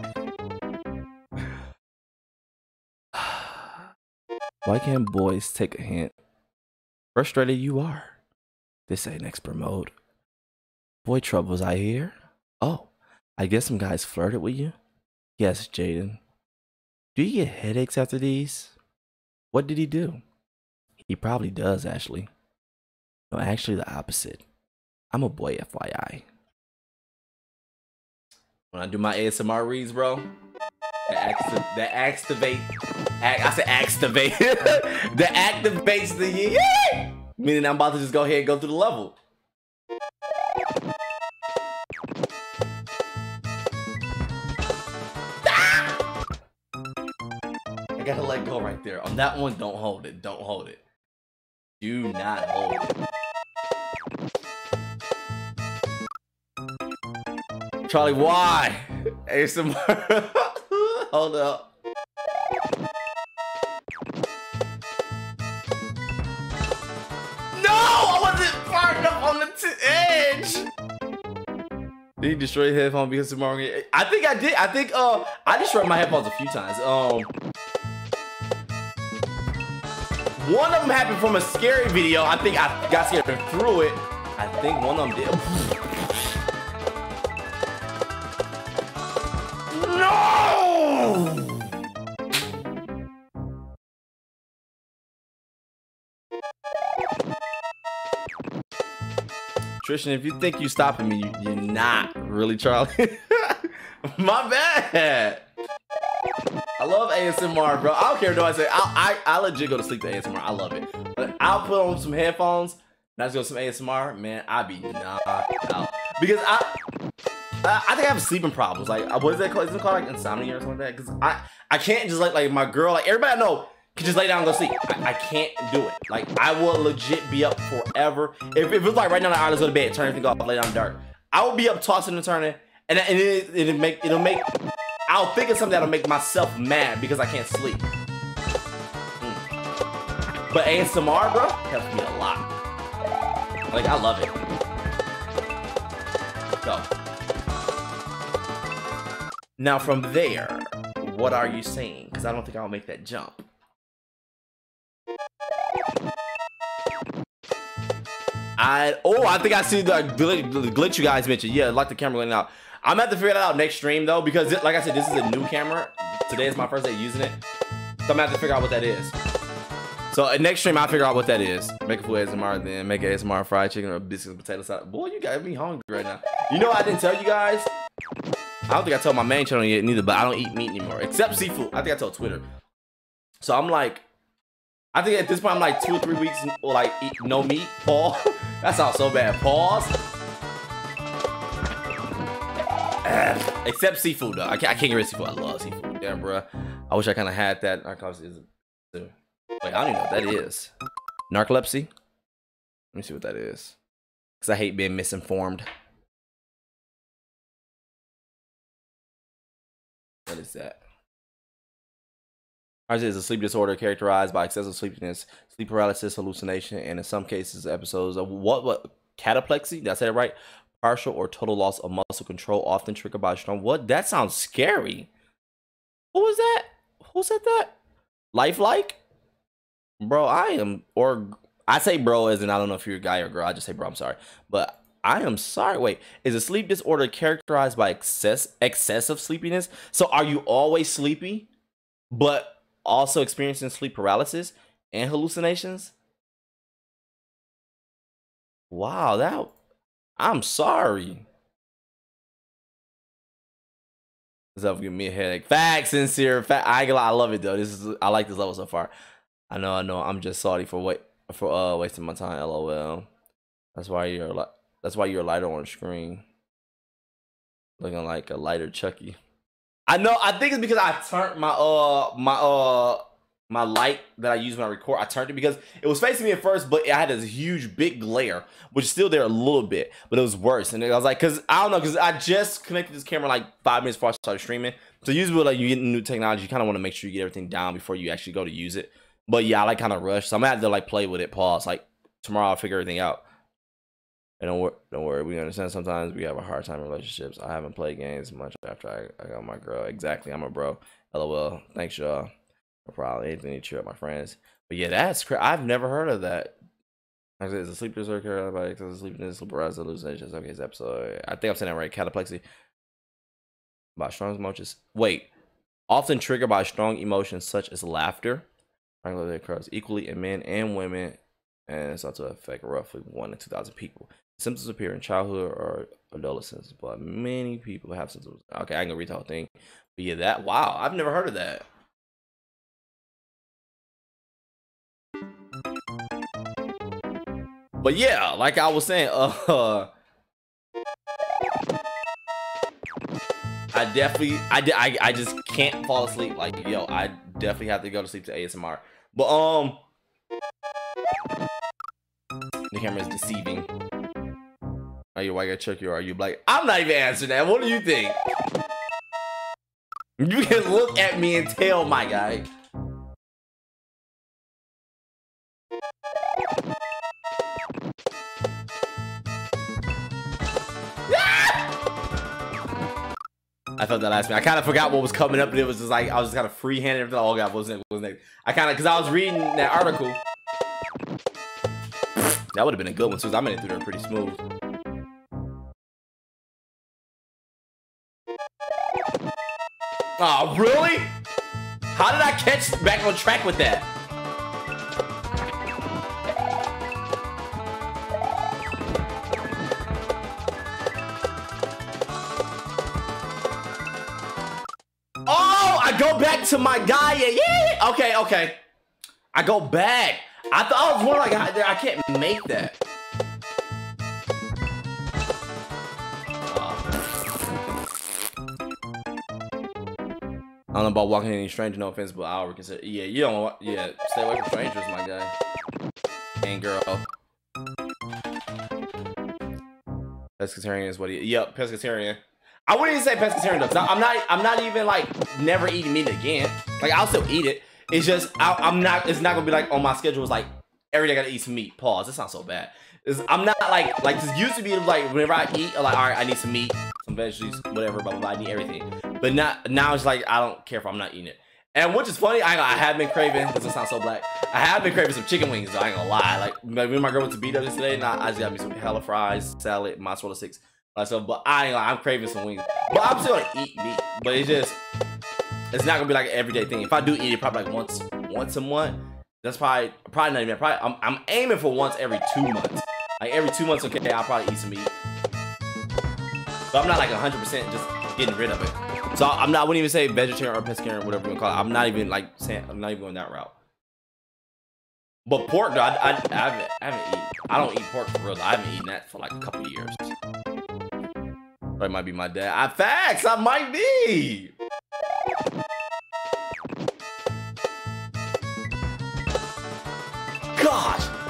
Why can't boys take a hint? Frustrated you are. This ain't expert mode. Boy troubles, I hear. Oh, I guess some guys flirted with you? Yes, Jaden. Do you get headaches after these? What did he do? He probably does, Ashley. No, actually the opposite. I'm a boy, FYI. When I do my ASMR reads, bro, that activate. I said activate. That activates the yeah! Meaning I'm about to just go ahead and go through the level. Ah! I gotta let go right there. On that one, don't hold it. Don't hold it. Do not hold it. Charlie, why? ASMR. Hold up. Did he destroy your headphone because tomorrow? I think I did. I think I destroyed my headphones a few times. One of them happened from a scary video. I think I got scared and threw it. I think one of them did. No! Tristan, if you think you stopping me, you're not really, Charlie. My bad. I love ASMR, bro. I don't care what I say. I legit go to sleep to ASMR. I love it. But I'll put on some headphones. And I just go some ASMR. Man, I be knocked out because I think I have sleeping problems. Like, what is that called? Is it called like insomnia or something like that? Because I can't just like my girl, like everybody I know. Just lay down and go sleep. I can't do it. Like, I will legit be up forever. If it's like right now, I just go to bed, turn everything off, lay down in the dark. I will be up tossing and turning, and it'll make. I'll think of something that'll make myself mad because I can't sleep. But ASMR, bro, helps me a lot. Like, I love it. So now from there, what are you saying? Because I don't think I'll make that jump. I think I see the glitch you guys mentioned. Yeah, like the camera going out. I'm gonna have to figure that out next stream though, because like I said, this is a new camera. Today is my first day using it, so I'm gonna have to figure out what that is. So next stream, I'll figure out what that is. Make a full ASMR, then make an ASMR fried chicken or biscuits and potato salad. Boy, you got me hungry right now. You know what I didn't tell you guys? I don't think I told my main channel yet neither, but I don't eat meat anymore except seafood. I think I told Twitter. So I'm like, I think at this point I'm like 2 or 3 weeks like eat no meat. Pause. That sounds so bad. Pause. Except seafood though. I can't get rid of seafood. I love seafood. Damn, bruh. I wish I kind of had that. Our conversation. Wait, I don't even know what that is. Narcolepsy? Let me see what that is. Because I hate being misinformed. What is that? Narcolepsy is a sleep disorder characterized by excessive sleepiness, sleep paralysis, hallucination, and in some cases, episodes of what? Cataplexy? Did I say that right? Partial or total loss of muscle control, often triggered by strong. What? That sounds scary. What was that? Who said that? Lifelike? Bro, I am, or I say bro as in I don't know if you're a guy or girl. I just say bro, I'm sorry. But I am sorry. Wait, is a sleep disorder characterized by excessive sleepiness? So are you always sleepy, but also experiencing sleep paralysis and hallucinations? Wow, that, I'm sorry. This level give me a headache. Facts, sincere. I love it though. This is, I like this level so far. I know. I'm just salty for wasting my time. LOL. That's why you're lighter on screen. Looking like a lighter Chucky. I know. I think it's because I turned my my light that I use when I record, I turned it because it was facing me at first, but I had this huge big glare, which is still there a little bit, but it was worse. And I was like, because I don't know, because I just connected this camera like 5 minutes before I started streaming. So usually like you get new technology, you kind of want to make sure you get everything down before you actually go to use it. But yeah, I like kind of rushed, so I'm gonna have to like play with it. Pause. Like tomorrow, I'll figure everything out. And don't worry, we understand. Sometimes we have a hard time in relationships. I haven't played games much after I got my girl. Exactly, I'm a bro. LOL. Thanks y'all. Probably anything to cheer up my friends, but yeah, that's crazy. I've never heard of that. Like I said, it's a sleep disorder, like it's a sleepiness, liberalized hallucinations. Okay, this episode, I think I'm saying that right. Cataplexy by strong emotions. Wait, often triggered by strong emotions such as laughter. I know that occurs equally in men and women, and it's also affect roughly 1 in 2,000 people. Symptoms appear in childhood or adolescence, but many people have symptoms. Okay, I can read the whole thing, but yeah, that, wow, I've never heard of that. But yeah, like I was saying, I just can't fall asleep. Like, yo, I definitely have to go to sleep to ASMR. But the camera is deceiving. Are you white guy Chucky or are you black? I'm not even answering that. What do you think? You can look at me and tell, my guy. I felt that last minute. I kind of forgot what was coming up, and it was just like I was just kind of freehanded everything. Oh god, what was next? I kind of, because I was reading that article. That would have been a good one too. I made it through there pretty smooth. Oh really? How did I catch back on track with that? Go back to my guy. Yeah. Okay. I go back. I thought I was more like I can't make that. I don't know about walking any stranger. No offense, but I'll reconsider. Yeah, you don't want. Yeah, stay away from strangers, my guy and girl. Pescatarian is what he. Yep, pescatarian. I wouldn't even say pescatarian though, 'cause I'm not even like never eating meat again. Like I'll still eat it. It's just it's not gonna be like on my schedule. It's like every day I gotta eat some meat. Pause. That's not so bad. It's, I'm not like this used to be like whenever I eat, I'm like, all right, I need some meat, some veggies, whatever, blah blah blah. I need everything. But now it's like I don't care if I'm not eating it. And which is funny, I have been craving, because it sounds so black. I have been craving some chicken wings though, I ain't gonna lie. Like me and my girl went to BW today, and I just got me some hella fries, salad, mozzarella sticks. So, but I'm craving some wings. But I'm still gonna eat meat. But it's not gonna be like an everyday thing. If I do eat it, probably like once a month. That's probably not even. Probably I'm aiming for once every 2 months. Like every 2 months, okay, I'll probably eat some meat. But I'm not like 100% just getting rid of it. So I wouldn't even say vegetarian or pescatarian, whatever you wanna call it. I'm not even like saying I'm not even going that route. But pork, though, I haven't eaten. I don't eat pork for real. I haven't eaten that for like a couple of years. That might be my dad. Facts, I might be.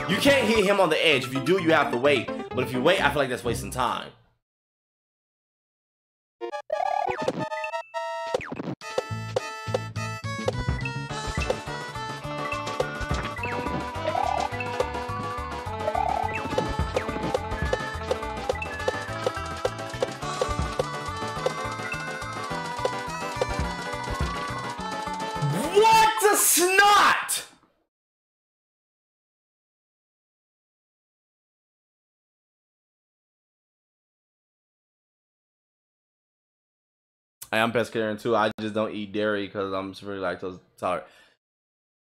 You can't hit him on the edge. If you do, you have to wait. But if you wait, I feel like that's wasting time. What a snot! I am pescatarian too. I just don't eat dairy because I'm severely lactose intolerant.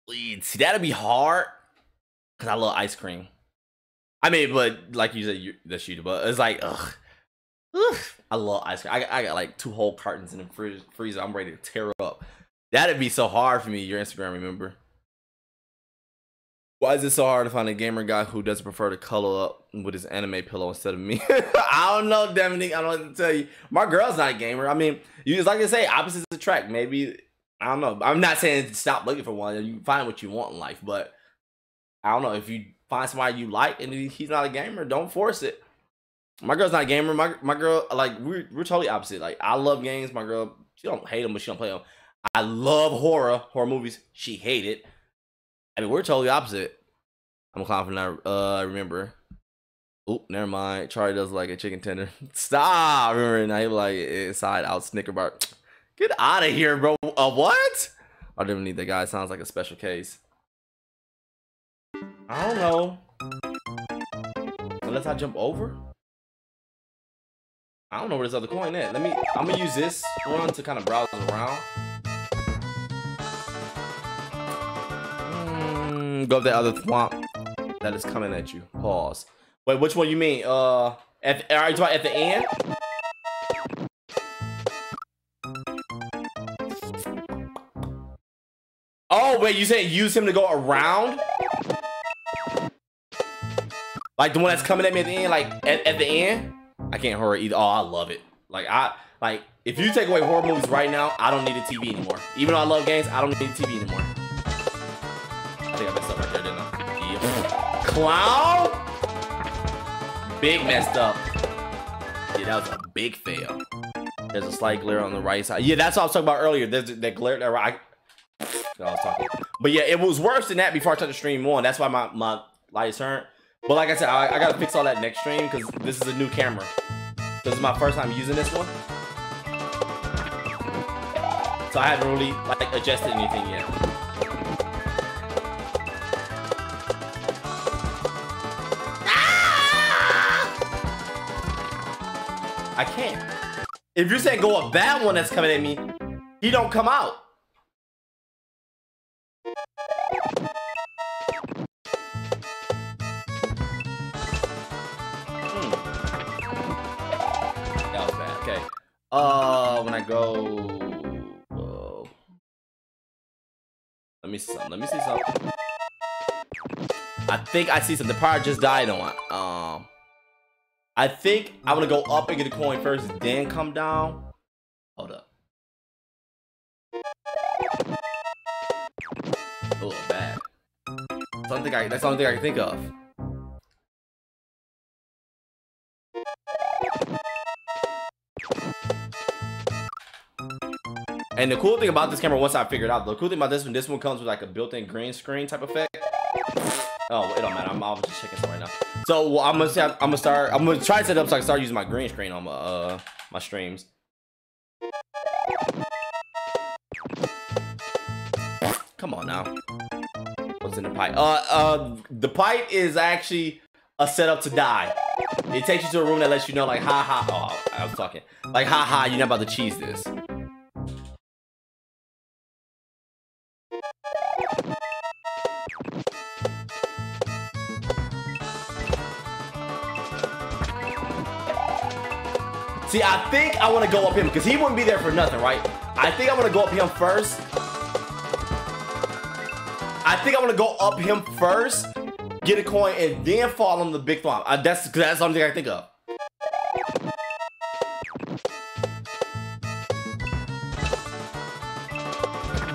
See, that'd be hard because I love ice cream. I mean, but like you said, that's you. But it's like, ugh. I love ice cream. I got like 2 whole cartons in the freezer. I'm ready to tear up. That'd be so hard for me. Your Instagram, remember? Why is it so hard to find a gamer guy who doesn't prefer to cuddle up with his anime pillow instead of me? I don't know, Dominique. I don't have to tell you. My girl's not a gamer. I mean, you just like I say, opposites attract. Maybe, I don't know. I'm not saying stop looking for one. You find what you want in life, but I don't know. If you find somebody you like and he's not a gamer, don't force it. My girl's not a gamer. My girl, like, we're totally opposite. Like, I love games. My girl, she don't hate them, but she don't play them. I love horror movies. She hate it. I mean, we're totally opposite. I'm confident I remember. Oop, never mind. Charlie does like a chicken tender. Stop. I remember now, he like inside out Snicker bar. Get out of here, bro. What? I didn't need that guy. Sounds like a special case. I don't know. Unless I jump over. I don't know where this other coin at. I'm gonna use this one to kind of browse around. Go up that other Thwomp that is coming at you. Pause. Wait, which one you mean? Are you talking at the end? Oh, wait, you said use him to go around? Like the one that's coming at me at the end, like at the end? I can't horror either. Oh, I love it. Like if you take away horror movies right now, I don't need a TV anymore. Even though I love games, I don't need a TV anymore. I think I messed up right there, didn't I? Yeah. Clown? Big messed up. Yeah, that was a big fail. There's a slight glare on the right side. Yeah, that's what I was talking about earlier. There's that glare that I was talking. But yeah, it was worse than that before I tried to stream on. That's why my lights turned. But like I said, I gotta fix all that next stream because this is a new camera. This is my first time using this one. So I haven't really like adjusted anything yet. I can't. If you say go up that one that's coming at me, he don't come out. That was bad. Okay. When I go, let me see something. I think I see something. The power just died on. I think I'm gonna go up and get a coin first, then come down. Hold up. Oh, bad. That's the only thing I can think of. And the cool thing about this camera, once I figured out, this one comes with like a built-in green screen type effect. Oh, it don't matter. I'm obviously checking some right now. So well, I'm gonna try to set it up so I can start using my green screen on my my streams. Come on now. What's in the pipe? The pipe is actually a setup to die. It takes you to a room that lets you know, like, ha ha. Oh, I was talking. Like, ha ha. You're not about to cheese this. See, I think I want to go up him because he wouldn't be there for nothing, right? I think I'm going to go up him first. Get a coin, and then fall on the big Thwomp. That's the only thing I can think of.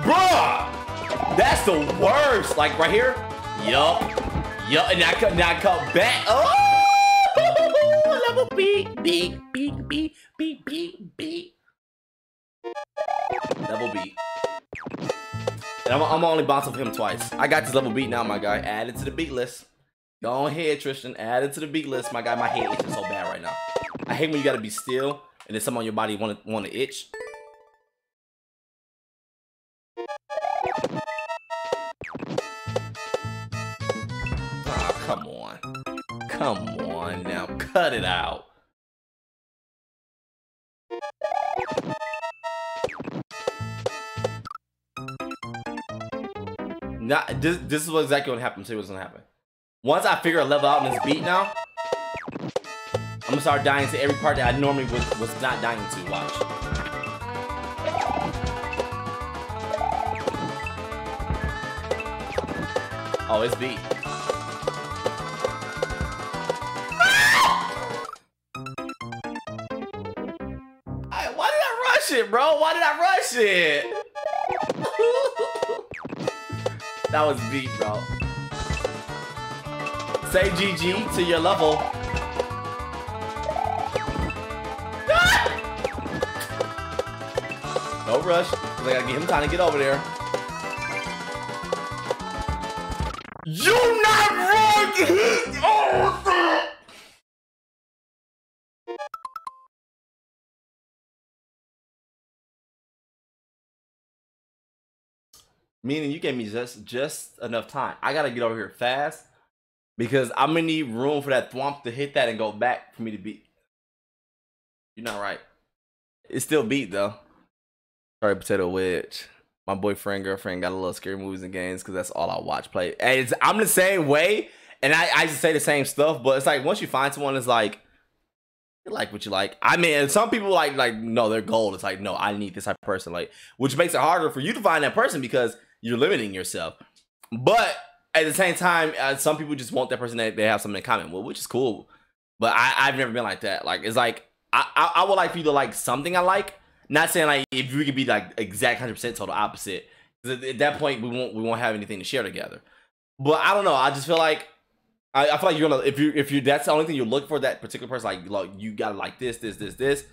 Bruh! That's the worst. Like right here? Yup. Yo, and I come back. Oh, level B, B, B, B, B, B, B. Level B. And I'm only bouncing him twice. I got this level beat now, my guy. Add it to the beat list. Go ahead, Tristan. Add it to the beat list, my guy. My head itching so bad right now. I hate when you gotta be still and then something on your body wanna itch. Oh, come on. Come on now. Cut it out. Not, this is what exactly gonna happen. See what's gonna happen. Once I figure a level out in this beat now, I'm gonna start dying to every part that I normally was not dying to. Watch. Oh, it's beat. Why did I rush it, bro? Why did I rush it? That was beat, bro. Say GG to your level. Ah! No rush. I gotta give him time to get over there. You not wrong! Oh, meaning you gave me just enough time. I gotta get over here fast because I'm gonna need room for that Thwomp to hit that and go back for me to beat. You're not right. It's still beat though. Sorry, Potato Wedge. My boyfriend, girlfriend got a little scary movies and games because that's all I watch, play. And it's, I'm the same way, and I just say the same stuff. But it's like once you find someone, it's like you like what you like. I mean, some people like no, their goal is like no, I need this type of person, like which makes it harder for you to find that person because you're limiting yourself. But at the same time, some people just want that person that they have something in common with, which is cool. But I've never been like that. Like, it's like, I would like for you to like something I like. Not saying like, if we could be like exact 100% total opposite. Because at that point, we won't have anything to share together. But I don't know. I just feel like, I feel like you're gonna, if you that's the only thing you look for that particular person, like you gotta like this, this, this, this,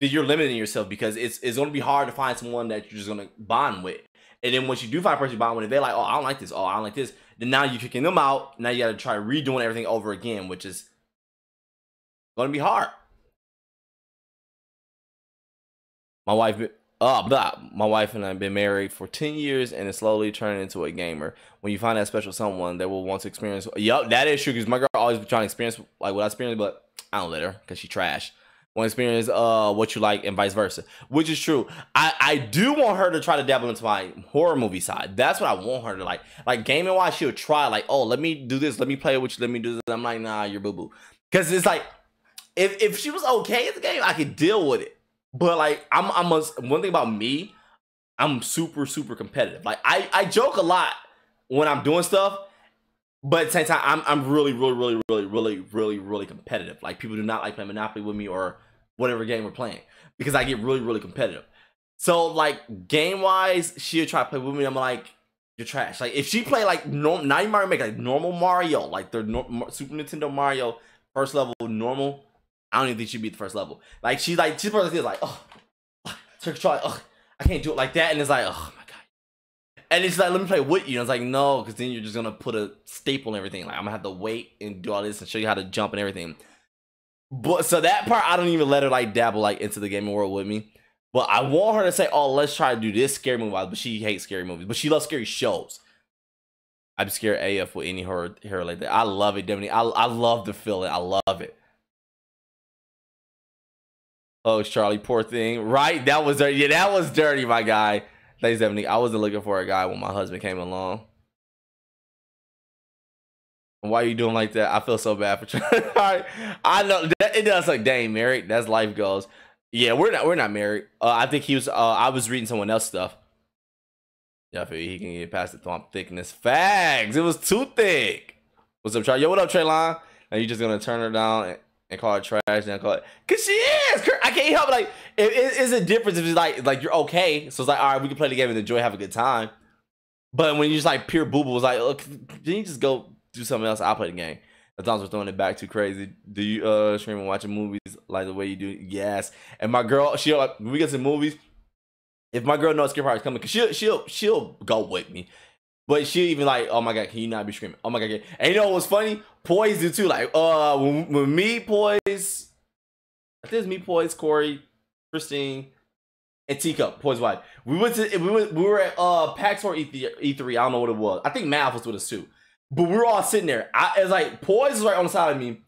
then you're limiting yourself because it's gonna be hard to find someone that you're just gonna bond with. And then once you do find a person you bond with, they're like, oh, I don't like this. Oh, I don't like this. Then now you're kicking them out. Now you got to try redoing everything over again, which is going to be hard. My wife and I have been married for 10 years and it's slowly turning into a gamer. When you find that special someone that will want to experience. Yup, that is true because my girl always been trying to experience like what I experienced, but I don't let her because she trash. Want to experience what you like and vice versa, which is true. I do want her to try to dabble into my horror movie side. That's what I want her to like gaming wise. She'll try like, oh, let me do this, let me play with you, let me do this. I'm like, nah, you're boo boo. Cause it's like, if she was okay at the game, I could deal with it. But like, one thing about me, I'm super super competitive. Like I joke a lot when I'm doing stuff. But at the same time, I'm really competitive. Like people do not like playing Monopoly with me or whatever game we're playing because I get really competitive. So like game wise, she'll try to play with me. I'm like, you're trash. Like if she play like not even Mario Maker, like normal Mario, like the Super Nintendo Mario first level normal. I don't even think she'd be the first level. Like she's probably like, oh, take control. Oh, I can't do it like that. And it's like, oh. And it's like, let me play with you. And I was like, no, because then you're just going to put a staple and everything. Like, I'm going to have to wait and do all this and show you how to jump and everything. But so that part, I don't even let her like dabble like into the gaming world with me. But I want her to say, oh, let's try to do this scary movie. But she hates scary movies. But she loves scary shows. I'm scared AF with any horror like that. I love it, Dominique. I love the feeling. I love it. Oh, Charlie, poor thing. Right? That was dirty. Yeah, that was dirty, my guy. Thanks, Dominique. I wasn't looking for a guy when my husband came along. Why are you doing like that? I feel so bad for trying. All right. I know that, it does like dang married. That's life goes. Yeah, we're not married. I think he was. I was reading someone else's stuff. Yeah, I feel he can get past the Thwomp thickness. Facts. It was too thick. What's up, Charlie? Yo, what up, Traylon? Are you just gonna turn her down and call it trash and call it because she is. I can't help it. Like it's a difference if it's like you're okay, so it's like all right, we can play the game and enjoy, have a good time. But when you just like pure boo boo, it's like look, then you just go do something else. I'll play the game. Sometimes we're throwing it back too crazy. Do you stream and watching movies like the way you do? Yes. And my girl, when we get to movies, if my girl knows Skip Hard is coming, cause she'll go with me. But she even like, oh my god, can you not be screaming? Oh my god, and you know what's funny? Poise do too. Like when me, Poise, I think it's me, Poise, Corey, Christine, and Teacup, Poise wife. We were at PAX or E3. I don't know what it was. I think Mav was with us too. But we were all sitting there. It's like Poise was right on the side of me.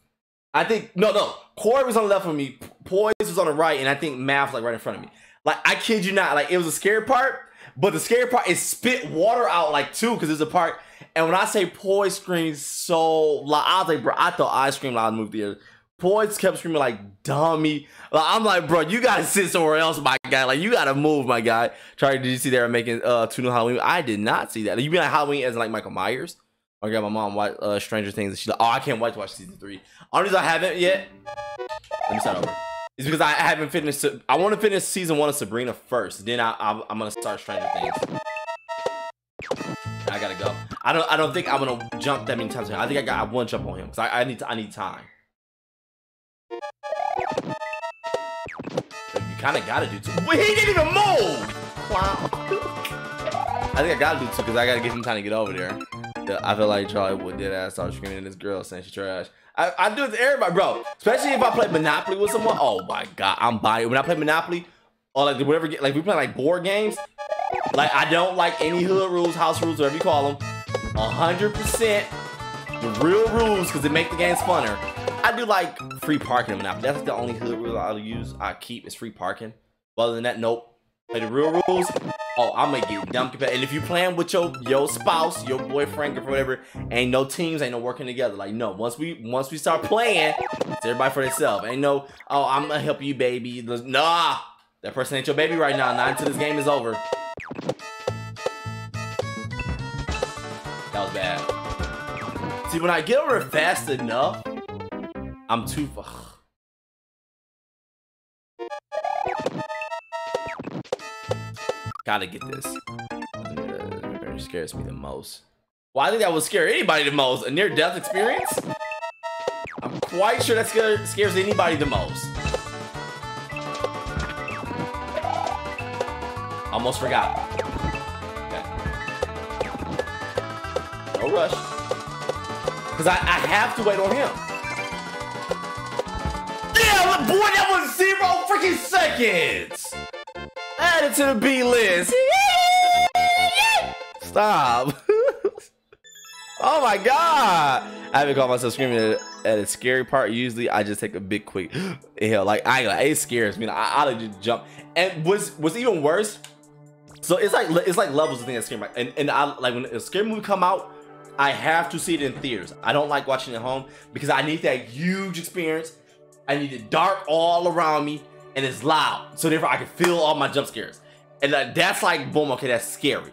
I think no, Corey was on the left of me. Poise was on the right, and I think Mav was like right in front of me. Like I kid you not, like it was a scary part. But the scary part is spit water out like too, because it's a part. And when I say Poise screams so loud, I was like, bro, I thought I screamed loud in the movie theater. Poise kept screaming like dummy. Like, I'm like, bro, you gotta sit somewhere else, my guy. Like you gotta move, my guy. Charlie, did you see they were making two new Halloween? I did not see that. You mean like Halloween as in, like Michael Myers? I got my mom watch Stranger Things, and she's like, oh, I can't wait to watch season 3. Only reason I haven't yet. Let me start over. It's because I haven't finished. I want to finish season 1 of Sabrina first. Then I'm gonna start Stranger Things. I gotta go. I don't think I'm gonna jump that many times. I think I got one jump on him because I need time. But you kind of gotta do two. Wait, he didn't even move. Wow. I think I gotta do two because I gotta give him time to get over there. I feel like Charlie would did ass start screaming at this girl saying she trash. I do it to everybody, bro. Especially if I play Monopoly with someone. Oh my god, I'm buying it. When I play Monopoly, or like whatever, like we play like board games. Like I don't like any hood rules, house rules, whatever you call them. 100% the real rules because they make the games funner. I do like free parking in Monopoly. That's the only hood rule I'll use. I keep is free parking. Other than that, nope. Play the real rules. Oh, I'm gonna get dumb competitive. And if you playing with your spouse, your boyfriend, or whatever, ain't no teams, ain't no working together. Like no, once we start playing, it's everybody for themselves. Ain't no, oh, I'm gonna help you, baby. Nah, that person ain't your baby right now. Not until this game is over. That was bad. See, when I get over it fast enough, I'm too. Ugh. Gotta get this. It scares me the most. Well, I think that would scare anybody the most. A near-death experience? I'm quite sure that scares anybody the most. Almost forgot. Okay. No rush. Because I have to wait on him. Yeah, boy, that was 0 freaking seconds! Add it to the B list. Stop. Oh my god. I haven't caught myself screaming at a scary part. Usually I just take a big quick hell. Like it scares me. I just jump. And what's even worse, so it's like levels of things that scare me. And I like when a scary movie come out, I have to see it in theaters. I don't like watching it at home because I need that huge experience. I need it dark all around me. And it's loud, so therefore I can feel all my jump scares, and that's like boom. Okay, that's scary.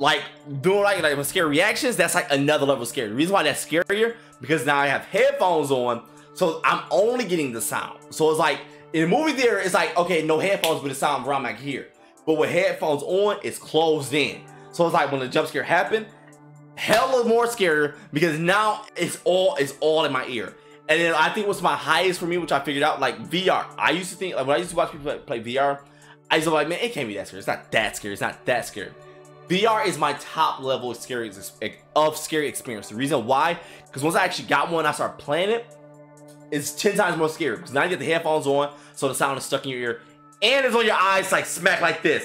Like doing like my scary reactions, that's like another level of scary. The reason why that's scarier because now I have headphones on, so I'm only getting the sound. So it's like in a movie theater, it's like okay, no headphones, but the sound around like here. But with headphones on, it's closed in. So it's like when the jump scare happened, hella more scarier because now it's all in my ear. And then I think what's my highest for me, which I figured out, like VR. I used to think, like when I used to watch people play VR, I used to be like, man, it can't be that scary. It's not that scary. It's not that scary. VR is my top level of scary experience. The reason why, because once I actually got one, I started playing it, it's 10 times more scary. Because now you get the headphones on, so the sound is stuck in your ear, and it's on your eyes, like smack like this.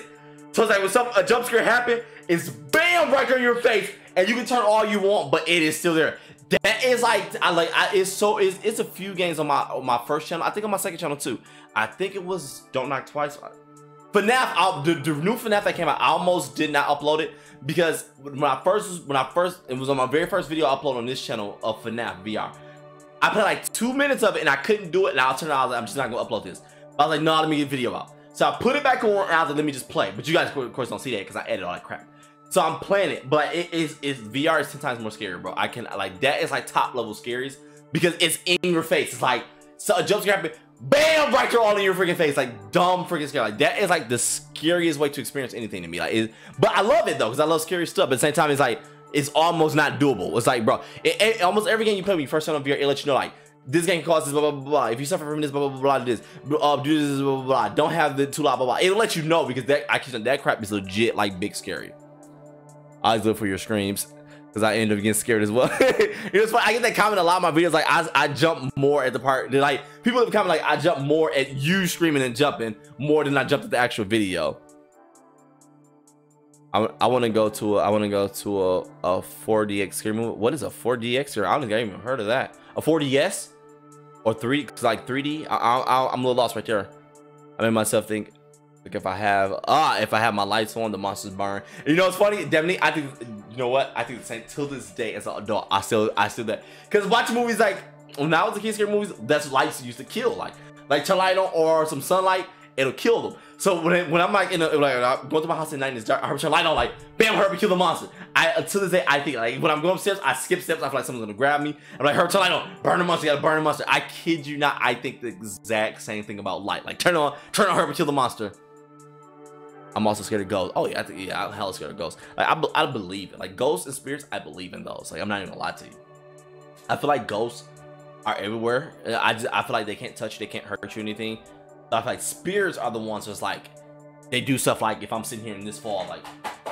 So it's like when a jump scare happens, it's bam right there in your face, and you can turn all you want, but it is still there. That is it's a few games on my first channel. I think on my second channel too. I think it was Don't Knock Twice. FNAF, the new FNAF that came out, I almost did not upload it because when I first it was on my very first video I uploaded on this channel of FNAF VR. I played like 2 minutes of it and I couldn't do it and I turned out I'm just not gonna upload this. I was like, no, let me get a video out. So I put it back on and I was like, let me just play. But you guys of course don't see that because I edit all that crap. So I'm playing it, but it's VR is 10 times more scary, bro. I can like that is like top level scaries because it's in your face. It's like so a jump scare happen, bam, right there all in your freaking face, like dumb freaking scary. Like that is like the scariest way to experience anything to me. Like, but I love it though because I love scary stuff. But at the same time, it's like is almost not doable. It's like, bro, almost every game you play with, first time on VR, it lets you know, like, this game causes blah, blah, blah, blah. If you suffer from this, blah, blah, blah, this, do this, blah, blah, blah. Don't have the two, blah, blah, blah. It'll let you know, because that crap is legit, like, big scary. I always look for your screams, because I end up getting scared as well. It's funny, I get that comment a lot in my videos, like, I jump more at the part, like, people have comment, like, I jump more at you screaming and jumping, more than I jumped at the actual video. I want to go to a 4DX screen. What is a 4DX? I don't think I even heard of that. A 4DS or 3, like 3D. I'm a little lost right there. I made myself think, like, if I have my lights on, the monsters burn. You know, it's funny, Dominique. I think, you know what? I think the same till this day as an adult. I still that, because watching movies, like when I was a kid, scary movies, that's lights used to kill, like Charlie or some sunlight. It'll kill them. So when I'm like, like I'm going to my house at night and it's dark, I heard your light on, like, bam, hurry, kill the monster. Until this day, I think, like, when I'm going upstairs, I skip steps. I feel like someone's gonna grab me. I'm like, hurry, turn light on, burn the monster, you gotta burn the monster. I kid you not, I think the exact same thing about light. Like, turn on, hurry, kill the monster. I'm also scared of ghosts. Oh yeah, I'm hella scared of ghosts. Like, I believe it. Like, ghosts and spirits, I believe in those. Like, I'm not even gonna lie to you. I feel like ghosts are everywhere. I feel like they can't touch you, they can't hurt you, anything. I feel like spirits are the ones that's like, they do stuff like, if I'm sitting here in this fall, like,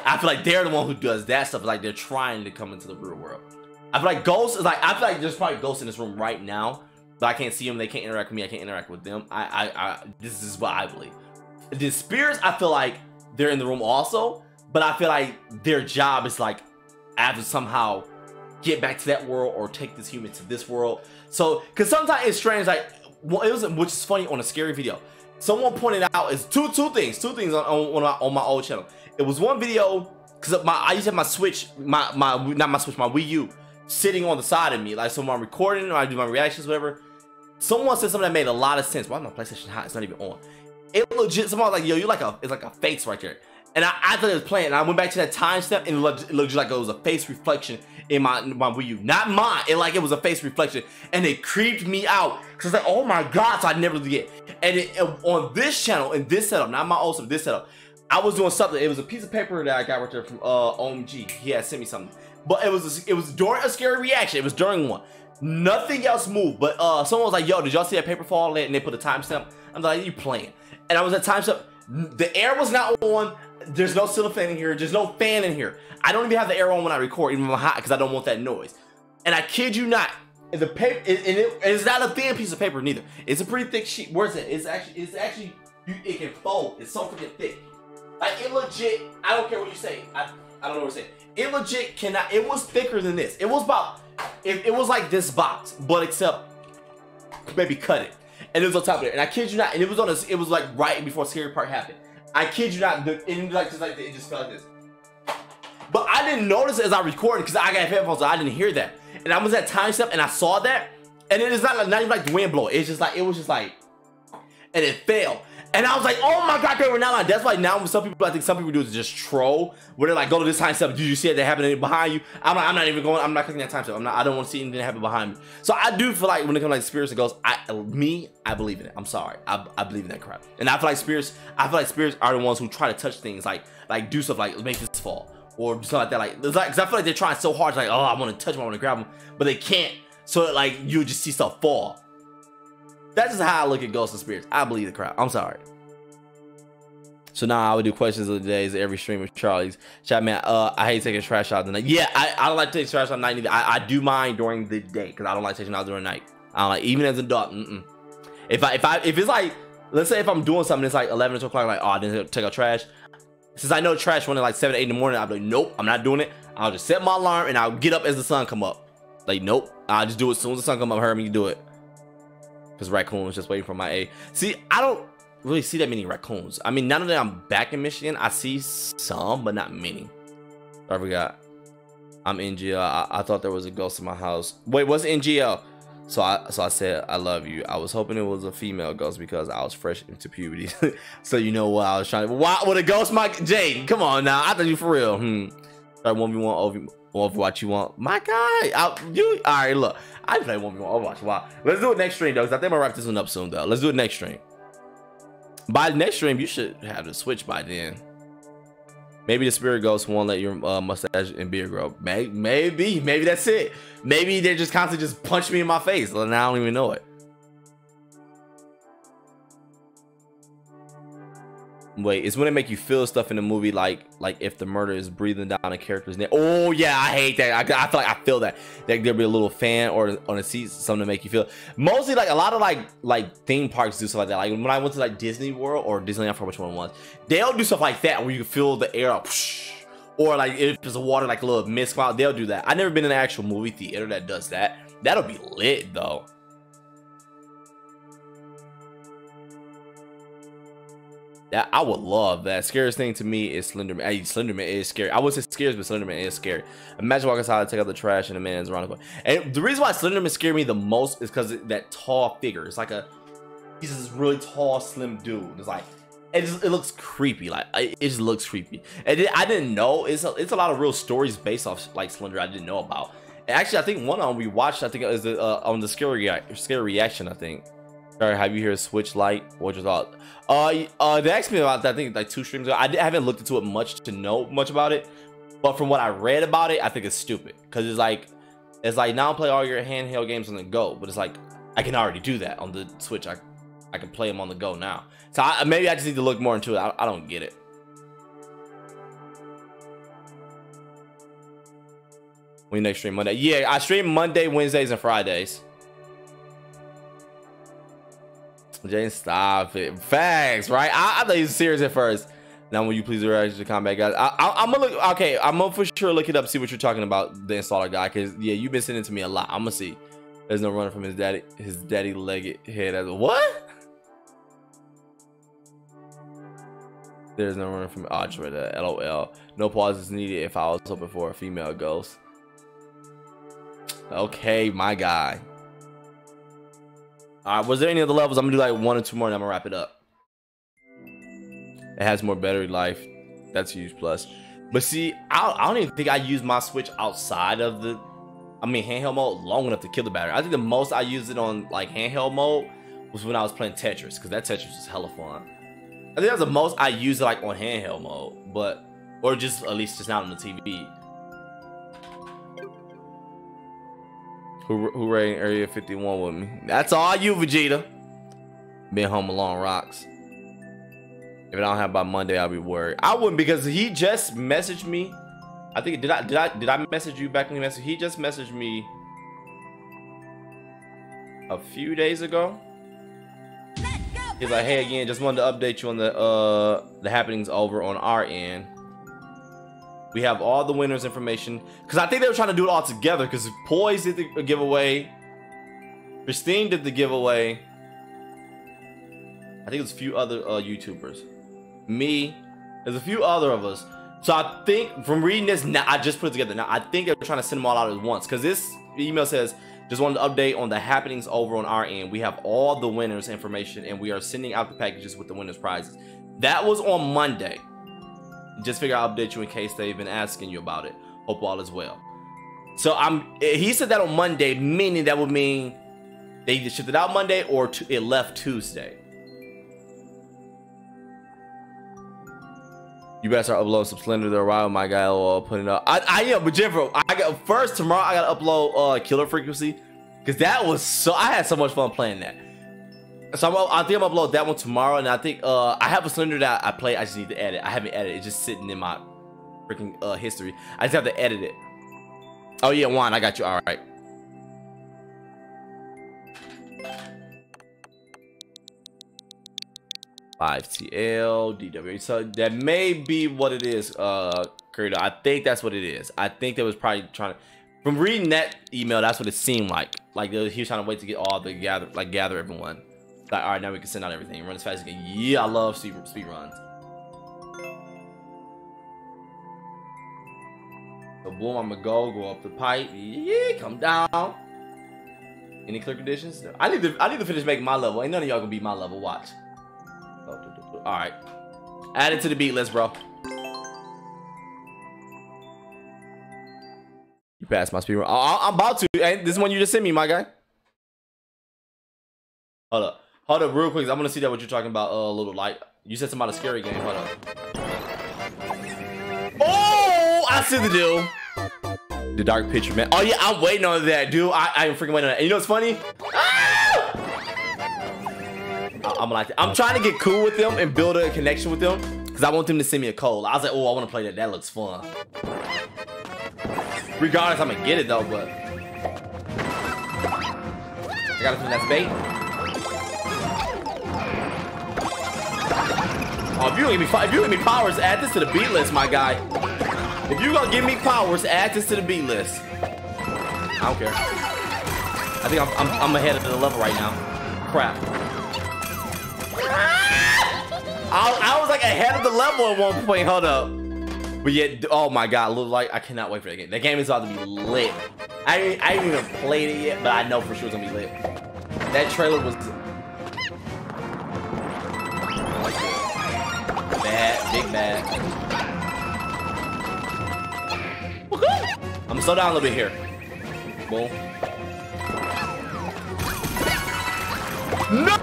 I feel like they're the one who does that stuff. Like, they're trying to come into the real world. I feel like ghosts is like, I feel like there's probably ghosts in this room right now, but I can't see them. They can't interact with me. I can't interact with them. This is what I believe. The spirits, I feel like they're in the room also, but I feel like their job is like, I have to somehow get back to that world or take this human to this world. So, cause sometimes it's strange, like, well, it was, which is funny, on a scary video, someone pointed out is two things on my old channel. It was one video, because I used to have my Switch, my Wii U, sitting on the side of me, like, so when I'm recording or I do my reactions, whatever. Someone said something that made a lot of sense. Why is my PlayStation hot? It's not even on. It legit. Someone was like, "Yo, you like a, it's like a face right there," and I thought it was playing. And I went back to that time step, and it looked like it was a face reflection in my Wii U, not mine. It was a face reflection, and it creeped me out, because it's like, oh my god. So I never did. And on this channel, in this setup, not my old setup, this setup, I was doing something. It was a piece of paper that I got right there from OMG. He had sent me something, but it was during a scary reaction. It was during one. Nothing else moved, but someone was like, "Yo, did y'all see that paper fall?" And they put a timestamp. I'm like, "You playing?" And I was at timestamp. The air was not on. There's no cellophane in here. There's no fan in here. I don't even have the air on when I record, even when I'm hot, because I don't want that noise. And I kid you not, the paper, it's not a thin piece of paper neither. It's a pretty thick sheet. Where's it? It's actually, it can fold. It's so freaking thick. Like, it legit, I don't care what you say. I don't know what you're saying. It legit cannot, it was thicker than this. It was about, it was like this box, but except maybe cut it. And it was on top of it. And I kid you not, and it was like right before Scary Park happened. I kid you not, and like just like it just felt like this. But I didn't notice it as I recorded, because I got headphones, so I didn't hear that. And I was at time step and I saw that, and it is not even like the wind blow. It's just like, it was just like, and it fell. And I was like, oh my god, they were not like. That's why now I think some people do is just troll, where they're like, go to this time step. Did you see it? That happened behind you? I'm not even going. I'm not clicking that time step. I don't want to see anything happen behind me. So I do feel like when it comes to like spirits and ghosts, I believe in it. I'm sorry, I believe in that crap. And I feel like spirits. I feel like spirits are the ones who try to touch things, like do stuff like make this fall or something like that. Like cause I feel like they're trying so hard. Like, oh, I want to touch them, I want to grab them, but they can't. So like you just see stuff fall. That's just how I look at ghosts and spirits. I believe the crowd. I'm sorry. So now I would do questions of the days every stream with Charlie's. Chat man, I hate taking trash out at night. Yeah, I don't like taking trash out at night either. I do mine during the day, because I don't like taking out during the night. I don't like, even as an adult. Mm-mm. If it's like, let's say if I'm doing something, it's like 11 or 12 o'clock, like, oh, I didn't take out trash. Since I know trash when it's like 7, 8 in the morning, I'll be like, nope, I'm not doing it. I'll just set my alarm and I'll get up as the sun come up. Like, nope, I'll just do it as soon as the sun come up. Heard me do it. Because raccoon was just waiting for my A. See, I don't really see that many raccoons. I mean, now that I'm back in Michigan, I see some, but not many. I forgot. I'm NGL. I thought there was a ghost in my house. Wait, what's NGL? So I said, I love you. I was hoping it was a female ghost because I was fresh into puberty. So you know what I was trying to. Why would a ghost, my Jade? Come on now. I thought you for real. Start 1v1 Overwatch. You want my guy? All right, look. I play 1v1 Overwatch. Wow. Let's do it next stream, though, because I think I'm going to wrap this one up soon, though. Let's do it next stream. By the next stream, you should have the Switch by then. Maybe the spirit ghost won't let your mustache and beard grow. Maybe that's it. Maybe they just constantly just punch me in my face and I don't even know it. Wait, it's when it make you feel stuff in the movie, like if the murder is breathing down a character's neck. Oh yeah, I hate that. I feel like I feel that. Like there'll be a little fan or on a seat, something to make you feel. Mostly like a lot of like theme parks do stuff like that. Like when I went to like Disney World or Disneyland, I forgot which one it was. They'll do stuff like that where you can feel the air up, or like if there's water, like a little mist cloud, they'll do that. I've never been in an actual movie theater that does that. That'll be lit though. That, I would love that. Scariest thing to me is Slenderman. Hey, Slenderman is scary. I would say scariest, but Slenderman is scary. Imagine walking outside and take out the trash and the man is around the corner. And the reason why Slenderman scared me the most is because that tall figure. It's like he's this really tall, slim dude. It's like, it looks creepy. Like it just looks creepy. And I didn't know it's a lot of real stories based off like Slender I didn't know about. And actually, I think one of them we watched. I think it was the, on the scary reaction. I think. Sorry, have you heard Switch Lite? What you thought? They asked me about that. I think like 2 streams ago. I haven't looked into it much to know much about it, but from what I read about it, I think it's stupid because it's like now play all your handheld games on the go, but it's like I can already do that on the Switch. I can play them on the go now. So maybe I just need to look more into it. I don't get it. When next stream Monday? Yeah, I stream Monday, Wednesdays, and Fridays. Jane, stop it. Facts, right? I thought you were serious at first. Now, will you please react to the combat guys? I'm gonna look. Okay, I'm gonna for sure look it up, see what you're talking about, the installer guy. Cause yeah, you've been sending to me a lot. I'm gonna see. There's no running from his daddy legged head. What? There's no running from Audra. LOL. No pause is needed if I was hoping for a female ghost. Okay, my guy. All right, was there any other levels? I'm gonna do like 1 or 2 more and I'm gonna wrap it up. It has more battery life. That's a huge plus. But see, I don't even think I use my Switch outside of the, I mean, handheld mode long enough to kill the battery. I think the most I used it on like handheld mode was when I was playing Tetris, because that Tetris was hella fun. I think that's the most I used it like on handheld mode, but, or just at least just not on the TV. Who raiding Area 51 with me? That's all you, Vegeta. Been home alone rocks. If I don't have by Monday, I'll be worried. I wouldn't, because he just messaged me. I think did I message you back in the message? He just messaged me a few days ago. He's like, hey again, just wanted to update you on the happenings over on our end. We have all the winners' information. Because I think they were trying to do it all together. Because Poise did the giveaway. Christine did the giveaway. I think it was a few other YouTubers. Me. There's a few other of us. So I think from reading this, now I just put it together. Now I think they're trying to send them all out at once. Because this email says, just wanted to update on the happenings over on our end. We have all the winners' information. And we are sending out the packages with the winners' prizes. That was on Monday. Just figure I'll update you in case they've been asking you about it. Hope all is well. So he said that on Monday, meaning that would mean they either shipped it out Monday or it left Tuesday. You better start uploading some Slender the Arrival, my guy. Putting up. Yeah, but Jennifer, I got first tomorrow. I gotta upload Killer Frequency because that was so. I had so much fun playing that. So I think I'm gonna upload that one tomorrow, and I think I have a Slender that I play. I just need to edit. I haven't edited. It's just sitting in my freaking history. I just have to edit it. Oh yeah, Juan, I got you. All right. $5TL DW. So that may be what it is, Kurido. I think that's what it is. I think they was probably trying to. From reading that email, that's what it seemed like. Like he was trying to wait to get all the gather everyone. Like, all right, now we can send out everything and run as fast as we can. Yeah, I love speed runs. So boom, I'm gonna go up the pipe. Yeah, come down. Any clear conditions? No. I need to finish making my level. Ain't none of y'all gonna beat my level. Watch. All right, add it to the beat list, bro. You passed my speed run. I'm about to. Ain't this one you just sent me, my guy? Hold up. Hold up real quick, I want to see that what you're talking about, a little light. You said something about a scary game, hold up. I see the deal. The dark picture, man. Oh yeah, I'm waiting on that, dude. I am freaking waiting on that. And you know what's funny? Ah! I'm trying to get cool with them and build a connection with them because I want them to send me a code. I was like, oh, I want to play that. That looks fun. Regardless, I'm gonna get it though, but I gotta put that bait. Oh, if you don't give me powers, add this to the beat list, my guy. If you gonna give me powers, add this to the beat list. I don't care. I think I'm ahead of the level right now. Crap. I was like ahead of the level at one point. Hold up. But yet, oh my god, look like I cannot wait for that game. That game is about to be lit. I ain't even played it yet, but I know for sure it's gonna be lit. That trailer was bad, big bad. I'm gonna slow down a little bit here. Boom. No!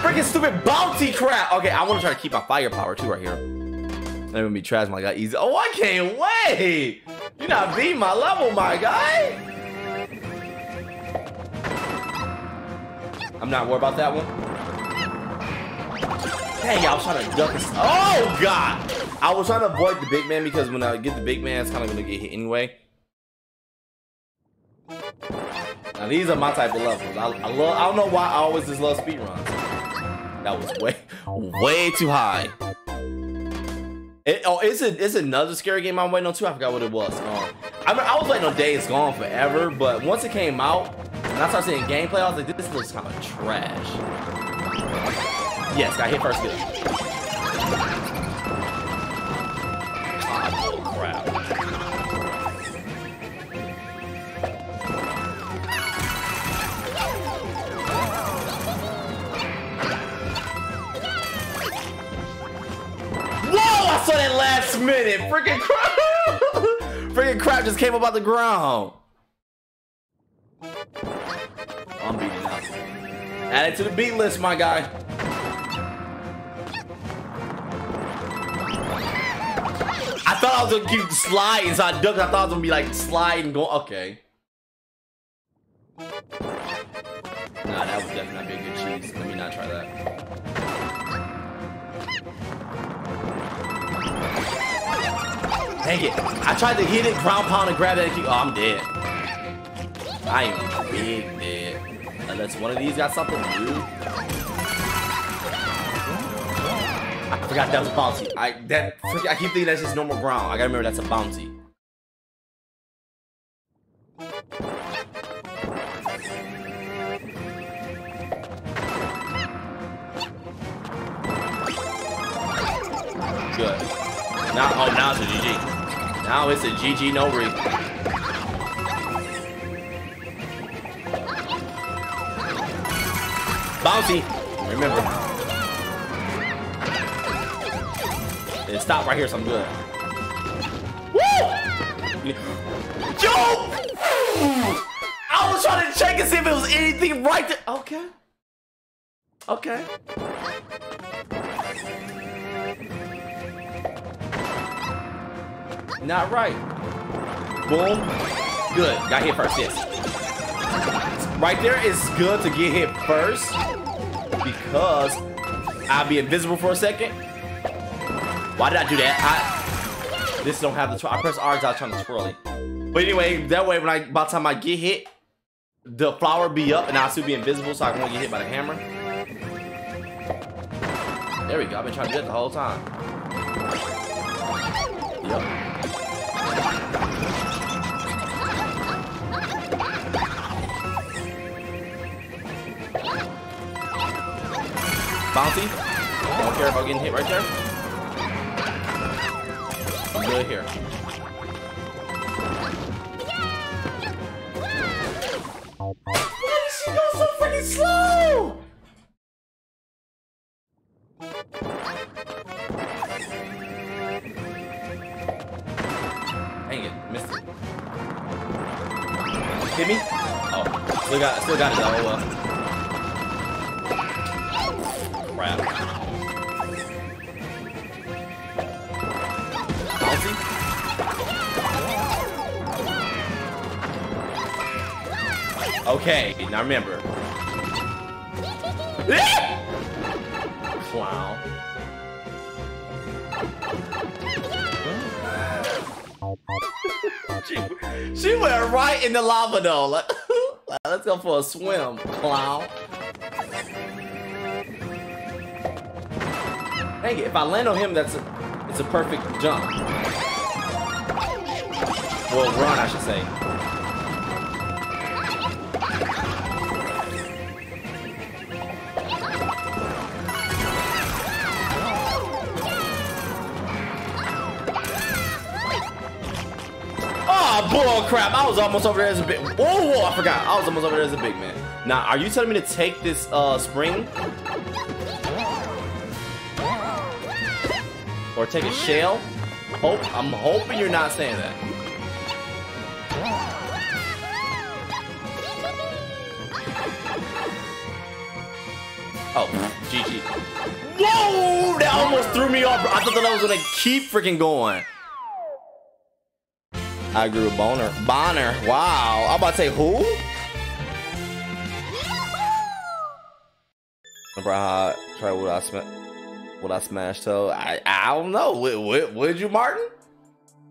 Freaking stupid bouncy crap. Okay, I want to try to keep my firepower too right here. I'm gonna be trash, my guy. Easy. Oh, I can't wait. You're not beating my level, my guy. I'm not worried about that one. Dang, I was trying to duck this. Oh god, I was trying to avoid the big man because when I get the big man, it's kind of gonna get hit anyway. Now these are my type of levels. I don't know why I always just love speedruns. That was way too high. It's another scary game I'm waiting on too. I forgot what it was. I mean, I was waiting on Days Gone forever, but once it came out and I started seeing gameplay, I was like, this looks kind of trash. Yes, I hit first good. Oh, I saw that last minute. Freaking crap. Freaking crap just came up out the ground. I'm beating out. Add it to the beat list, my guy. I thought I was gonna keep sliding, so I ducked. I thought I was gonna be like sliding, going. Okay. Nah, that was definitely not be a good cheese. Let me not try that. Dang it. I tried to hit it, ground pound, and grab that and keep. Oh, I'm dead. I am big dead. Unless one of these got something new. I forgot that was a bouncy. I keep thinking that's just normal ground. I gotta remember that's a bouncy. Good. Now, oh, now it's a GG. Now it's a GG, no re. Bouncy. Remember. It stopped right here, so I'm good. Woo! Yo! I was trying to check and see if it was anything right there. Okay. Okay. Not right. Boom. Good. Got hit first. Yes. Right there is good to get hit first because I'll be invisible for a second. Why did I do that? This don't have the. I press R without trying to twirl it. But anyway, that way when by the time I get hit, the flower be up and I'll still be invisible, so I won't get hit by the hammer. There we go. I've been trying to do that the whole time. Yep. Bouncy. I don't care about getting hit right there. I'm good here. Why did she go so freaking slow? Dang it, missed it. Hit me? Oh, still got it though. Crap. Bouncy. Okay, now remember. Clown. She went right in the lava though. Let's go for a swim, clown. Dang it, if I land on him, it's a perfect jump. Well, run, I should say. Oh, bull crap. I was almost over there as a big... Oh, I forgot. I was almost over there as a big man. Now, are you telling me to take this spring? Or take a shell? Hope, I'm hoping you're not saying that. Oh, GG. Whoa! That almost threw me off. I thought that I was gonna keep freaking going. I grew a boner. Bonner. Wow. I'm about to say who? Remember how I tried what I spent? Would I smash so? I don't know. Would you, Martin?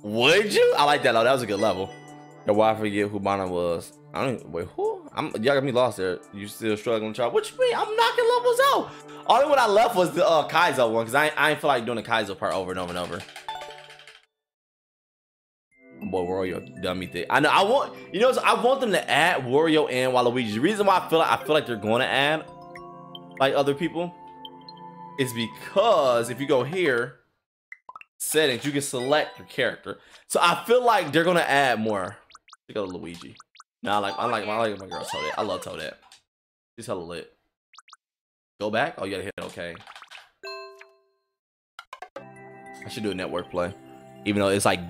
Would you? I like that though. That was a good level. And why I forget who Bonner was? I don't even, wait. Who? Y'all got me lost there. You still struggling, child? What you mean? I'm knocking levels out. Only one I left was the Kaizo one because I ain't feel like doing the Kaizo part over and over and over. Boy, Wario, dummy thing. I know. I want you know. So I want them to add Wario and Waluigi. The reason why I feel like they're going to add like other people. Is because if you go here, settings, you can select your character. So I feel like they're gonna add more. They go to Luigi. Now I like my girl Toadette. I love Toadette. She's hella lit. Go back. Oh, you gotta hit okay. I should do a network play, even though it's like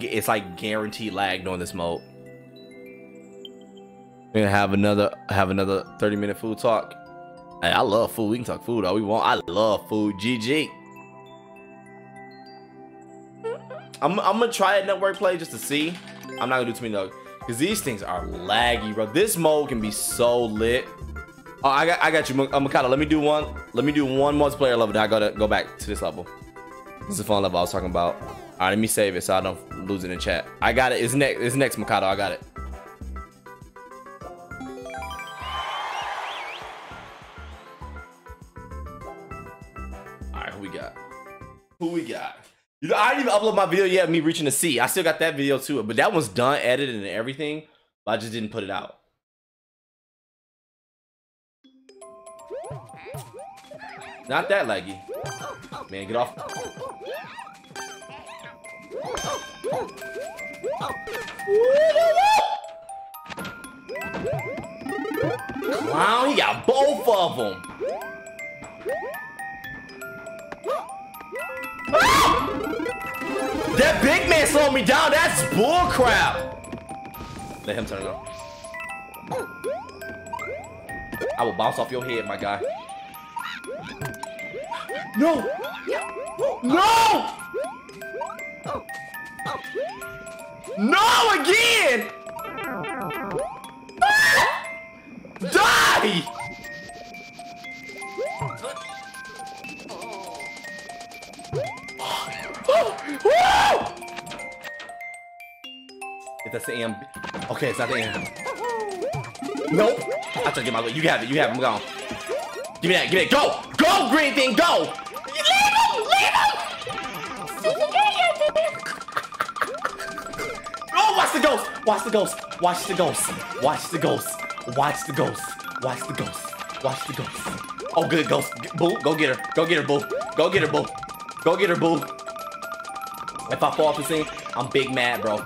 guaranteed lag during this mode. We're gonna have another 30-minute food talk. Hey, I love food. We can talk food all we want. I love food. GG. I'm gonna try a network play just to see. I'm not gonna do too many though, because these things are laggy, bro. This mode can be so lit. Oh, I got you, Mikado. Let me do one multiplayer level. Then I gotta go back to this level. This is a fun level I was talking about. All right, let me save it so I don't lose it in chat. I got it. It's next, Mikado. I got it. Who we got? You know, I didn't even upload my video yet of me reaching the sea. I still got that video too, but that one's done, edited, and everything. But I just didn't put it out. Not that laggy. Man, get off. Wow, he got both of them. Ah! That big man slowed me down. That's bull crap. Let him turn it on. I will bounce off your head, my guy. No! No! No again! Ah! Die! Woo! If that's the end. Okay, it's not the end. Nope. I took it my way. You have it. I'm gone. Give me that. Give me that. Go. Go, green thing. Go. Leave him. Leave him. Oh, watch the ghost. Watch the ghost. Watch the ghost. Watch the ghost. Watch the ghost. Watch the ghost. Watch the ghost. Oh, good ghost. Boo. Go get her. Go get her, boo. Go get her, boo. Go get her, boo. If I fall off the scene, I'm big mad, bro.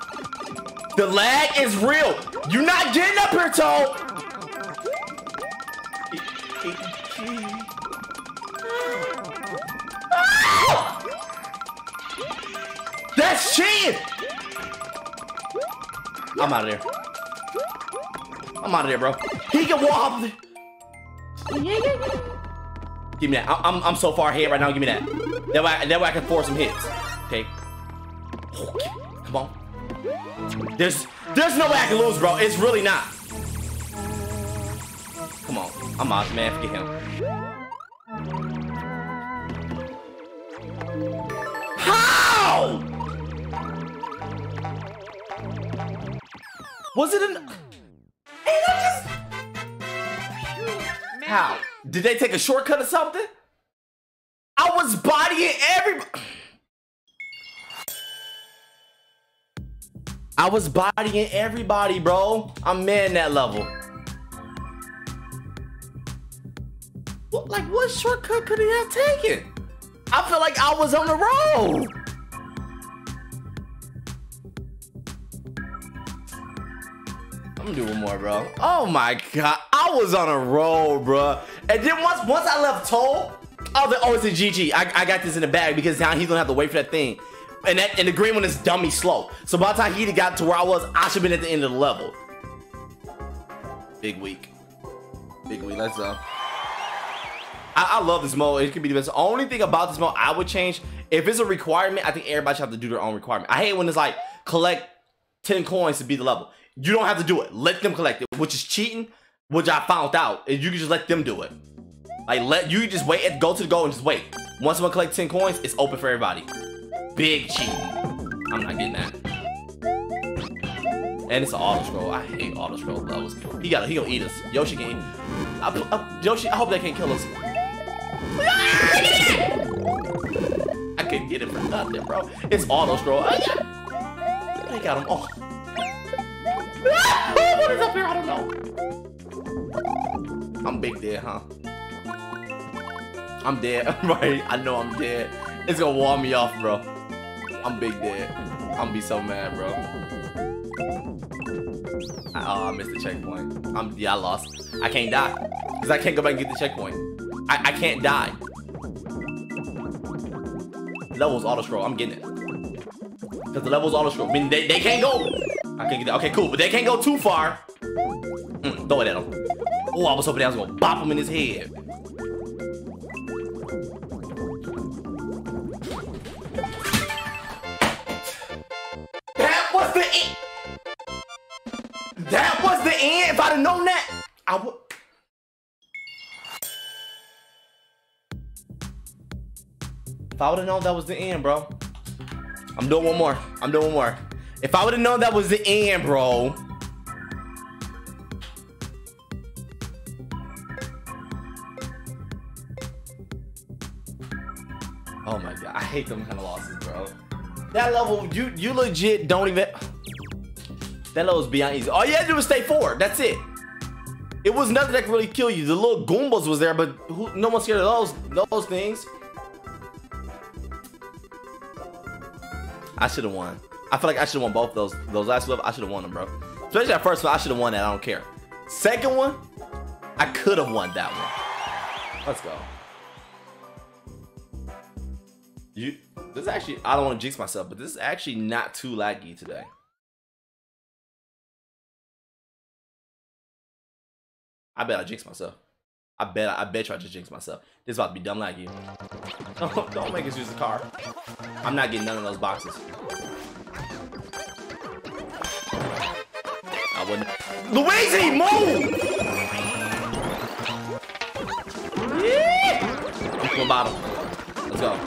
The lag is real. You're not getting up here, Toad. That's cheating. I'm out of there. I'm out of there, bro. He can walk off the... Give me that. I'm so far ahead right now. Give me that. That way I can force some hits. Okay. Okay. Come on. There's no way I can lose, bro. It's really not. Come on, I'm Oz Man, forget him. How? Was it an... Hey, just... How? Did they take a shortcut or something? I was bodying everybody. I was bodying everybody, bro. I'm manning that level. What, like, what shortcut could he have taken? I feel like I was on the road. I'm doing more, bro. Oh my god, I was on a roll, bro. And then once I left Toll, I was like, oh, it's a GG. I got this in the bag because now he's gonna have to wait for that thing. And the green one is dummy slow. So by the time he got to where I was, I should have been at the end of the level. Big week. Big week. Let's go. I love this mode. It could be the best. The only thing about this mode I would change, if it's a requirement, I think everybody should have to do their own requirement. I hate when it's like collect 10 coins to beat the level. You don't have to do it. Let them collect it, which is cheating, which I found out. And you can just let them do it. Like, let you just wait and go to the goal and just wait. Once someone collects 10 coins, it's open for everybody. Big cheating. I'm not getting that. And it's an auto scroll. I hate auto scroll levels. He gonna eat us. Yoshi can eat. Yoshi, I hope they can't kill us. I couldn't get it for nothing, bro. It's auto scroll. They got him. Oh. What is up here? I don't know. I'm big dead, huh? I'm dead, right? I know I'm dead. It's gonna wall me off, bro. I'm big dead. I'm gonna be so mad, bro. Oh, I missed the checkpoint. Yeah, I lost. I can't die. Because I can't go back and get the checkpoint. I can't die. The level's auto-scroll. I'm getting it. Because the level's auto-scroll. I mean, they can't go. I can't get that. Okay, cool. But they can't go too far. Throw it at him. Oh, I was hoping I was gonna bop him in his head. If I'd have known that, I would. If I would have known that was the end, bro. I'm doing one more. I'm doing one more. If I would have known that was the end, bro. Oh my god, I hate them kind of losses, bro. That level, you legit don't even. That level's beyond easy. All you had to do was stay forward. That's it. It was nothing that could really kill you. The little Goombas was there, but no one's scared of those things. I should have won. I feel like I should have won both those last levels. I should have won them, bro. Especially that first one. I should have won that. I don't care. Second one, I could have won that one. Let's go. This is actually, I don't want to jinx myself, but this is actually not too laggy today. I bet I jinxed myself. I bet you I just jinxed myself. This is about to be dumb like you. Don't make us use the car. I'm not getting none of those boxes. I wouldn't. Luigi, move! Yeah! One bottle. Let's go.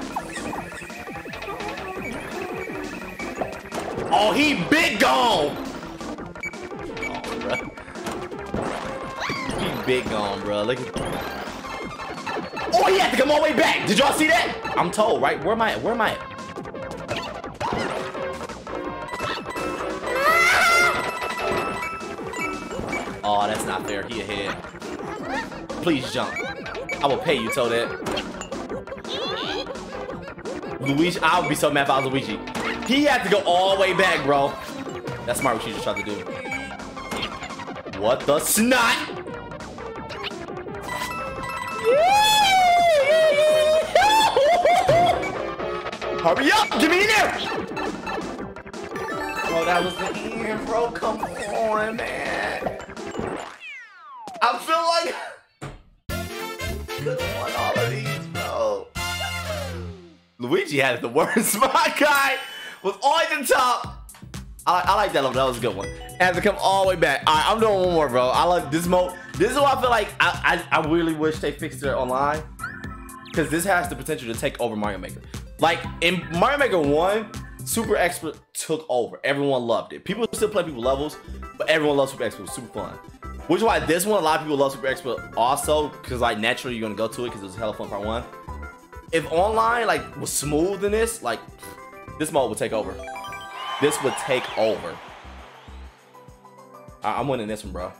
Oh, he big gone! Oh, bro. Big gone, bro. Look at that. Oh, he had to come all the way back. Did y'all see that? I'm told, right? Where am I at? Where am I at? Oh, that's not fair. He ahead. Please jump. I will pay you, Toadette. Luigi, I would be so mad if I was Luigi. He had to go all the way back, bro. That's smart what you just tried to do. What the snot? Hurry up! Get me in there! Bro, that was the end, bro. Come on, man. I feel like I could have won all of these, bro. Luigi had it the worst. My guy was on the top. I like that level. That was a good one. I have to come all the way back. All right, I'm doing one more, bro. I like this mode. This is why I feel like I really wish they fixed it online, because this has the potential to take over Mario Maker. Like in Mario Maker 1, Super Expert took over. Everyone loved it. People still play people levels, but everyone loves Super Expert. It was super fun. Which is why this one, a lot of people love Super Expert also, because like naturally you're gonna go to it because it was hella fun part one. If online like was smooth in this, like this mode would take over. This would take over. I'm winning this one, bro.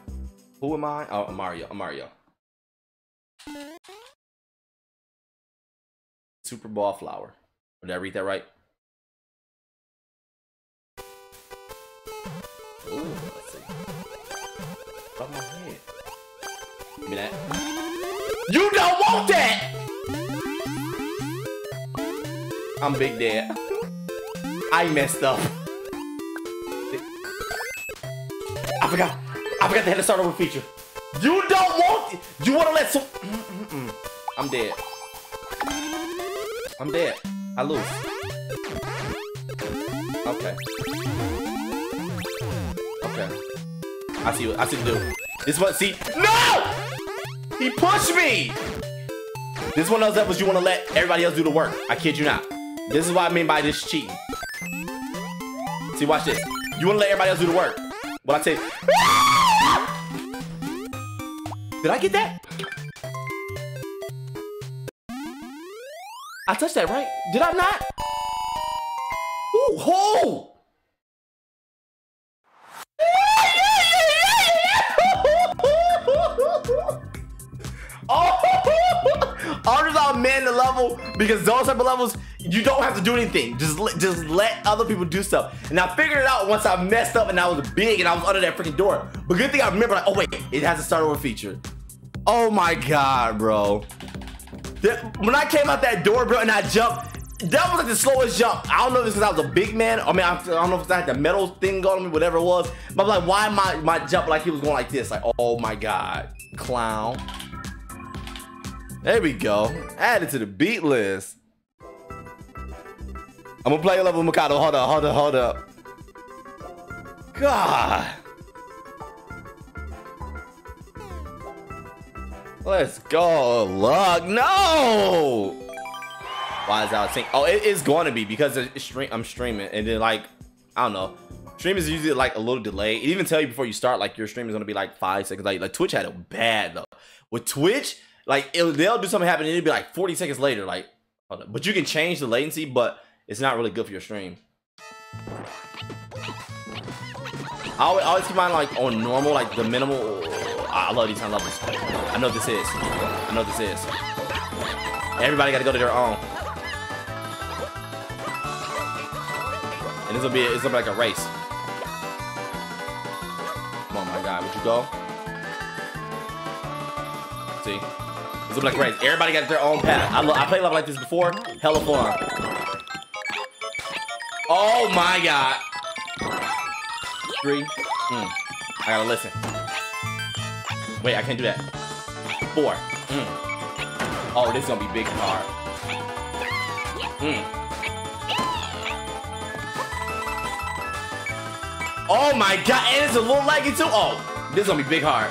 Who am I? Oh, I'm Mario. I'm Mario. Super Ball Flower. Did I read that right? Ooh, let's see. Drop my head. Give me that. You don't want that! I'm big dead. I messed up. I forgot they had to start over feature. You don't want it. You want to let some. I'm dead. I'm dead. I lose. Okay. Okay. I see what I see to do. This one, see. No! He pushed me! This one of those efforts you want to let everybody else do the work. I kid you not. This is what I mean by this cheating. See, watch this. You want to let everybody else do the work. But I say, did I get that? I touched that, right? Did I not? Ooh, ho! Oh! I'll just outman the level because those type of levels, you don't have to do anything. Just let other people do stuff. And I figured it out once I messed up and I was big and I was under that freaking door. But good thing I remember, like, oh wait, it has a start over feature. Oh my God, bro. When I came out that door, bro, and I jumped, that was like the slowest jump. I don't know if it's because I was a big man. I mean, I don't know if it's like the metal thing on me, whatever it was. But I'm like, why my jump like he was going like this? Like, oh my God, clown. There we go. Add it to the beat list. I'm gonna play a level with Mikado. Hold up, hold up, hold up. God. Let's go, luck. No! Why is that sync? Oh, it is gonna be because I'm streaming and then like, I don't know. Stream is usually like a little delay. It even tell you before you start, like your stream is gonna be like 5 seconds. Like Twitch had it bad though. With Twitch, like they'll do something happen and it'll be like 40 seconds later. Like, hold up. But you can change the latency, but it's not really good for your stream. I always keep mine like on normal, like the minimal. Oh, I love these kind of levels. I know what this is. I know what this is. Everybody got to go to their own. And this will be, it's gonna be like a race. Come on, my God, would you go? See, it's gonna be like a race. Everybody got their own path. I played a level like this before. Hella fun. Oh my God. Three. I gotta listen. Wait, I can't do that. Four. Oh, this is gonna be big and hard. Oh my God, and it's a little laggy too. Oh, this is gonna be big hard.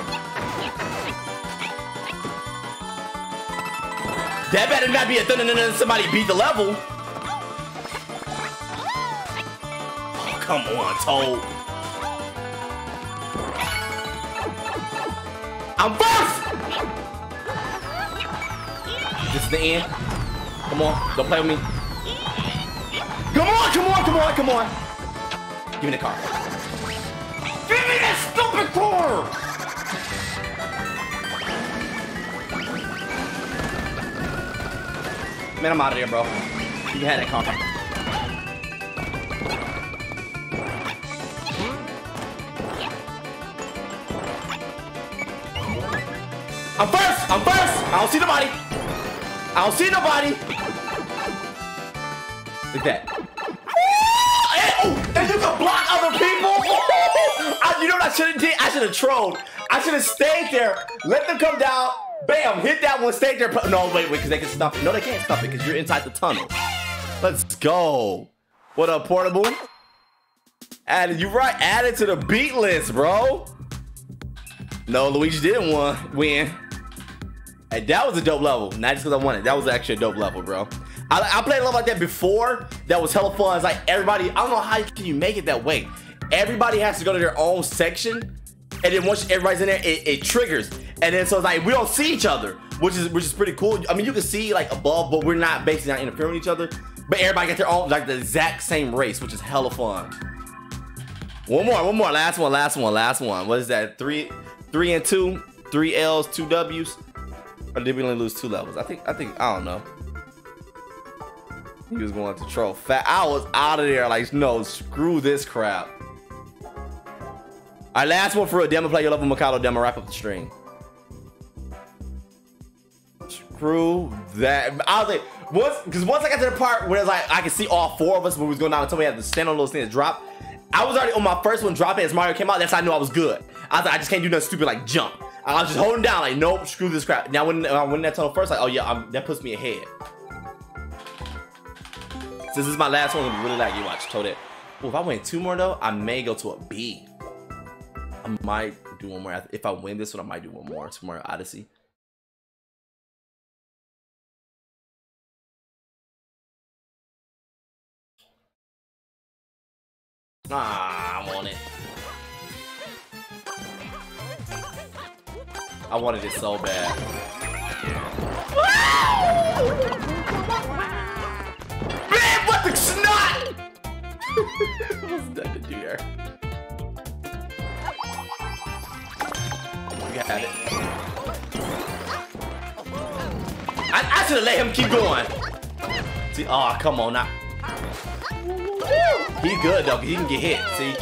That better not be a thunder. Somebody beat the level. Come on, Toad. I'm first! This is the end. Come on, don't play with me. Come on, come on, come on, come on. Give me the car. Give me that stupid car! Man, I'm out of there, bro. You had that car. I'm first! I'm first! I don't see nobody! I don't see nobody! Look at that. And you can block other people! You know what I should have did? I should have trolled. I should have stayed there, let them come down, bam, hit that one, stayed there. No, wait, because they can stop it. No, they can't stop it because you're inside the tunnel. Let's go. What up, Portable? Added, you right, added to the beat list, bro. No, Luigi didn't win. And that was a dope level. Not just because I won it. That was actually a dope level, bro. I played a level like that before. That was hella fun. It's like everybody, I don't know how can you make it that way. Everybody has to go to their own section. And then once everybody's in there, it triggers. And then so it's like we don't see each other, which is pretty cool. I mean, you can see like above, but we're not basically not interfering with each other. But everybody got their own, like the exact same race, which is hella fun. One more, last one. What is that? Three and two, three L's, two W's. Or did we only lose two levels? I think, I don't know. He was going to troll fat. I was out of there. Like, no, screw this crap. All right, last one for a demo. Play your level Mikado demo. Wrap up the stream. Screw that. I was like, once I got to the part where it's like I could see all four of us when we was going down and somebody had to stand on those things drop. I was already on my first one dropping as Mario came out. That's how I knew I was good. I was like, I just can't do nothing stupid like jump. I was just holding down like, nope, screw this crap. Now when I went in that tunnel first, like, oh yeah, that puts me ahead. Since this is my last one, it'll be really laggy. Watch, Toadette. Well, if I win two more though, I may go to a B. I might do one more. If I win this one, I might do one more. Tomorrow Odyssey. Ah, I'm on it. I wanted it so bad. Man, what the snot! What's that to do here? We got it. I should have let him keep going. See, oh, come on now. He's good though, he can get hit, see?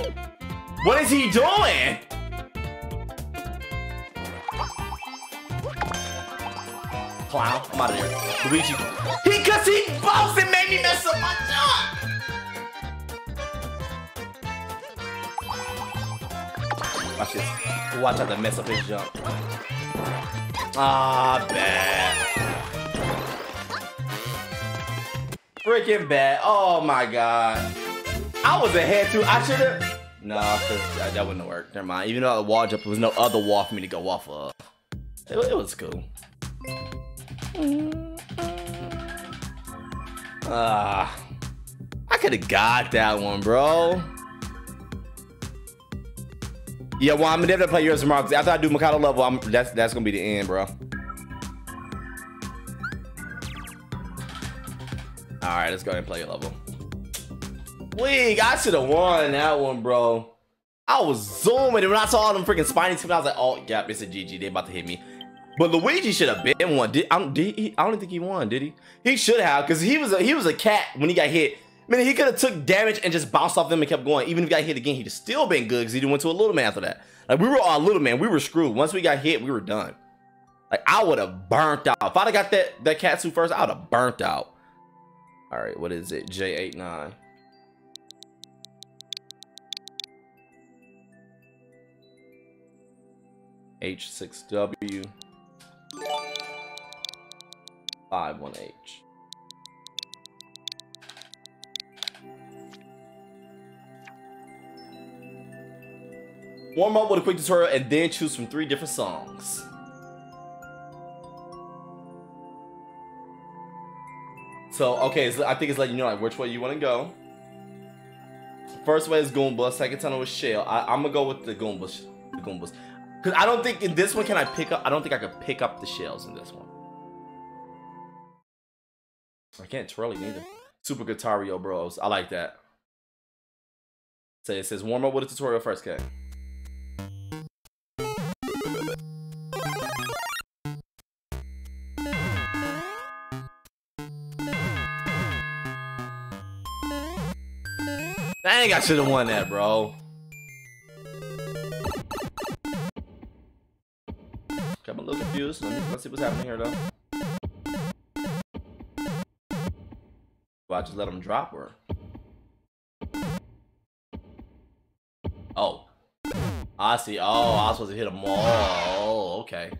What is he doing? Clown, I'm out of there. Luigi. Cause he bossed and made me mess up my job! Watch this. Watch how to mess up his jump. Ah, bad. Freaking bad. Oh my god. I was ahead too. I should have. No, cause that wouldn't work. Never mind. Even though the wall jump, there was no other wall for me to go off of. It was cool. I could have got that one, bro. Yeah, well, I'm definitely play yours tomorrow. After I do Mikado level, that's gonna be the end, bro. All right, let's go ahead and play your level. Weak, I should have won that one, bro. I was zooming, and when I saw all them freaking spiny teams, I was like, oh, yeah, it's a GG. They about to hit me. But Luigi should have been one. I don't think he won, did he? He should have, because he was a cat when he got hit. I mean, he could have took damage and just bounced off them and kept going. Even if he got hit again, he'd have still been good, because he went to a little man after that. Like, we were all little man. We were screwed. Once we got hit, we were done. Like, I would have burnt out. If I'd have got that Katsu first, I would have burnt out. All right, what is it? J89. H6W 51H. Warm up with a quick tutorial and then choose from 3 different songs. So, okay, so I think it's letting you know like which way you want to go. First way is Goomba, second tunnel is Shell. I'm gonna go with the Goombas. Because I don't think in this one can I pick up. I don't think I could pick up the shells in this one. I can't twirl it either. Super Guitario Bros. I like that. So it says warm up with a tutorial first, okay. Dang, I should have won that, bro. I'm a little confused. Let's see what's happening here, though. Do I just let him drop, or? Oh. I see. Oh, I was supposed to hit him all. Oh, okay.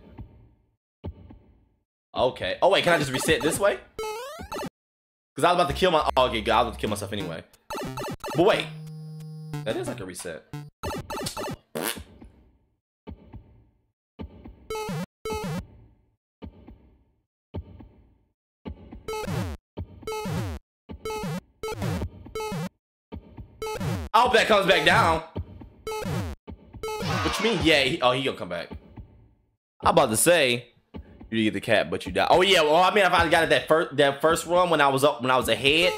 Okay. Oh, wait. Can I just reset this way? Because I was about to kill my... Oh, okay, God. I was about to kill myself anyway. But wait. That is like a reset. I'll bet comes back down. Which means, yeah, he gonna come back. I'm about to say, you get the cat, but you die. Oh yeah, well I mean, I finally got it that first run when I was up, when I was ahead.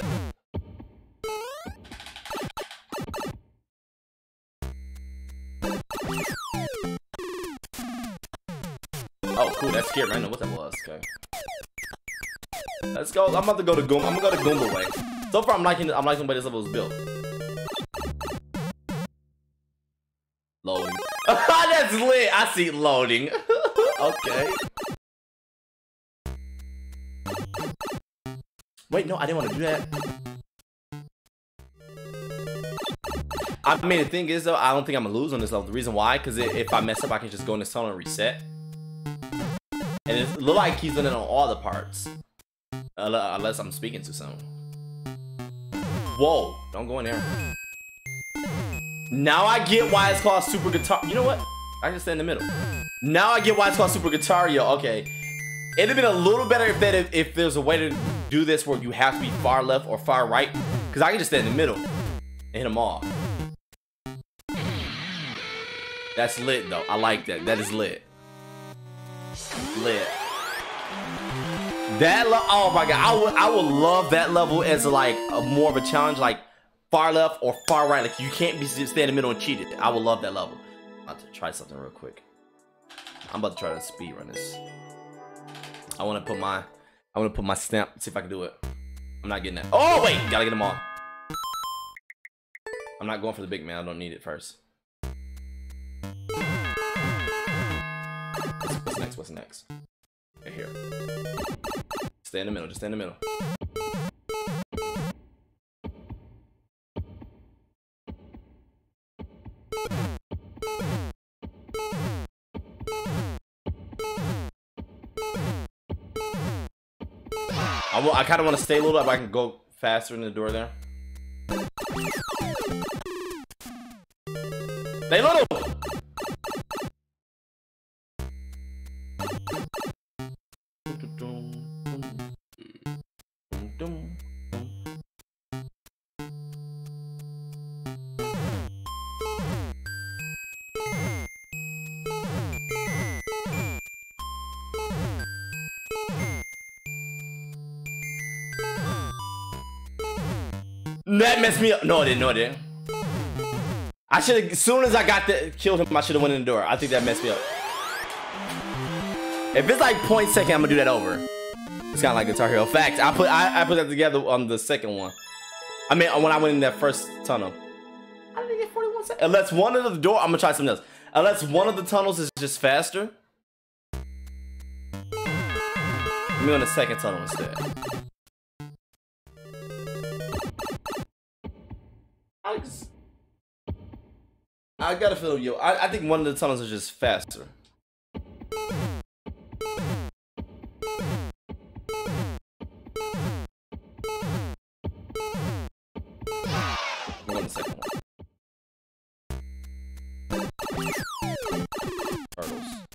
Oh cool, that scared me. I know what that was. Okay, let's go. I'm about to go to Goomba. I'm gonna go to Goomba way. So far, I'm liking the way this level is built. Loading. That's lit. I see loading. Okay. Wait, no, I didn't want to do that. I mean, the thing is, though, I don't think I'm gonna lose on this level. The reason why, because if I mess up, I can just go in this tunnel and reset. And it looks like he's done it on all the parts. Unless I'm speaking to someone. Whoa, don't go in there. Now I get why it's called Super Guitar. You know what? I can stay in the middle. Now I get why it's called Super Guitario. Okay. It'd have been a little better if there's a way to do this where you have to be far left or far right. Because I can just stay in the middle and hit them all. That's lit, though. I like that. That is lit. Lit. That level. Oh, my God. I would love that level as, like, more of a challenge. Like, far left or far right. Like, you can't be staying in the middle and cheated. I would love that level. I'm about to try something real quick. I'm about to try to speedrun this. I want to put my stamp. See if I can do it. I'm not getting that. Oh wait, gotta get them all. I'm not going for the big man. I don't need it first. What's next? What's next? Right here. Stay in the middle. Just stay in the middle. I kind of want to stay a little up. I can go faster in the door there. Stay little. That messed me up. No, it didn't. No, it didn't. I should have, as soon as I got the killed him, I should have went in the door. I think that messed me up. If it's like 0.2, I'm gonna do that over. It's kind of like Guitar Hero. Facts. I put that together on the second one. I mean, when I went in that first tunnel. I didn't get 41 seconds. Unless one of the door, I'm gonna try something else. Unless one of the tunnels is just faster. Let me on the second tunnel instead. I gotta feel yo. I think one of the tunnels is just faster. One second. Turtles.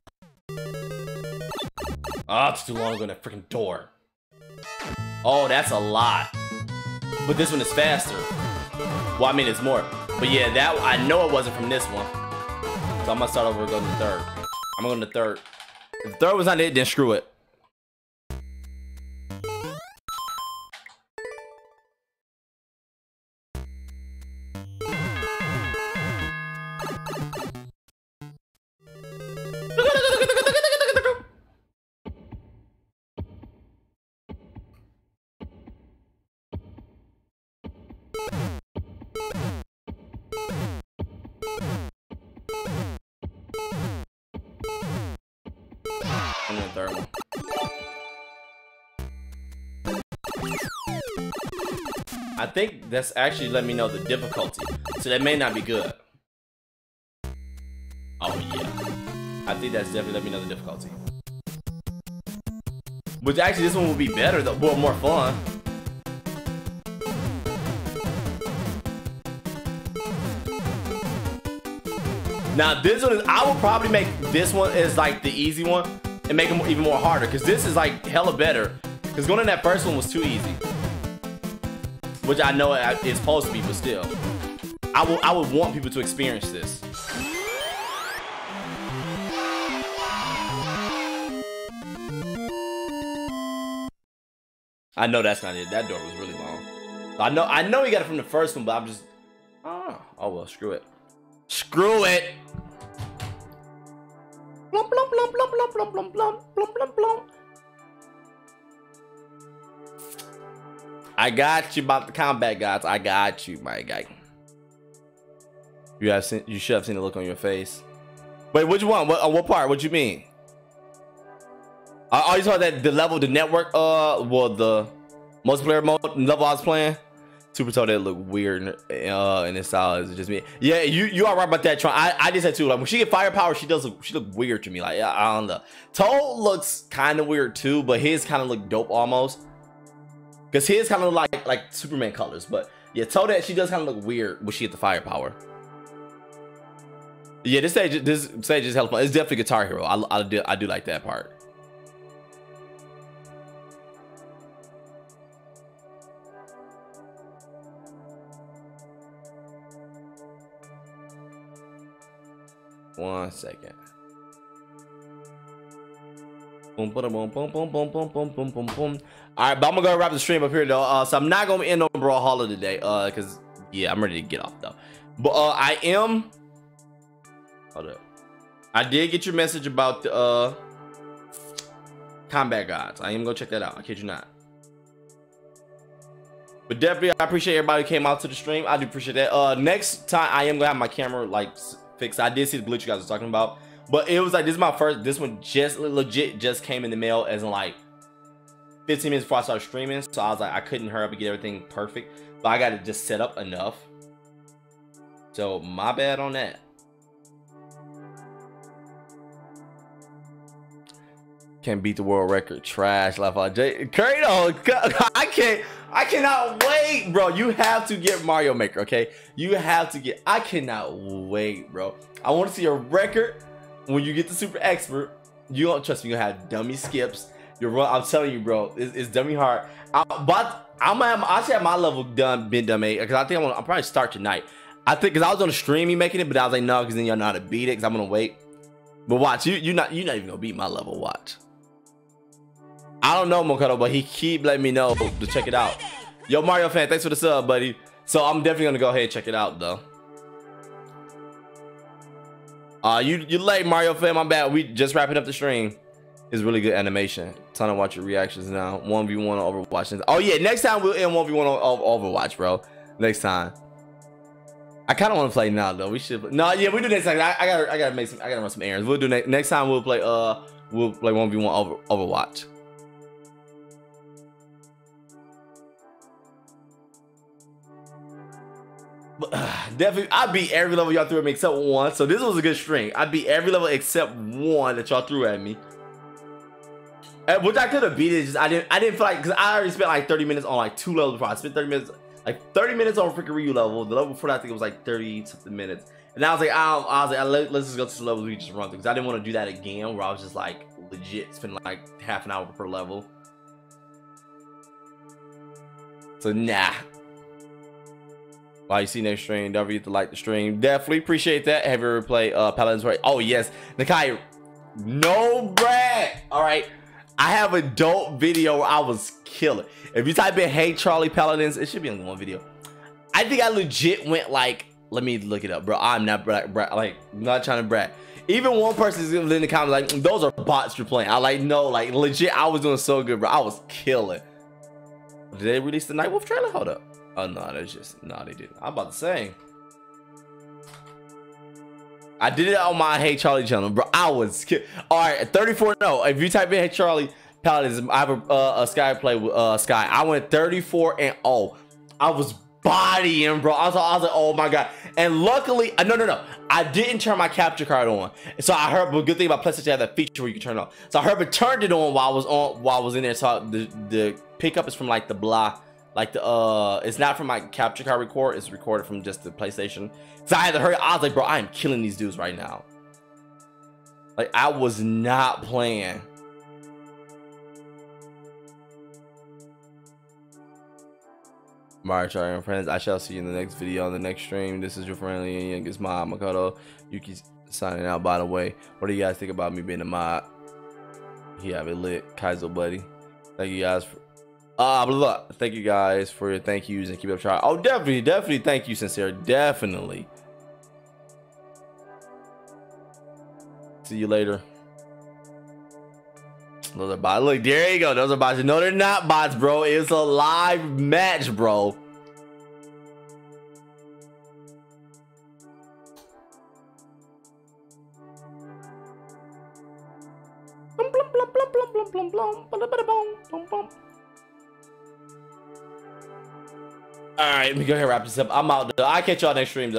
Ah, oh, it's too long ago in that freaking door. Oh, that's a lot. But this one is faster. Well, I mean, it's more. But yeah, that I know it wasn't from this one. So I'm gonna start over and go to the third. I'm going to the third. If the third was not it, then screw it. I think that's actually let me know the difficulty, so that may not be good. Oh yeah, I think that's definitely let me know the difficulty. But actually, this one will be better though, well, more fun. Now this one is, I will probably make this one as like the easy one and make them even more harder, because this is like hella better, because going in that first one was too easy, which I know it's supposed to be, but still I would want people to experience this. I know that's not it. That door was really long. I know he got it from the first one, but I'm just, oh well, screw it. Screw it. Blum, blum, blum, blum, blum, blum, blum, blum, blum, blum. I got you about the combat guys. I got you, my guy. You should have seen the look on your face. Wait, which one? What part? What you mean? I always thought that the level, the network, well, the multiplayer mode level I was playing. Super Toadette looked weird and it's solid. It's just me. Yeah, you are right about that, Tron. I did that too. Like when she get firepower, she look weird to me. Like I don't know. Toad looks kind of weird too, but his kind of look dope almost. Cause his kind of like Superman colors, but yeah, Toadette, she does kind of look weird when she get the firepower. Yeah, this stage is hella fun. It's definitely Guitar Hero. I do like that part. One second. Boom, boom, boom, boom, boom, boom, boom, boom, boom, boom. All right, but I'm gonna go wrap the stream up here though. So I'm not gonna end on Brawlhalla today, cause yeah, I'm ready to get off though. But I am. Hold up. I did get your message about the combat gods. I am gonna check that out. I kid you not. But definitely, I appreciate everybody who came out to the stream. I do appreciate that. Next time I am gonna have my camera like. I did see the glitch you guys were talking about, but it was like this one just legit just came in the mail as in like 15 minutes before I started streaming, so I was like I couldn't hurry up and get everything perfect, but I got to just set up enough, so my bad on that. Can't beat the world record, trash life. Kurido, I cannot wait, bro. You have to get Mario Maker, okay? You have to get, I cannot wait, bro. I want to see a record when you get the super expert. You don't trust me, you're gonna have dummy skips. I'm telling you, bro, it's dummy hard. I should have my level done, been done, because I think I'll probably start tonight. I think because I was on the stream, you making it, but I was like, no, because then y'all know how to beat it, because I'm gonna wait. But watch, you're not even gonna beat my level, watch. I don't know Mikado, but he keep letting me know to check it out. Yo, Mario fan, thanks for the sub, buddy. So I'm definitely gonna go ahead and check it out though. You late, Mario fan, my bad. We just wrapping up the stream. It's really good animation. Time to watch your reactions now. 1v1 on Overwatch. Oh yeah, next time we'll end 1v1 on Overwatch, bro. Next time. I kind of want to play now though. We should. No, yeah, we do next time. I gotta make some. I gotta run some errands. We'll do next time. We'll play 1v1 Overwatch. But, definitely, I beat every level y'all threw at me except one. So this was a good string. I beat every level except one that y'all threw at me, which I could have beat it. Just I didn't feel like, because I already spent like 30 minutes on like two levels before. I spent 30 minutes on freaking Ryu level. The level before that, I think it was like 30 something minutes. And I was like, let's just go to the levels we just run through, because I didn't want to do that again where I was just like legit spending like half an hour per level. So nah. Well, you see next stream. Don't forget to like the stream. Definitely appreciate that. Have you ever played Paladins? Right? Oh yes, Nikai. No brag. All right, I have a dope video where I was killing. If you type in "Hey Charlie Paladins," it should be on one video. I think I legit went like, let me look it up, bro. I'm not like not trying to brag. Even one person is in the comments like, "Those are bots you're playing." I like no, like legit. I was doing so good, bro. I was killing. Did they release the Nightwolf trailer? Hold up. Oh no, that's just no, they didn't. I'm about to say, I did it on my Hey Charlie channel, bro. I was scared. All right, 34. No, if you type in Hey Charlie Paladins, I have a Sky play with Sky. I went 34-0. I was bodying, bro. I was like, oh my god. And luckily, no, I didn't turn my capture card on. So I heard, but good thing about PlayStation had that feature where you can turn it off. So I heard, but turned it on while I was in there. So the pickup is from like the blah. Like the it's not from my capture card record, it's recorded from just the PlayStation. So I had to hurry. I was like, bro, I am killing these dudes right now. Like I was not playing. Mario, Charlie, and friends, I shall see you in the next video on the next stream. This is your friendly and youngest mod, Mikado. Yuki's signing out, by the way. What do you guys think about me being a mod? Yeah, it lit. Kaizo, buddy. Thank you guys for thank you guys for your thank yous and keep up trying. Oh, definitely thank you, sincere. Definitely. See you later. Those are bots. Look, there you go. Those are bots. No, they're not bots, bro. It's a live match, bro. All right, let me go ahead and wrap this up. I'm out. I'll catch y'all next stream.